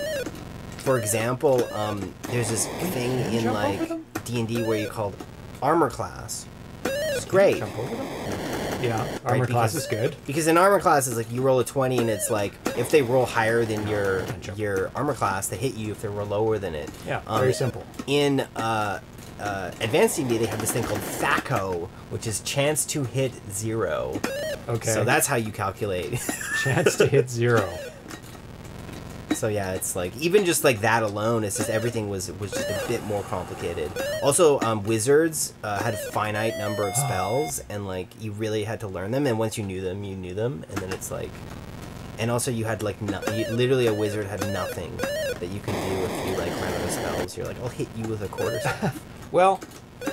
for example, um, there's this thing in like D and D where you called armor class. It's great. Jump over them? Yeah, armor right, class because, is good. Because in armor class, it's like you roll a twenty, and it's like if they roll higher than your your armor class, they hit you. If they roll lower than it, yeah, um, very simple. In uh, uh, advanced D and D, they have this thing called T H A C O, which is chance to hit zero. Okay. So that's how you calculate. Chance to hit zero. So yeah, it's like even just like that alone, it's just everything was was just a bit more complicated. Also, um, wizards uh, had a finite number of spells, and like you really had to learn them. And once you knew them, you knew them. And then it's like, and also you had like no, you, literally a wizard had nothing that you could do if you like ran out of spells. You're like, I'll hit you with a quarterstaff. Well,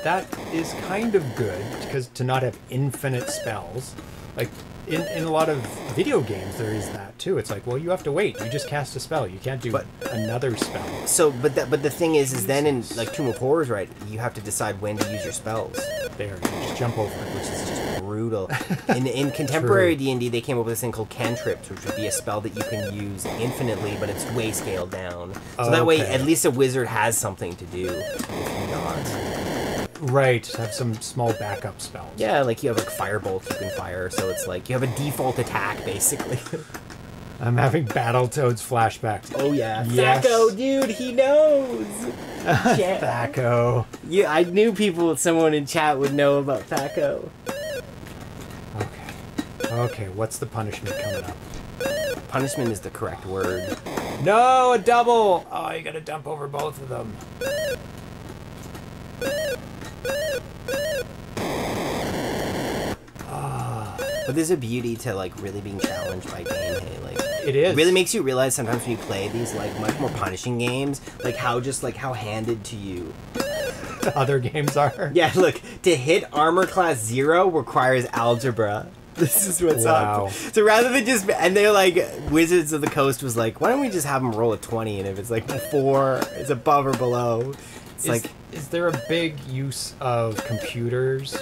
that is kind of good because to not have infinite spells. Like, in, in a lot of video games there is that too. It's like, well, you have to wait. You just cast a spell. You can't do but, another spell. So, but that, but the thing is, is then in like Tomb of Horrors, right? You have to decide when to use your spells. There, you just jump over it, which is just brutal. In in contemporary D and D, they came up with this thing called cantrips, which would be a spell that you can use infinitely, but it's way scaled down. So okay. that way, at least a wizard has something to do. If not. Right, have some small backup spells. Yeah, like you have like firebolt you can fire, so it's like you have a default attack basically. I'm having Battletoads flashbacks. Oh yeah, yes. Thaco, dude, he knows. Yeah. Thaco. Yeah, I knew people, someone in chat would know about Thaco. Okay, okay. What's the punishment coming up? Punishment is the correct word. No, a double. Oh, you gotta dump over both of them. Ah. But there's a beauty to like really being challenged by game, hey, like it is. It really makes you realize sometimes when you play these like much more punishing games, like how just like how handed to you other games are. Yeah, look, to hit armor class zero requires algebra. This is what's wow. up. So rather than just, and they're like, Wizards of the Coast was like, why don't we just have them roll a twenty, and if it's like four, it's above or below. It's is, like, is there a big use of computers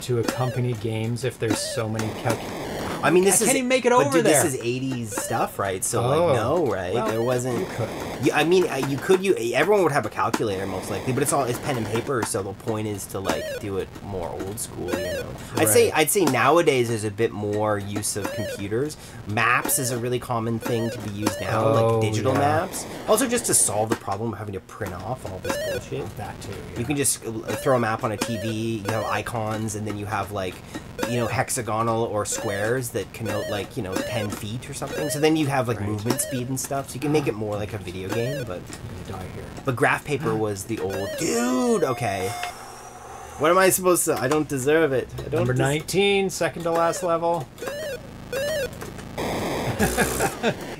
to accompany games if there's so many calculators? I mean, this I is, can't even make it over dude, there. This is eighties stuff, right? So, oh. like, no, right? Well, there wasn't. You could. You, I mean, you could. You everyone would have a calculator most likely, but it's all it's pen and paper. So the point is to like do it more old school. You know, right. I'd say I'd say nowadays there's a bit more use of computers. Maps is a really common thing to be used now, oh, like digital yeah. maps. Also, just to solve the problem of having to print off all this bullshit. That too. Yeah. You can just throw a map on a T V. You have icons, and then you have like, you know, hexagonal or squares that connote like, you know, ten feet or something. So then you have like right. movement speed and stuff. So you can make it more like a video game, but you die here. But graph paper was the old dude. Okay. What am I supposed to? I don't deserve it. I don't Number nineteen, second to last level.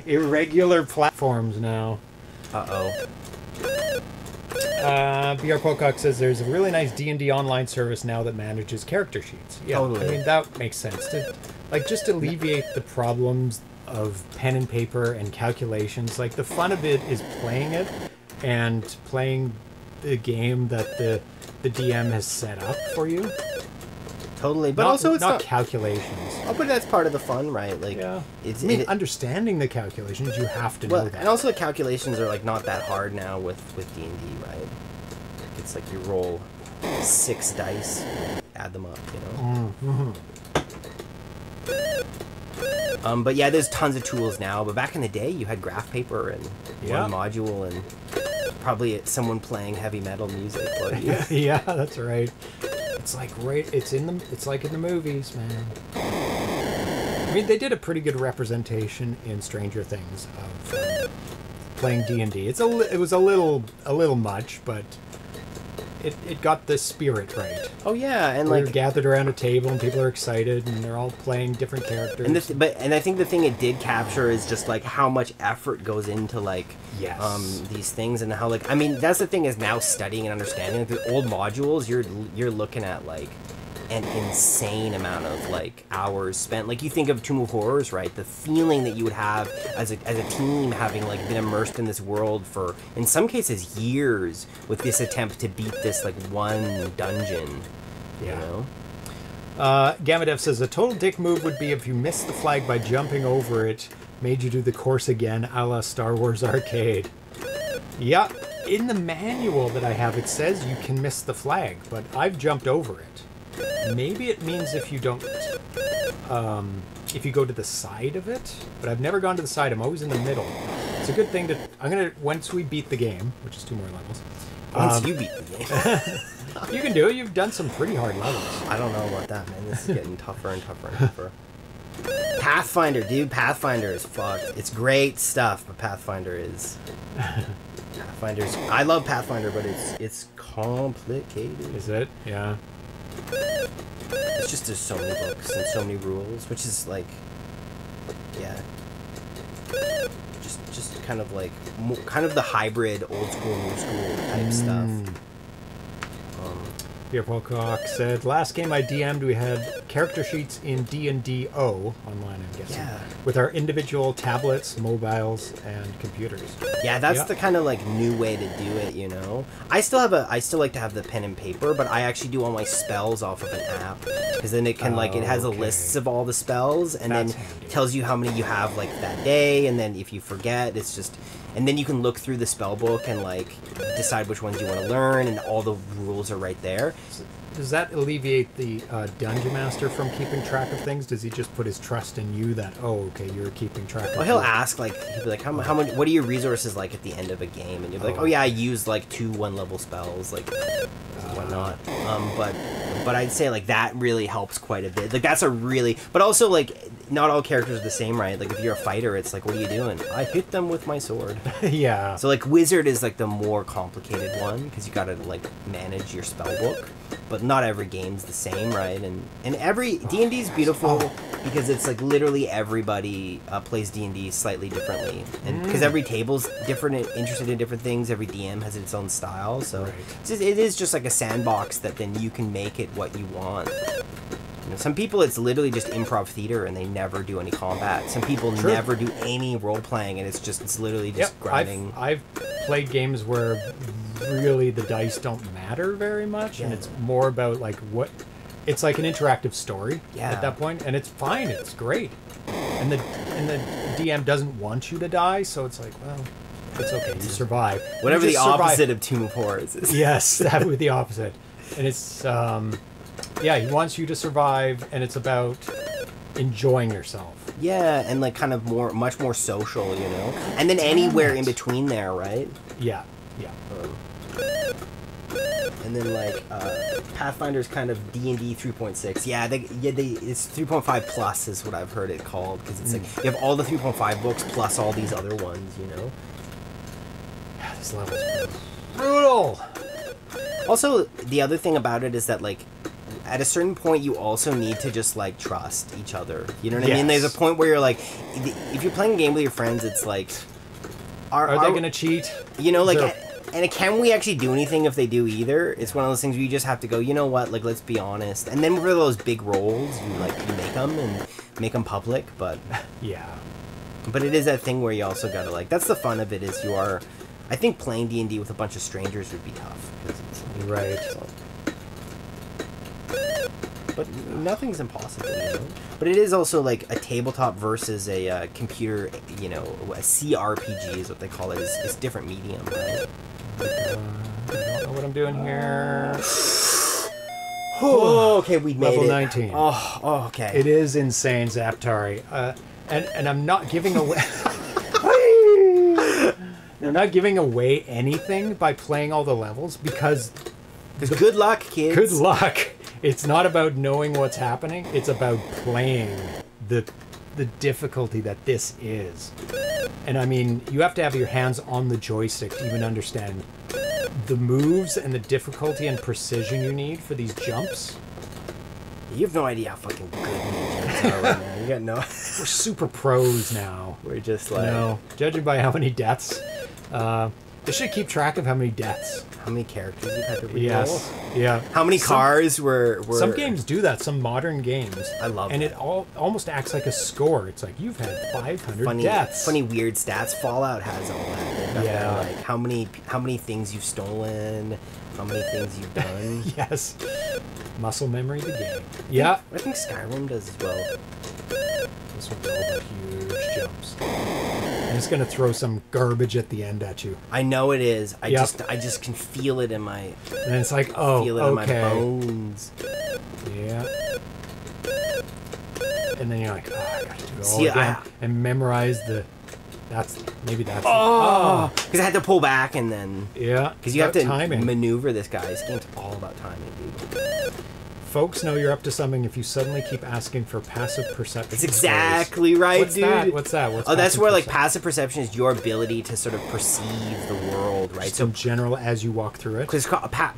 Irregular platforms now. Uh-oh. Uh, B R Pocock says there's a really nice D and D online service now that manages character sheets. Yeah, totally. I mean, that makes sense. To, like, just alleviate the problems of pen and paper and calculations. Like, the fun of it is playing it and playing the game that the the D M has set up for you. Totally, but not, also it's not, not calculations. Oh, but that's part of the fun, right? Like, yeah. it's, I mean, it, understanding the calculations, you have to well, know that. And also the calculations are like not that hard now with with D and D, right? It's like you roll six dice, add them up, you know. Mm-hmm. Um, but yeah, there's tons of tools now. But back in the day, you had graph paper and yeah. one module and probably someone playing heavy metal music. Yeah, yeah, that's right. It's like right. It's in the. It's like in the movies, man. I mean, they did a pretty good representation in Stranger Things of um, playing D and D. It's a. It was a little. A little much, but. It, it got the spirit right. Oh yeah, and We're like gathered around a table, and people are excited, and they're all playing different characters. And this, but and I think the thing it did capture is just like how much effort goes into like yes. um, these things, and how like I mean that's the thing is now studying and understanding like, the old modules. You're you're looking at like an insane amount of like hours spent. Like you think of Tomb of Horrors, right? The feeling that you would have as a, as a team having like been immersed in this world for, in some cases, years with this attempt to beat this like one dungeon, yeah. you know? Uh, Gamadev says, a total dick move would be if you missed the flag by jumping over it, made you do the course again, a la Star Wars Arcade. Yeah, in the manual that I have, it says you can miss the flag, but I've jumped over it. Maybe it means if you don't, um, if you go to the side of it, but I've never gone to the side. I'm always in the middle. It's a good thing to, I'm going to, once we beat the game, which is two more levels. Once um, you beat the game. You can do it. You've done some pretty hard levels. I don't know about that, man. This is getting tougher and tougher and tougher. Pathfinder, dude. Pathfinder is fucked. It's great stuff, but Pathfinder is... Pathfinder's... I love Pathfinder, but it's it's complicated. Is it? Yeah. It's just there's so many books and so many rules, which is like, yeah, just just kind of like mo kind of the hybrid old school new school type mm. stuff. Um, Pierre Pocock said, "Last game I D M'd, we had character sheets in D and D O, online I'm guessing, yeah. with our individual tablets, mobiles, and computers. Yeah, that's yeah. the kind of like new way to do it, you know? I still have a, I still like to have the pen and paper, but I actually do all my spells off of an app, because then it can oh, like, it has okay. a list of all the spells, and that's then handy. Tells you how many you have like that day, and then if you forget, it's just, and then you can look through the spell book and like decide which ones you want to learn, and all the rules are right there. So, does that alleviate the uh, dungeon master from keeping track of things? Does he just put his trust in you that, oh, okay, you're keeping track of things? Well, he'll ask, like, he'll be like, how, how much, what are your resources like at the end of a game? And you'll be like, oh, yeah, I used, like, two one-level spells, like, whatnot. Um, but, but I'd say, like, that really helps quite a bit. Like, that's a really, but also, like, not all characters are the same, right? Like, if you're a fighter, it's like, what are you doing? I hit them with my sword. Yeah. So, like, wizard is, like, the more complicated one, because you gotta, like, manage your spell book. But not every game's the same, right? And and every D and D is beautiful because it's like literally everybody uh, plays D and D slightly differently, and because every table's different and interested in different things, every D M has its own style. So right. it's just, it is just like a sandbox that then you can make it what you want. You know, some people it's literally just improv theater and they never do any combat. Some people True. Never do any role playing, and it's just it's literally just yep, grinding. I've, I've played games where. Really the dice don't matter very much yeah. and it's more about like what it's like an interactive story yeah. at that point, and it's fine, it's great, and the and the D M doesn't want you to die, so it's like, well, it's okay, you survive whatever you the survive. Opposite of Tomb of Horrors is. Yes, that would be the opposite, and it's um yeah, he wants you to survive, and it's about enjoying yourself. Yeah, and like kind of more much more social, you know, and then anywhere in between there, right? Yeah, yeah. um, And then like uh, Pathfinder's kind of D and D three point six. Yeah, they, yeah, they, it's three point five plus is what I've heard it called, because it's mm. like you have all the three point five books plus all these other ones, you know. Yeah, this level's brutal. Also, the other thing about it is that like at a certain point you also need to just like trust each other. You know what yes. I mean? There's a point where you're like, if you're playing a game with your friends, it's like, are, are, are they gonna cheat? You know, like. And can we actually do anything if they do either? It's one of those things where you just have to go, you know what, like, let's be honest. And then for those big roles, you, like, you make them and make them public, but... Yeah. But it is that thing where you also gotta, like... That's the fun of it, is you are... I think playing D and D with a bunch of strangers would be tough. It's, right. So. But nothing's impossible, you know? But it is also, like, a tabletop versus a uh, computer, you know, a C R P G is what they call it. It's, it's a different medium, right? Uh, I don't know what I'm doing here. Oh, okay, we made it. Level nineteen. Oh, oh, okay. It is insane, Zaptari. Uh, and, and I'm not giving away... I'm not giving away anything by playing all the levels, because... Because good luck, kids. Good luck. It's not about knowing what's happening. It's about playing the, the difficulty that this is. And I mean, you have to have your hands on the joystick to even understand the moves and the difficulty and precision you need for these jumps. You have no idea how fucking good these jumps are right now. You got no. We're super pros now. We're just like. No. Judging by how many deaths, uh, they should keep track of how many deaths, how many characters you had to reroll. Yes. Yeah. How many some, cars were, were. Some games do that. Some modern games. I love. And that. It all almost acts like a score. It's like you've had five hundred funny, deaths. Funny weird stats. Fallout has all that. Yeah. Like how many how many things you've stolen, how many things you've done. Yes. Muscle memory of the game. Yeah. I think, I think Skyrim does as well. This one's all about huge jumps. I'm just gonna throw some garbage at the end at you. I know it is. I yep. just, I just can feel it in my. And it's like, oh, feel it okay. in my bones. Yeah. And then you're like, oh, I gotta do it all See, again I, and memorize the. That's maybe that's. Oh, because oh. I had to pull back and then. Yeah. Because you have to timing. maneuver this guy. This game's all about timing, dude. Folks know you're up to something if you suddenly keep asking for passive perception. That's exactly stories. right, What's dude. That? What's that? What's oh, that's where perception? Like passive perception is your ability to sort of perceive the world, right? Just so in general, as you walk through it. Because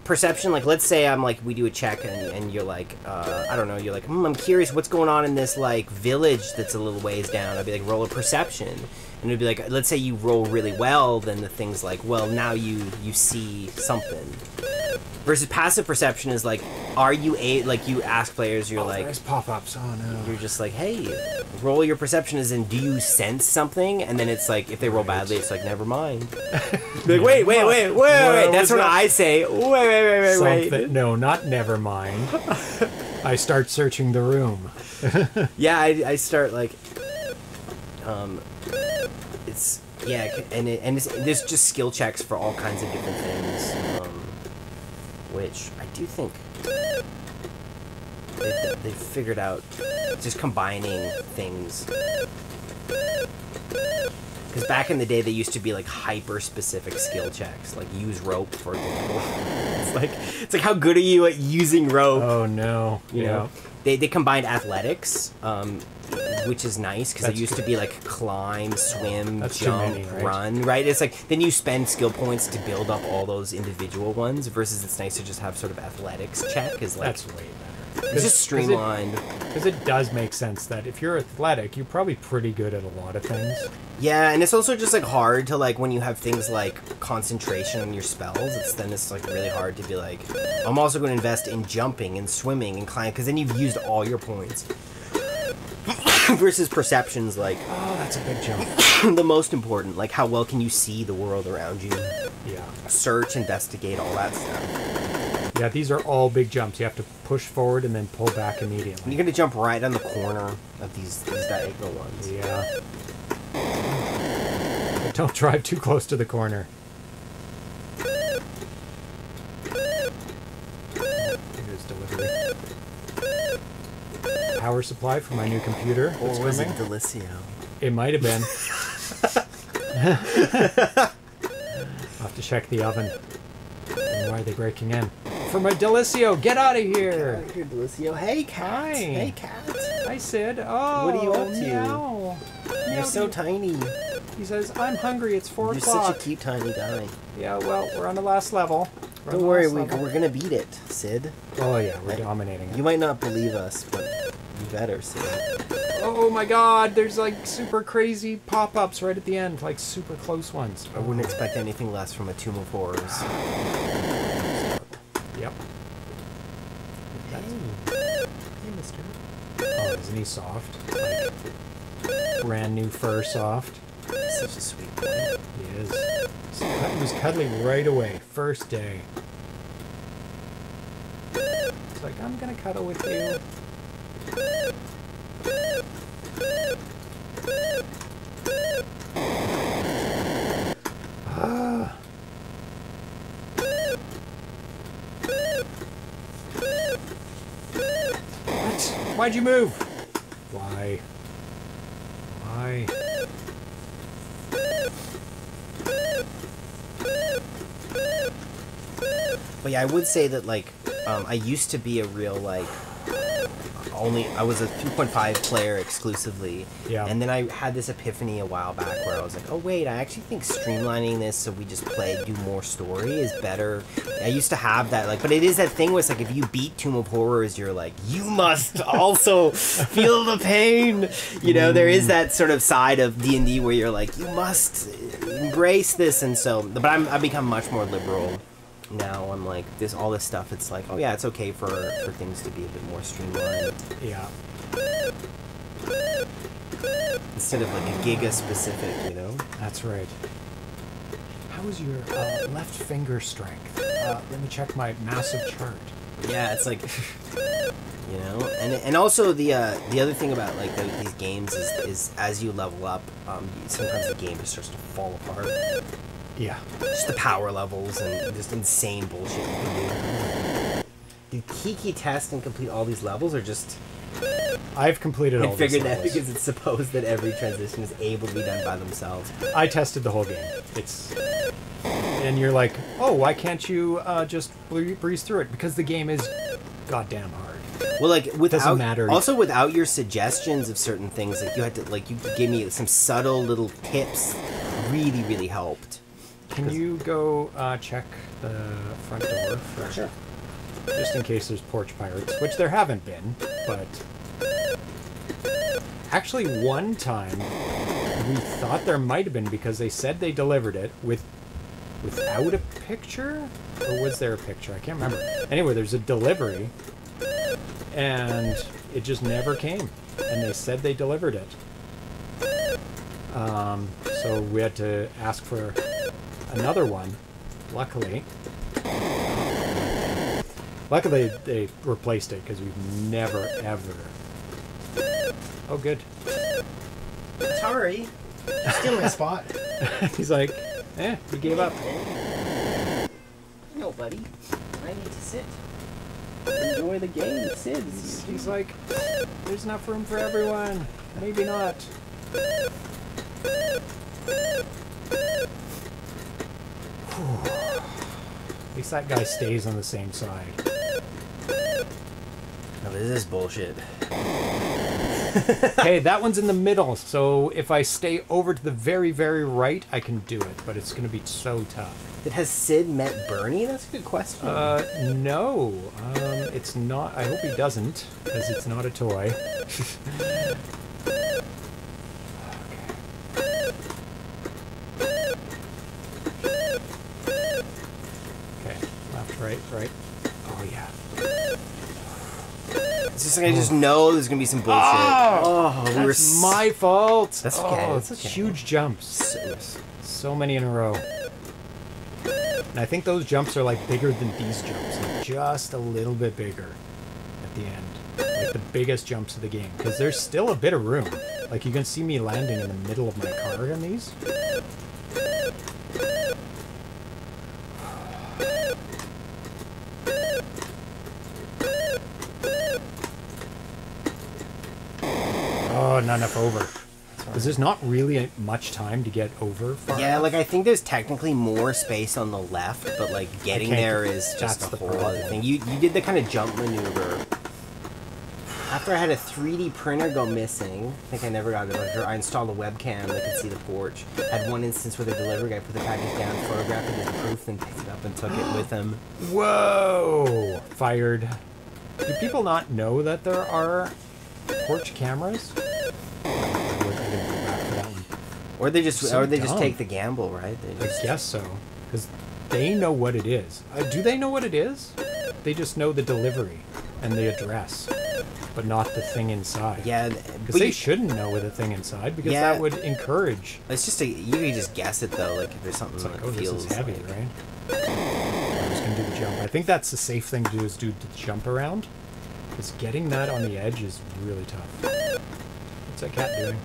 perception, like let's say I'm like we do a check and, and you're like uh, I don't know, you're like mm, I'm curious what's going on in this like village that's a little ways down. I'd be like roll a perception. And it'd be like, let's say you roll really well, then the thing's like, well, now you you see something. Versus passive perception is like, are you a like you ask players, you're oh, like, nice pop-ups. Oh no. You're just like, hey, roll your perception as in, do you sense something? And then it's like, if they roll badly, it's like, never mind. Like, wait, wait, wait, wait, wait, wait. That's what I say. Wait, wait, wait, wait, wait. No, not never mind. I start searching the room. Yeah, I, I start like, um, it's yeah, and it, and it's, there's just skill checks for all kinds of different things. Um, Which I do think they, they figured out just combining things. Because back in the day, they used to be like hyper specific skill checks, like use rope, for example. It's like it's like how good are you at using rope? Oh no! You yeah. know, they they combined athletics, um, which is nice because it used good. to be like climb, swim, That's jump, many, right? run, right? It's like then you spend skill points to build up all those individual ones. Versus it's nice to just have sort of athletics check is like. That's way better. It's just streamlined. Because it, it does make sense that if you're athletic, you're probably pretty good at a lot of things. Yeah, and it's also just like hard to like when you have things like concentration on your spells. It's then it's like really hard to be like, I'm also going to invest in jumping and swimming and climbing because then you've used all your points. Versus perceptions, like oh, that's a big jump. The most important, like how well can you see the world around you? Yeah. Search, investigate, all that stuff. Yeah, these are all big jumps. You have to push forward and then pull back immediately. And you're gonna jump right on the corner of these these diagonal ones. Yeah. But don't drive too close to the corner. Power supply for my new computer. Or was coming. it Delicio? It might have been. I'll have to check the oven. And why are they breaking in? For my Delicio, get out of here! Get out of here, Delicio. Hey, cat. Hi. Hey, cat. Hi, Sid. Oh, what are you up to? Meow. You're meow so tiny. He says, "I'm hungry. It's four o'clock." You're such a cute, tiny guy. Yeah. Well, we're on the last level. We're Don't worry. We, level. We're gonna beat it, Sid. Oh yeah, we're I, dominating it. You might not believe us, but. Better, see. Oh my god, there's like super crazy pop-ups right at the end, like super close ones. I wouldn't expect anything less from a Tomb of Horrors. Yep. That's... Hey. Hey, mister. Oh, isn't he soft? Like, brand new fur soft. Such a sweet boy. He is. He was cuddling right away, first day. He's like, I'm gonna cuddle with you. Ah. What? Why'd you move? Why? Why? But yeah, I would say that like um, I used to be a real like. Only I was a two point five player exclusively, yeah. And then I had this epiphany a while back where I was like, oh wait, I actually think streamlining this so we just play, do more story is better. I used to have that, like, but it is that thing where it's like if you beat Tomb of Horrors, you're like, you must also feel the pain. You know, mm. There is that sort of side of D and D where you're like, you must embrace this, and so. But I'm, I've become much more liberal. Now I'm like this, all this stuff. It's like, oh yeah, it's okay for for things to be a bit more streamlined. Yeah. Instead of like a giga specific, you know. That's right. How is your uh, left finger strength? Uh, let me check my massive chart. Yeah, it's like, you know, and and also the uh, the other thing about like the, these games is is as you level up, um, sometimes the game just starts to fall apart. Yeah. Just the power levels and just insane bullshit you can do. Did Kiki test and complete all these levels or just... I've completed all these levels. I figured that because it's supposed that every transition is able to be done by themselves. I tested the whole game. It's... And you're like, oh, why can't you uh, just breeze through it? Because the game is goddamn hard. Well, like without matter. Also without your suggestions of certain things, like you had to like you gave me some subtle little tips, really really helped. Can you go uh, check the front door for sure? Just in case there's porch pirates, which there haven't been, but... Actually, one time, we thought there might have been because they said they delivered it with without a picture? Or was there a picture? I can't remember. Anyway, there's a delivery, and it just never came. And they said they delivered it. Um, so we had to ask for another one, luckily. Luckily, they replaced it, because we've never, ever... Oh, good. Atari, still in spot. He's like, eh, he gave up. No, buddy. I need to sit. Enjoy the game, Sid. He's, he's like, there's enough room for everyone. Maybe not. Whew. At least that guy stays on the same side. Now this is bullshit. Hey, that one's in the middle, so if I stay over to the very, very right, I can do it, but it's going to be so tough. It has Sid met Bernie? That's a good question. Uh, no. Um, it's not. I hope he doesn't, because it's not a toy. Okay. Okay. Left, right, right. Oh, yeah. It's just like I just know there's gonna be some bullshit. Oh, oh we were s my fault. That's okay. Oh, that's okay. Huge jumps. So, so many in a row. And I think those jumps are like bigger than these jumps, like just a little bit bigger at the end, like the biggest jumps of the game. Because there's still a bit of room. Like you can see me landing in the middle of my car on these. Not enough over. Because there's not really much time to get over. Far yeah, enough. Like I think there's technically more space on the left, but like getting there is just a the whole other thing. You you did the kind of jump maneuver. After I had a three D printer go missing, I think I never got it. After I installed a webcam, I could see the porch. I had one instance where the delivery guy put the package down, photographed it as proof, then picked it up and took it with him. Whoa! Fired. Do people not know that there are porch cameras? Or they just, so or they dumb. just take the gamble, right? They just... I guess so, because they know what it is. Uh, do they know what it is? They just know the delivery and the address, but not the thing inside. Yeah, because they you... shouldn't know the thing inside because yeah. that would encourage. It's just a, you can just guess it though. Like if there's something that like, oh, feels this is heavy, like... right? I'm just gonna do the jump. I think that's the safe thing to do is do the jump around, because getting that on the edge is really tough. What's that cat doing?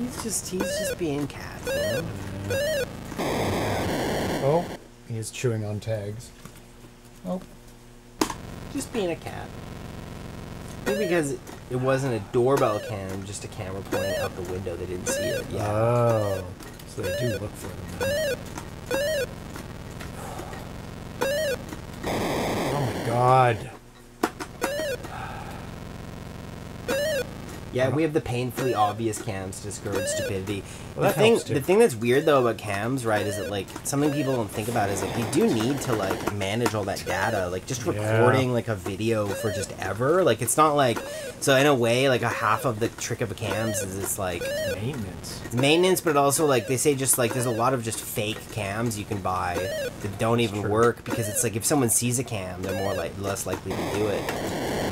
He's just, he's just being cat, you know? Oh, he is chewing on tags. Oh. Just being a cat. Maybe because it wasn't a doorbell cam, just a camera pointing out the window. They didn't see it yet. Oh. So they do look for them. Oh my god. Yeah, we have the painfully obvious cams to discourage stupidity. Well, the thing, the thing that's weird though about cams, right, is that like something people don't think about is like you do need to like manage all that data, like just recording yeah. like a video for just ever. Like it's not like so in a way like a half of the trick of a cams is it's like maintenance, it's maintenance, but also like they say just like there's a lot of just fake cams you can buy that don't even work because it's like if someone sees a cam, they're more like less likely to do it.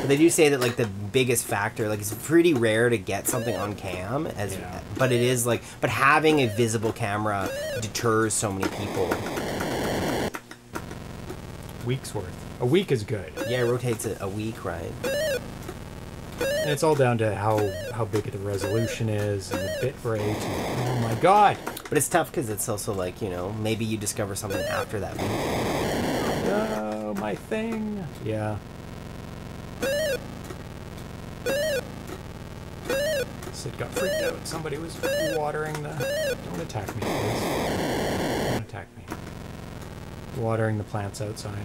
But they do say that like the biggest factor, like it's pretty rare to get something on cam, as yeah. but it is like, but having a visible camera deters so many people. Weeks worth. A week is good. Yeah, it rotates a, a week, right? And it's all down to how how big the resolution is and the bit rate. And, oh my god! But it's tough because it's also like you know maybe you discover something after that week. Oh my thing. Yeah. Sid got freaked out. Somebody was watering the... Don't attack me, please. Don't attack me. Watering the plants outside.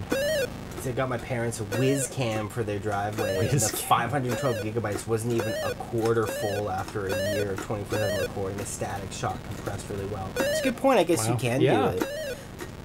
Sid got my parents a whiz cam for their driveway. Whiz and the five hundred twelve gigabytes wasn't even a quarter full after a year of twenty-four hour recording. The static shock compressed really well. It's a good point. I guess wow. you can yeah. do it.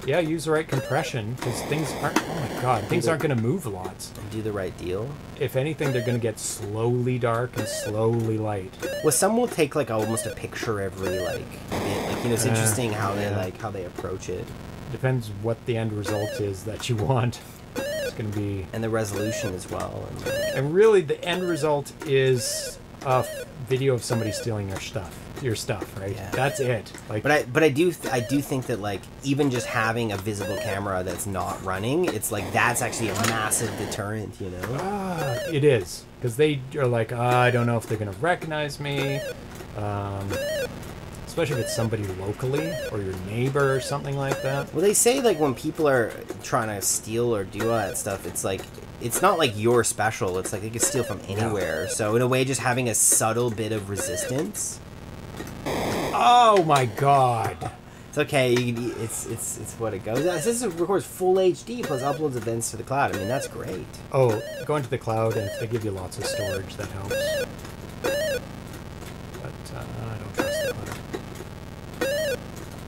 Yeah, use the right compression, because things aren't... Oh my god, things aren't going to move lots. Do the right deal. If anything, they're going to get slowly dark and slowly light. Well, some will take, like, almost a picture every, like, bit. Like, you know, it's uh, interesting how yeah. they, like, how they approach it. depends what the end result is that you want. It's going to be... And the resolution as well. And, and really, the end result is a video of somebody stealing your stuff. Your stuff, right? Yeah. That's it. Like, but I, but I do, th I do think that like even just having a visible camera that's not running, it's like that's actually a massive deterrent, you know? Uh, it is, because they are like, oh, I don't know if they're gonna recognize me, um, especially if it's somebody locally or your neighbor or something like that. Well, they say like when people are trying to steal or do all that stuff, it's like. It's not like you're special. It's like they can steal from anywhere. No. So in a way, just having a subtle bit of resistance. Oh my god! It's okay. You can, it's it's it's what it goes. This is, records full H D plus uploads events to the cloud. I mean, that's great. Oh, going to the cloud, and they give you lots of storage. That helps. But uh, I don't trust the cloud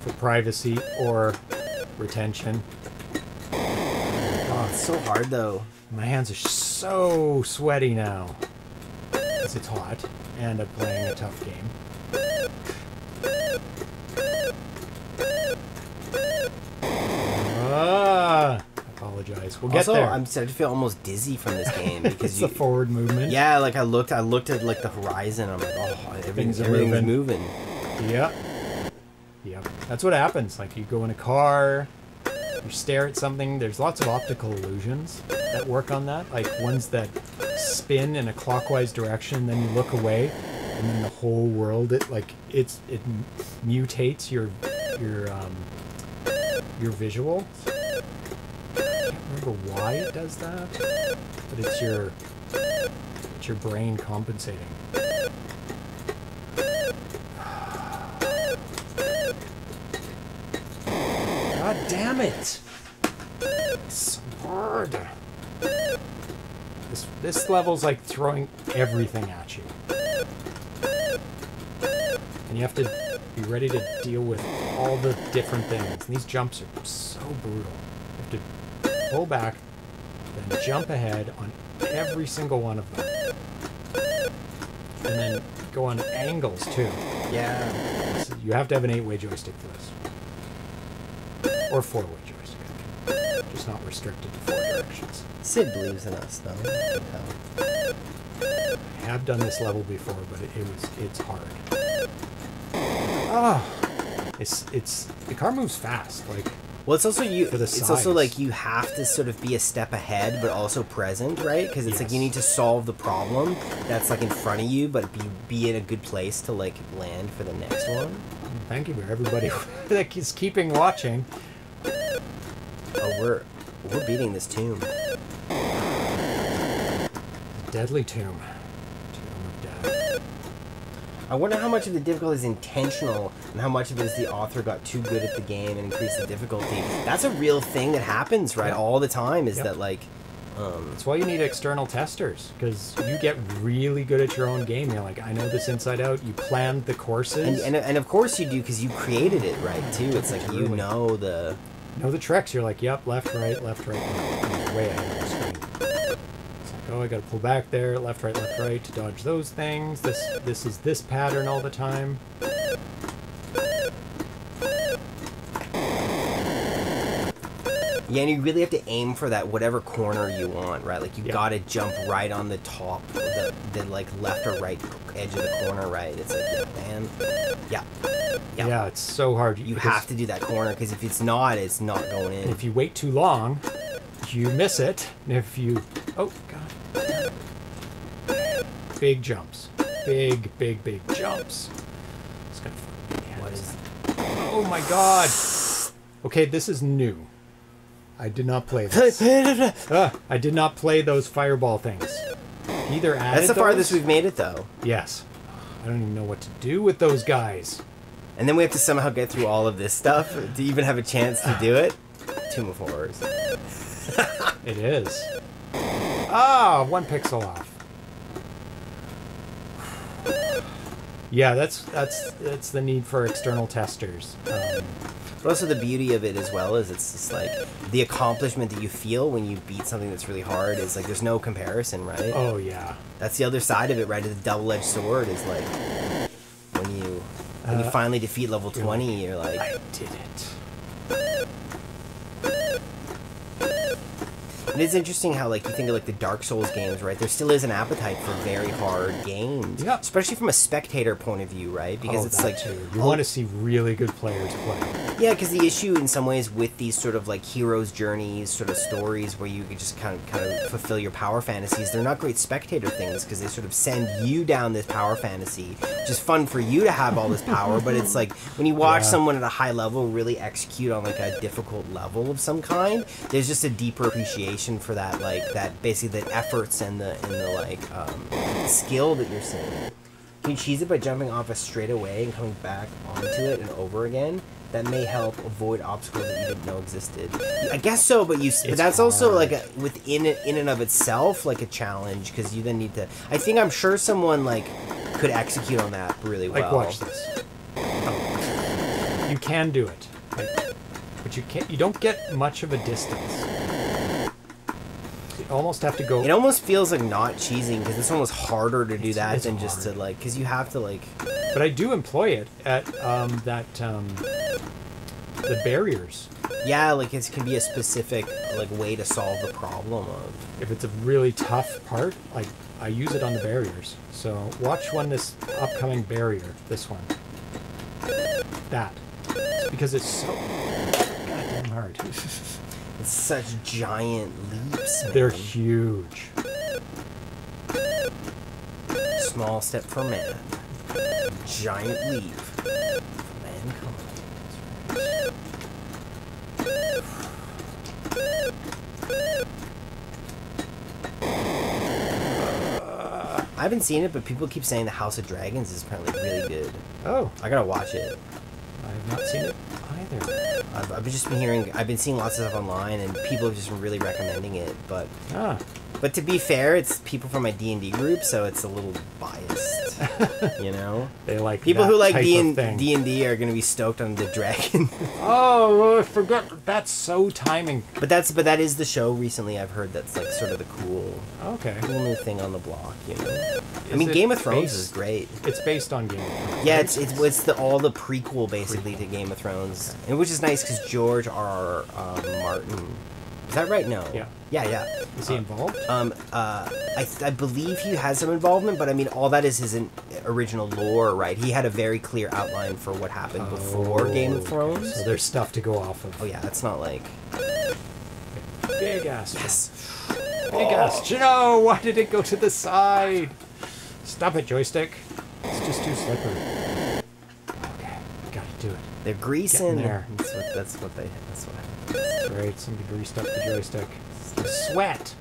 for privacy or retention. Oh, it's so hard though. My hands are so sweaty now, because it's hot, and I'm playing a tough game. Ah, apologize. We'll get also, there. I'm starting to feel almost dizzy from this game because it's you, the forward movement. Yeah, like I looked, I looked at like the horizon. I'm like, oh, everything's, everything's moving. moving. Yep. Yep. That's what happens. Like you go in a car. You stare at something. There's lots of optical illusions that work on that, like ones that spin in a clockwise direction, then you look away, and then the whole world it like it's it mutates your your um your visual. I can't remember why it does that, but it's your it's your brain compensating. God damn it! It's hard. This, this level's like throwing everything at you. And you have to be ready to deal with all the different things. And these jumps are so brutal. You have to pull back, then jump ahead on every single one of them. And then go on angles too. Yeah. So you have to have an eight-way joystick for this. Or four-way joystick. Just not restricted to four directions. Sid believes in us, though. No. I have done this level before, but it, it was—it's hard. Oh, it's—it's the car moves fast, like. Well, it's also you. For the it's size. also like you have to sort of be a step ahead, but also present, right? Because it's yes. like you need to solve the problem that's like in front of you, but be be in a good place to like land for the next one. Thank you for everybody that is keeping watching. Oh, we're we're beating this tomb. Deadly tomb. Tomb of death. I wonder how much of the difficulty is intentional and how much of it is the author got too good at the game and increased the difficulty. That's a real thing that happens, right, all the time, is yep. that like... Um, That's why you need external testers, because you get really good at your own game. You're like, I know this inside out. You planned the courses. And, and, and of course you do, because you created it, right, too. It's like you know the... know the tricks. You're like, yep, left, right, left, right. Way ahead of the screen. It's like, oh, I got to pull back there. Left, right, left, right to dodge those things. This, this is this pattern all the time. Yeah, and you really have to aim for that whatever corner you want, right? Like, you yeah. gotta jump right on the top, the, the, like, left or right edge of the corner, right? It's like, yeah, man. Yeah. Yeah, yeah it's so hard. You have to do that corner, because if it's not, it's not going in. And if you wait too long, you miss it. And if you... Oh, God. Big jumps. Big, big, big jumps. It's gonna fucking be what is that? Oh, my God. Okay, this is new. I did not play this. uh, I did not play those fireball things. Either added That's the those, farthest we've made it, though. Yes. I don't even know what to do with those guys. And then we have to somehow get through all of this stuff to even have a chance to do it. Tomb of Horrors. It is. Ah, one pixel off. Yeah, that's that's that's the need for external testers. Um, But also the beauty of it as well is it's just like the accomplishment that you feel when you beat something that's really hard is like there's no comparison, right? Oh yeah. That's the other side of it, right? The double-edged sword is like when you when uh, you finally defeat level twenty, you're like, I did it. It is interesting how, like, you think of, like, the Dark Souls games, right? There still is an appetite for very hard games. Yeah. Especially from a spectator point of view, right? Because oh, it's, like... Too. You oh, want to see really good players play. Yeah, because the issue, in some ways, with these sort of, like, hero's journeys, sort of stories where you can just kind of, kind of fulfill your power fantasies, they're not great spectator things because they sort of send you down this power fantasy. Just fun for you to have all this power, but it's, like, when you watch yeah. someone at a high level really execute on, like, a difficult level of some kind, there's just a deeper appreciation for that, like, that basically the efforts and the and the like um, skill that you're seeing. You can cheese it by jumping off a straightaway and coming back onto it and over again. That may help avoid obstacles that you didn't know existed. I guess so, but you. But that's hard. Also like a, within it, in and of itself, like a challenge because you then need to. I think I'm sure someone like could execute on that really well. Like watch this. Oh. You can do it, like, but you can't. You don't get much of a distance. Almost have to go. It almost feels like not cheesing because this one was harder to do it's, that it's than hard. Just to like because you have to like. But I do employ it at um, that um, the barriers. Yeah, like it can be a specific like way to solve the problem of. If it's a really tough part, like I use it on the barriers. So watch one this upcoming barrier. This one. That. It's because it's so goddamn hard. It's such giant leaps, man. They're huge. Small step for man. Giant leap for mankind. Uh, I haven't seen it, but people keep saying The House of Dragons is apparently really good. Oh. I gotta watch it. I have not seen it either. I've, I've just been hearing, I've been seeing lots of stuff online, and people have just been really recommending it. But, ah. but to be fair, it's people from my D and D group, so it's a little biased. You know, they like people who like D and D are going to be stoked on the dragon. Oh, I forgot. That's so timing. But that's but that is the show recently. I've heard that's like sort of the cool, okay, cool new thing on the block. You know, is I mean, Game of Thrones based, is great. It's based on Game of Thrones. Yeah, it's it's, it's the all the prequel basically prequel. to Game of Thrones, okay. And which is nice. Because George R. R. Um, Martin, is that right? No. Yeah. Yeah, yeah. Is he um, involved? Um, uh, I, th I believe he has some involvement, but I mean, all that is his in original lore, right? He had a very clear outline for what happened oh, before Game of Thrones. So there's stuff to go off of. Oh yeah, that's not like big ass. Yes. Big oh. ass. No, why did it go to the side? Stop it, joystick. It's just too slippery. They're greasing there. That's what, that's what they. That's what. That's right. Somebody greased up the joystick. Sweat.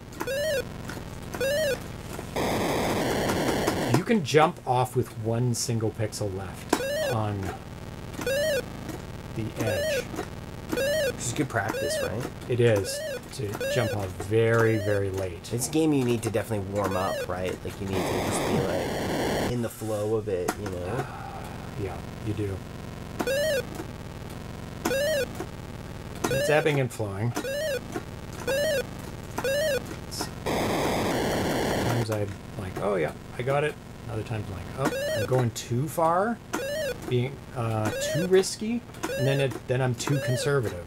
You can jump off with one single pixel left on the edge. This is good practice, right? It is to jump off very, very late. It's a game you need to definitely warm up, right? Like you need to just be like in the flow of it, you know? Uh, yeah, you do. It's ebbing and flowing. Sometimes I'm like, oh yeah, I got it. Other times I'm like, oh, I'm going too far, being uh, too risky, and then it, then I'm too conservative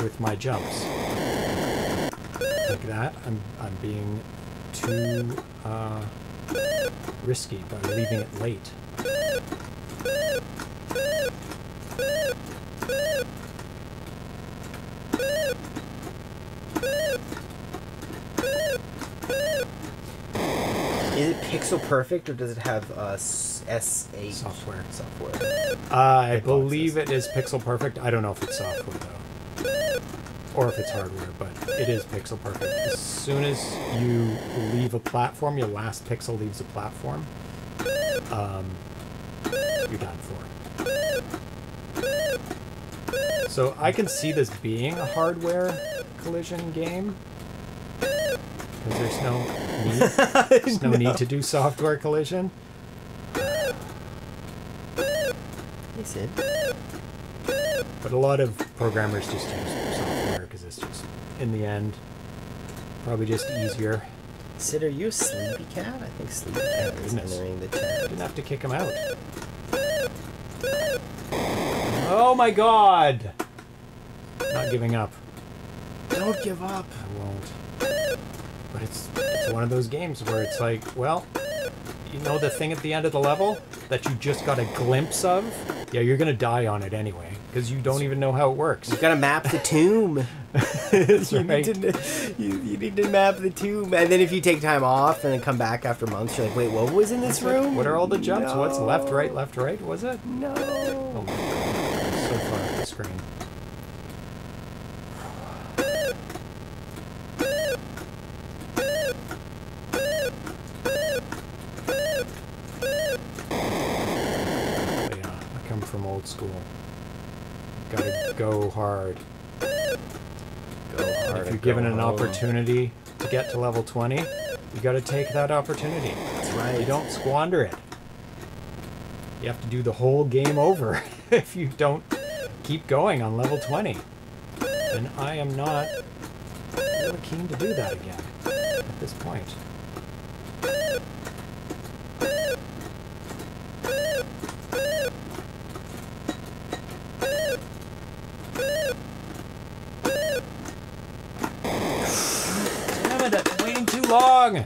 with my jumps. Like that, I'm I'm being too uh, risky by leaving it late. Is it pixel perfect or does it have uh, S eight software? Software. Uh, I believe it is pixel perfect. I don't know if it's software though, or if it's hardware, but it is pixel perfect. As soon as you leave a platform, your last pixel leaves the platform, um, you're done for. So I can see this being a hardware collision game. Because there's no need, there's no, no need to do software collision. Hey, Sid. But a lot of programmers just use software because it's just, in the end, probably just easier. Sid, are you a sleepy cat? I think sleepy cat is entering the chat. Didn't have to kick him out. Oh my god! Not giving up. Don't give up. I won't. But it's, it's one of those games where it's like, well, you know the thing at the end of the level that you just got a glimpse of? Yeah, you're going to die on it anyway, because you don't even know how it works. You got to map the tomb. That's you, right. need to, you, you need to map the tomb. And then if you take time off and then come back after months, you're like, wait, what was in this room? What are all the jumps? No. What's left, right, left, right? Was it? No. Oh, my God. So far off the screen. School. Gotta go hard. Go hard. If you're given an opportunity to get to level twenty, you gotta take that opportunity. That's right. You don't squander it. You have to do the whole game over if you don't keep going on level twenty. And I am not really keen to do that again at this point.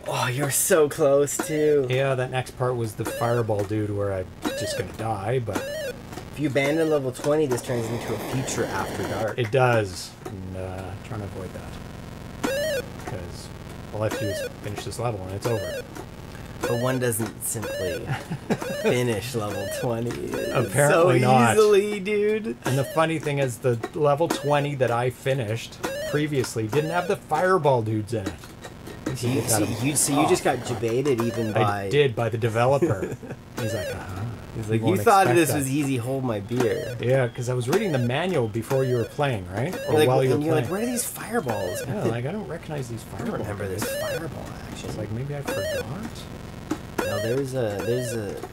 Oh, you're so close, too. Yeah, that next part was the fireball dude where I'm just gonna die, but... If you abandon level twenty, this turns into a future after dark. It does. And, uh, trying to avoid that. Because all I have to do is finish this level and it's over. But one doesn't simply finish level twenty. Apparently not. So easily, dude. And the funny thing is, the level twenty that I finished previously didn't have the fireball dudes in it. So you, so you, so you just got jebaited even by... I did, by the developer. He's like, uh-huh. He's like, you, you thought this that. was easy, hold my beer. Yeah, because I was reading the manual before you were playing, right? Or like, while you were playing. You're like, where are these fireballs? Yeah, like, I don't recognize these fireballs. I don't remember this fireball action. It's like, maybe I forgot? No, there's a, there's a, there's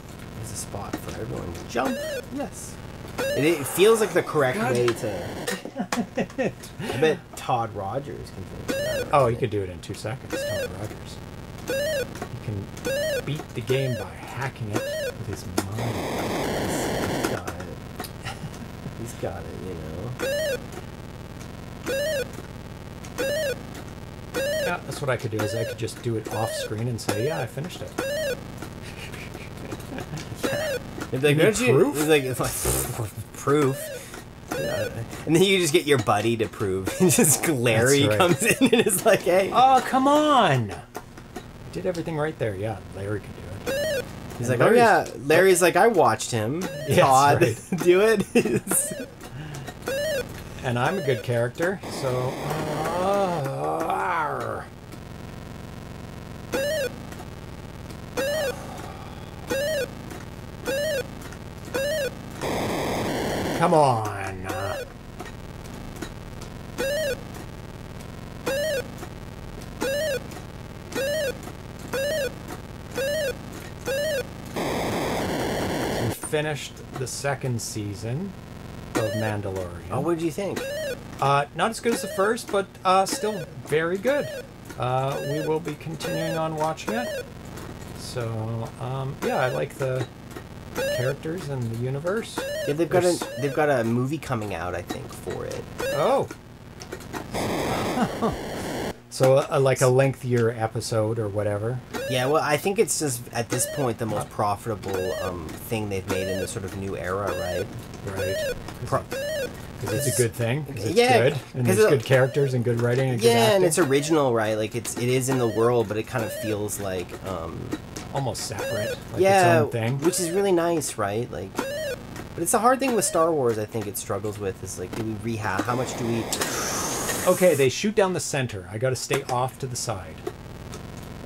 a spot for everyone to jump. Yes. It, it feels like the correct God. way to... I bet Todd Rogers can figure it out. Oh, he could do it in two seconds, Todd Rogers. He can beat the game by hacking it with his mind. He's got it. He's got it, you know. Yeah, that's what I could do, is I could just do it off screen and say, yeah, I finished it. It's like, don't you, proof? It's like, it's like proof. Yeah. And then you just get your buddy to prove. And just Larry right. comes in and is like, hey. Oh, come on. I did everything right there. Yeah, Larry can do it. He's and like, Larry's, oh, yeah. Larry's like, I watched him. Yes, Todd right. do it. And I'm a good character, so... Uh, Come on. Uh, we finished the second season of Mandalorian. Oh, what did you think? Uh, not as good as the first, but uh, still very good. Uh, we will be continuing on watching it. So, um, yeah, I like the... characters in the universe. Yeah, they've got There's... a they've got a movie coming out, I think, for it. Oh. So uh, like a lengthier episode or whatever. Yeah, well, I think it's just at this point the most profitable um, thing they've made in the sort of new era, right? Right. Pro- Because it's a good thing. Because it's yeah, good. And there's good characters and good writing and good acting. Yeah, and it's original, right? Like, it's, it is in the world, but it kind of feels like... Um, almost separate. Like yeah, its own thing. Which is really nice, right? Like, but it's a hard thing with Star Wars, I think it struggles with, is like, do we rehash? How much do we... Okay, they shoot down the center. I gotta stay off to the side.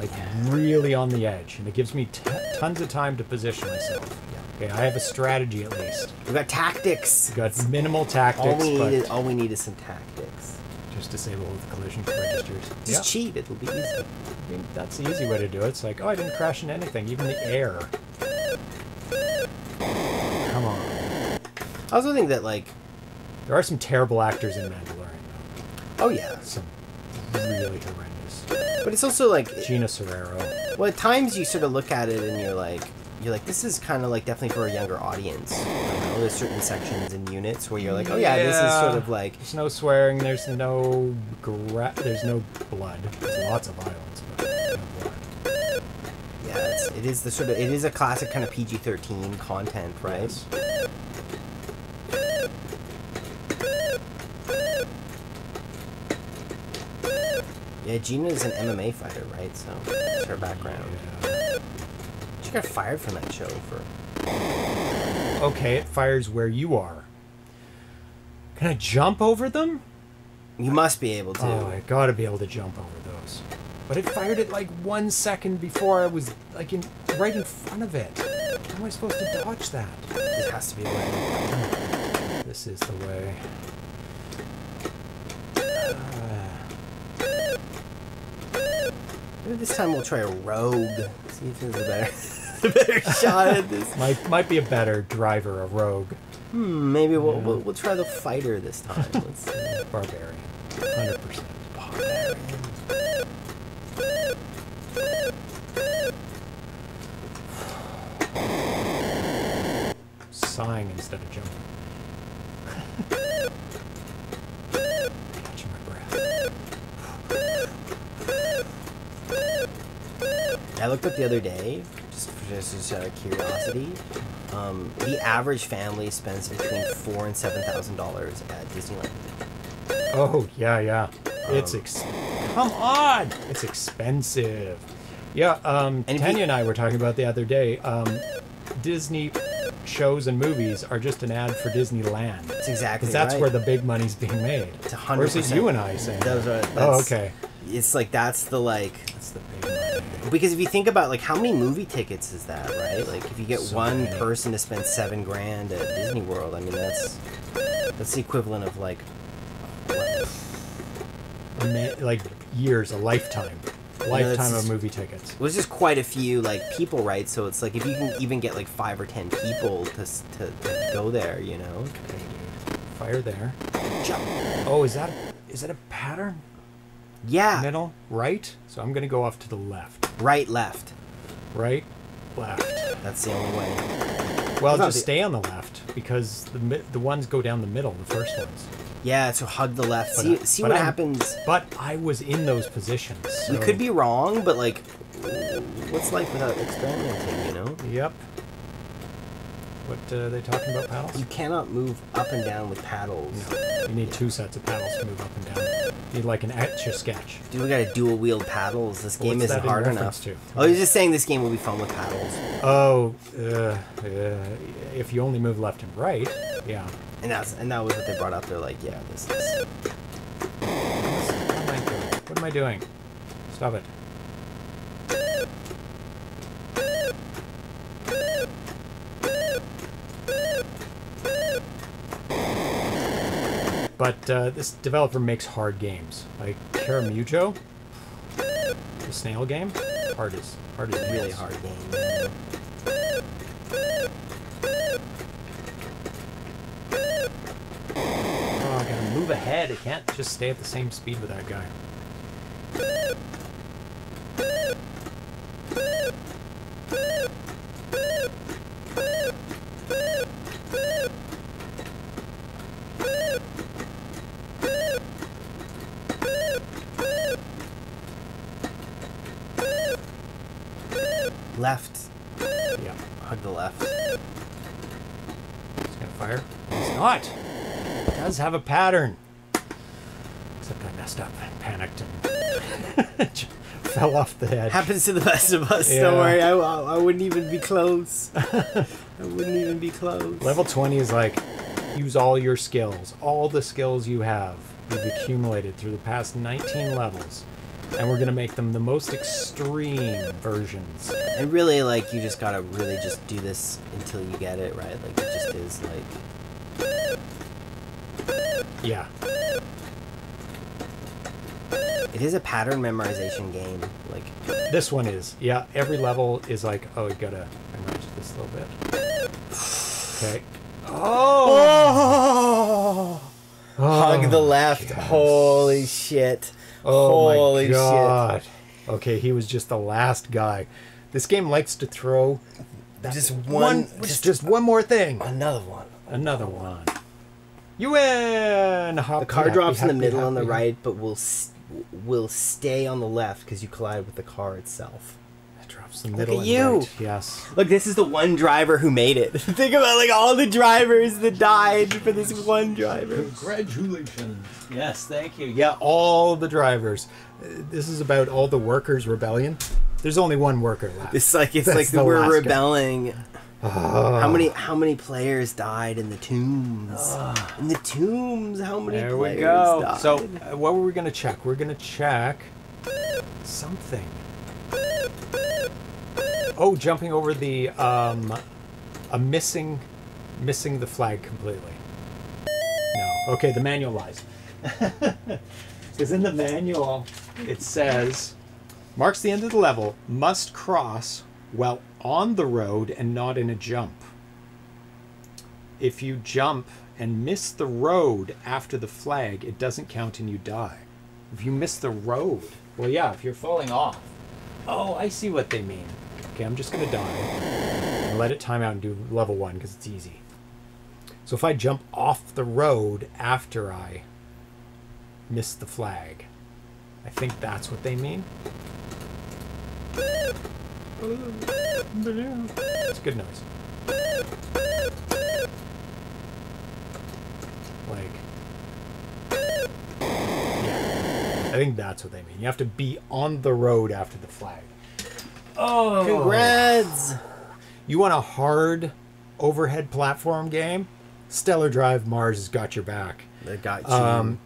Like, yeah. really on the edge. And it gives me t tons of time to position myself. Okay, I have a strategy at least. We've got tactics. We've got minimal tactics. All we, but need, is, all we need is some tactics. Just disable the collision registers. Just yeah. cheat. It'll be easy. I mean, that's the easy way to do it. It's like, oh, I didn't crash into anything, even the air. Come on. I also think that, like... There are some terrible actors in Mandalorian, though. Oh, yeah. Some really horrendous. But it's also, like... Gina Carano. Well, at times you sort of look at it and you're like... You're like, this is kind of like definitely for a younger audience. You know? with certain sections and units where you're like, oh yeah, yeah. this is sort of like... There's no swearing, there's no gra there's no blood. There's lots of violence, but no blood. Yeah, it's, it is the sort of, it is a classic kind of P G thirteen content, right? Yes. Yeah, Gina is an M M A fighter, right? So that's her background. Yeah. She got fired from that show for... Okay, it fires where you are. Can I jump over them? You must be able to. Oh, I gotta be able to jump over those. But it fired it like one second before I was like in right in front of it. How am I supposed to dodge that? It has to be a way. This is the way. Maybe this time we'll try a rogue. See if there's a better, a better shot at this. Might, might be a better driver, a rogue. Hmm, maybe we'll, yeah. we'll, we'll try the fighter this time. Let's see. Barbarian. one hundred percent. Barbarian. Sighing instead of jumping. Catching my breath. I looked up the other day, just, just, just out of curiosity, um, the average family spends between four and seven thousand dollars at Disneyland. Oh yeah, yeah, um, it's ex come on, it's expensive. Yeah, um, and Tanya and I were talking about the other day. Um, Disney shows and movies are just an ad for Disneyland. That's exactly right. That's where the big money's being made. It's one hundred percent. Or is it you and I saying? Those are, that's, oh, okay. It's like that's the like. That's the big money. Because if you think about like how many movie tickets is that, right? Like if you get so one many. person to spend seven grand at Disney World, I mean that's that's the equivalent of like what? like years, a lifetime, a lifetime no, of movie tickets. Well, it's just quite a few like people, right? So it's like if you can even get like five or ten people to to, to go there, you know. Okay, dude. Fire there. Jump. Oh, is that is that a pattern? Yeah. Middle, right. So I'm gonna go off to the left. Right, left. Right, left. That's the only way. Well, just the... stay on the left because the the ones go down the middle, the first ones. Yeah. So hug the left. But see, I, see what I'm, happens. But I was in those positions. So. You could be wrong, but like, what's life without experimenting? You know. Yep. What uh, are they talking about, paddles? You cannot move up and down with paddles. No. You need yeah. two sets of paddles to move up and down. You need like an Etch-a-Sketch. Dude, we gotta dual-wield paddles. This well, game isn't hard enough. To? Oh, you're just saying this game will be fun with paddles. Oh, uh, uh, if you only move left and right, yeah. And that's and that was what they brought up. They're like, yeah, this is... What am I doing? What am I doing? Stop it. But uh, this developer makes hard games, like Karamujo, the snail game. Hard is hard is really hard game. Oh, I gotta move ahead. I can't just stay at the same speed with that guy. Left. Yeah. Hug the left. It's gonna fire. It's not! It does have a pattern. Except I messed up and panicked and fell off the edge. Happens to the best of us, yeah. Don't worry. I, I, I wouldn't even be close. I wouldn't even be close. Level twenty is like, use all your skills. All the skills you have, you've accumulated through the past nineteen levels. And we're gonna make them the most extreme versions. And really, like, you just gotta really just do this until you get it, right? Like, it just is, like... Yeah. It is a pattern memorization game, like... This one is. Yeah, every level is like, oh, you gotta memorize this a little bit. Okay. Oh! Oh! Oh Hug the left. Goodness. Holy shit. Oh Holy my god. Shit. Okay, he was just the last guy. This game likes to throw that just one, one just, just one more thing. Another one. Another one. You win! Hop the car happy, drops happy, in the middle happy, on the happy. right, but will will stay on the left because you collide with the car itself. It drops in the middle. Look at you! Right. Yes. Look, this is the one driver who made it. Think about like all the drivers that died for this one driver. Congratulations! Yes, thank you. Yeah, all the drivers. This is about all the workers' rebellion. There's only one worker left. It's like it's That's like the we're rebelling. Guy. Oh. How many how many players died in the tombs? Oh. In the tombs, how many there players we go. died? So, uh, what were we going to check? We're going to check something. Oh, jumping over the um, a missing missing the flag completely. No. Okay, the manual lies. Because in the manual, it says marks the end of the level, must cross well on the road and not in a jump. If you jump and miss the road after the flag, it doesn't count and you die. If you miss the road, well, yeah, if you're falling off. Oh, I see what they mean. Okay, I'm just gonna die and let it time out and do level one because it's easy. So if I jump off the road after I miss the flag, I think that's what they mean. It's a good noise. Like, yeah. I think that's what they mean. You have to be on the road after the flag. Oh, congrats! You want a hard overhead platform game? Stellar Drive Mars has got your back. They got you. Um,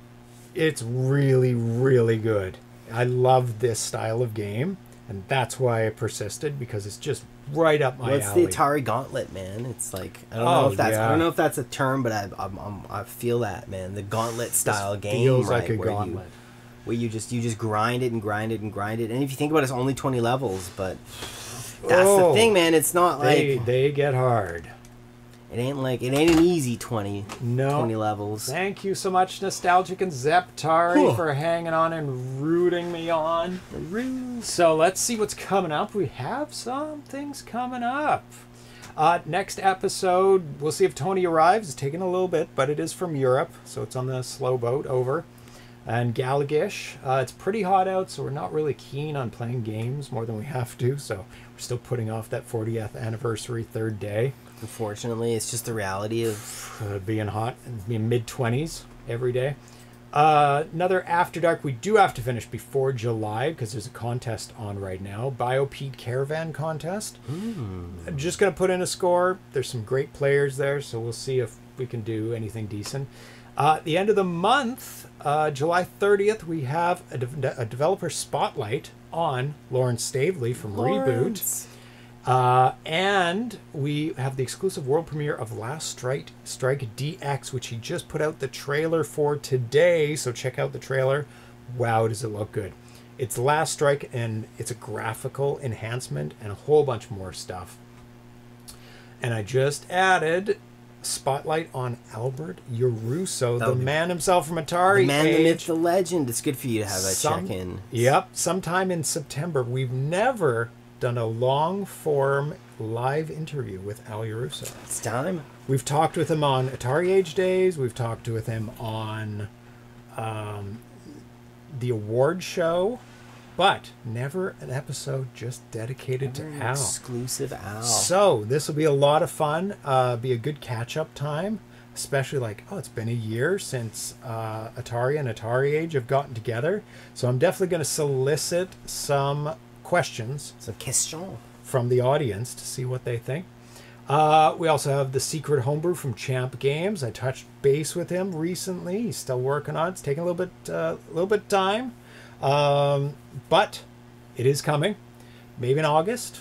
it's really, really good. I love this style of game. And that's why I persisted, because it's just right up my well, it's alley. It's the Atari Gauntlet, man. It's like I don't oh, know if that's yeah. I don't know if that's a term, but I I'm, I'm, I feel that, man. The Gauntlet style this game, feels right, like a where Gauntlet, you, where you just you just grind it and grind it and grind it. And if you think about it, it's only twenty levels, but that's oh, the thing, man. It's not they, like they get hard. It ain't like it ain't an easy twenty. No. twenty levels. Thank you so much, Nostalgic and Zeptari, for hanging on and rooting me on. So let's see what's coming up. We have some things coming up. Uh, next episode, we'll see if Tony arrives. It's taking a little bit, but it is from Europe, so it's on the slow boat over. And Galagish. Uh, it's pretty hot out, so we're not really keen on playing games more than we have to. So we're still putting off that fortieth anniversary third day. Unfortunately, it's just the reality of uh, being hot and being mid twenties every day. Uh, another After Dark we do have to finish before July because there's a contest on right now. Biopede Caravan contest. Ooh. I'm just going to put in a score. There's some great players there, so we'll see if we can do anything decent. Uh, at the end of the month, uh, July thirtieth, we have a, de a developer spotlight on Lauren Stavely from Lawrence. Reboot. Uh, and we have the exclusive world premiere of Last Strike, Strike D X, which he just put out the trailer for today. So check out the trailer. Wow, does it look good. It's Last Strike, and it's a graphical enhancement and a whole bunch more stuff. And I just added spotlight on Albert Yaruso, the man himself from Atari. The man, the myth, the legend. It's good for you to have that check-in. Yep. Sometime in September. We've never done a long-form live interview with Al Yaruso. It's time. We've talked with him on Atari Age Days. We've talked with him on um, the award show, but never an episode just dedicated never to an Al. Exclusive Al. So this will be a lot of fun. Uh, be a good catch-up time, especially like, oh, it's been a year since uh, Atari and Atari Age have gotten together. So I'm definitely going to solicit some questions so question. from the audience to see what they think. Uh, we also have The Secret Homebrew from Champ Games. I touched base with him recently. He's still working on it. It's taking a little bit, uh, little bit time, um, but it is coming. Maybe in August,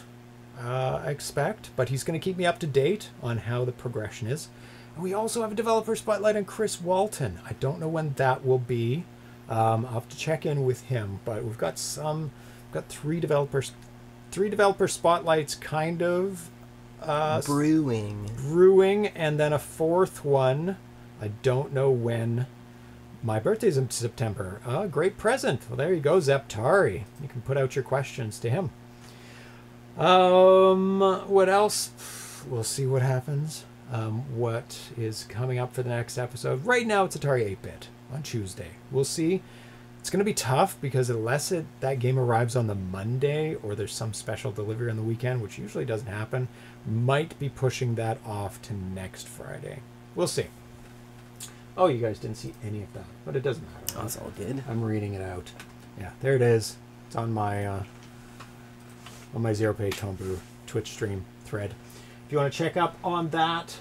uh, I expect. But he's going to keep me up to date on how the progression is. And we also have a developer spotlight on Chris Walton. I don't know when that will be. Um, I'll have to check in with him. But we've got some. Got three developers, three developer spotlights, kind of uh, brewing, brewing, and then a fourth one. I don't know when. My birthday's in September. Uh, great present. Well, there you go, Zeptari. You can put out your questions to him. Um, what else? We'll see what happens. um, what is coming up for the next episode. Right now it's Atari eight-bit on Tuesday. We'll see. It's going to be tough because unless it, that game arrives on the Monday or there's some special delivery on the weekend, which usually doesn't happen, might be pushing that off to next Friday. We'll see. Oh, you guys didn't see any of that, but it doesn't matter. That's all good. I'm reading it out. Yeah, there it is. It's on my uh, on my Zero Page Homebrew Twitch stream thread. If you want to check up on that,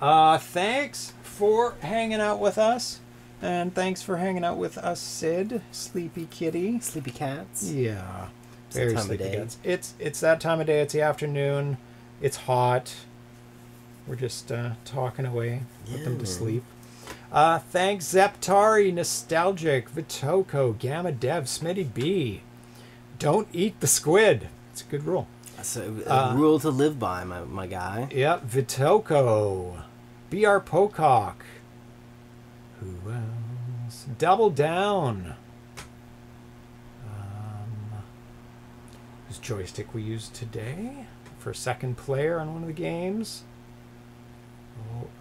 uh, thanks for hanging out with us, and thanks for hanging out with us, Sid, Sleepy Kitty, Sleepy Cats. Yeah, it's very sleepy cats. It's it's that time of day. It's the afternoon. It's hot. We're just uh, talking away, yeah. Put them to sleep. Uh, thanks Zeptari, Nostalgic, Vitoko, Gamma Dev, Smitty B. Don't eat the squid. It's a good rule. That's a, a uh, rule to live by, my, my guy. Yep, Vitoko, B R Pocock. Who else? Double Down. Um, whose joystick we used today for second player on one of the games.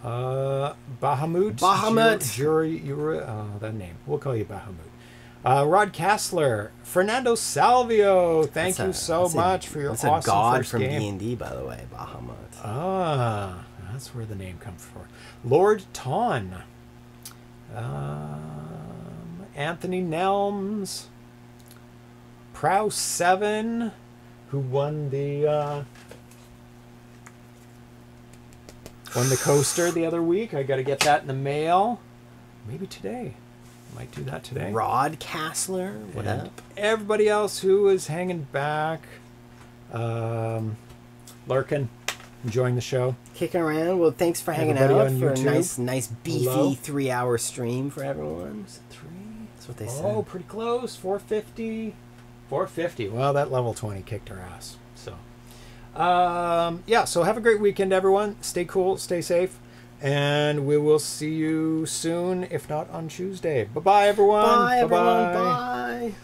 Uh, Bahamut. Bahamut. Jury, Jury, uh, that name. We'll call you Bahamut. Uh, Rod Kassler, Fernando Salvio. Thank that's you a, so much a, for your that's awesome a god first from D and D, by the way, Bahamut. Ah, that's where the name comes from. Lord Ton. Um, Anthony Nelms. Prow Seven, who won the. Uh, Won the coaster the other week. I got to get that in the mail. Maybe today. Might do that today. Rod Kassler. What and up? Everybody else who is hanging back. Um, Larkin. Enjoying the show. Kicking around. Well, thanks for hanging everybody out for YouTube. a nice, nice beefy Hello. three hour stream for everyone. Is it three? That's what they oh, said. Oh, pretty close. four fifty. four fifty. Well, that level twenty kicked our ass. So. Um, yeah, so have a great weekend, everyone. Stay cool, stay safe, and we will see you soon, if not on Tuesday. Bye-bye, everyone. Bye, Bye-bye. everyone. Bye.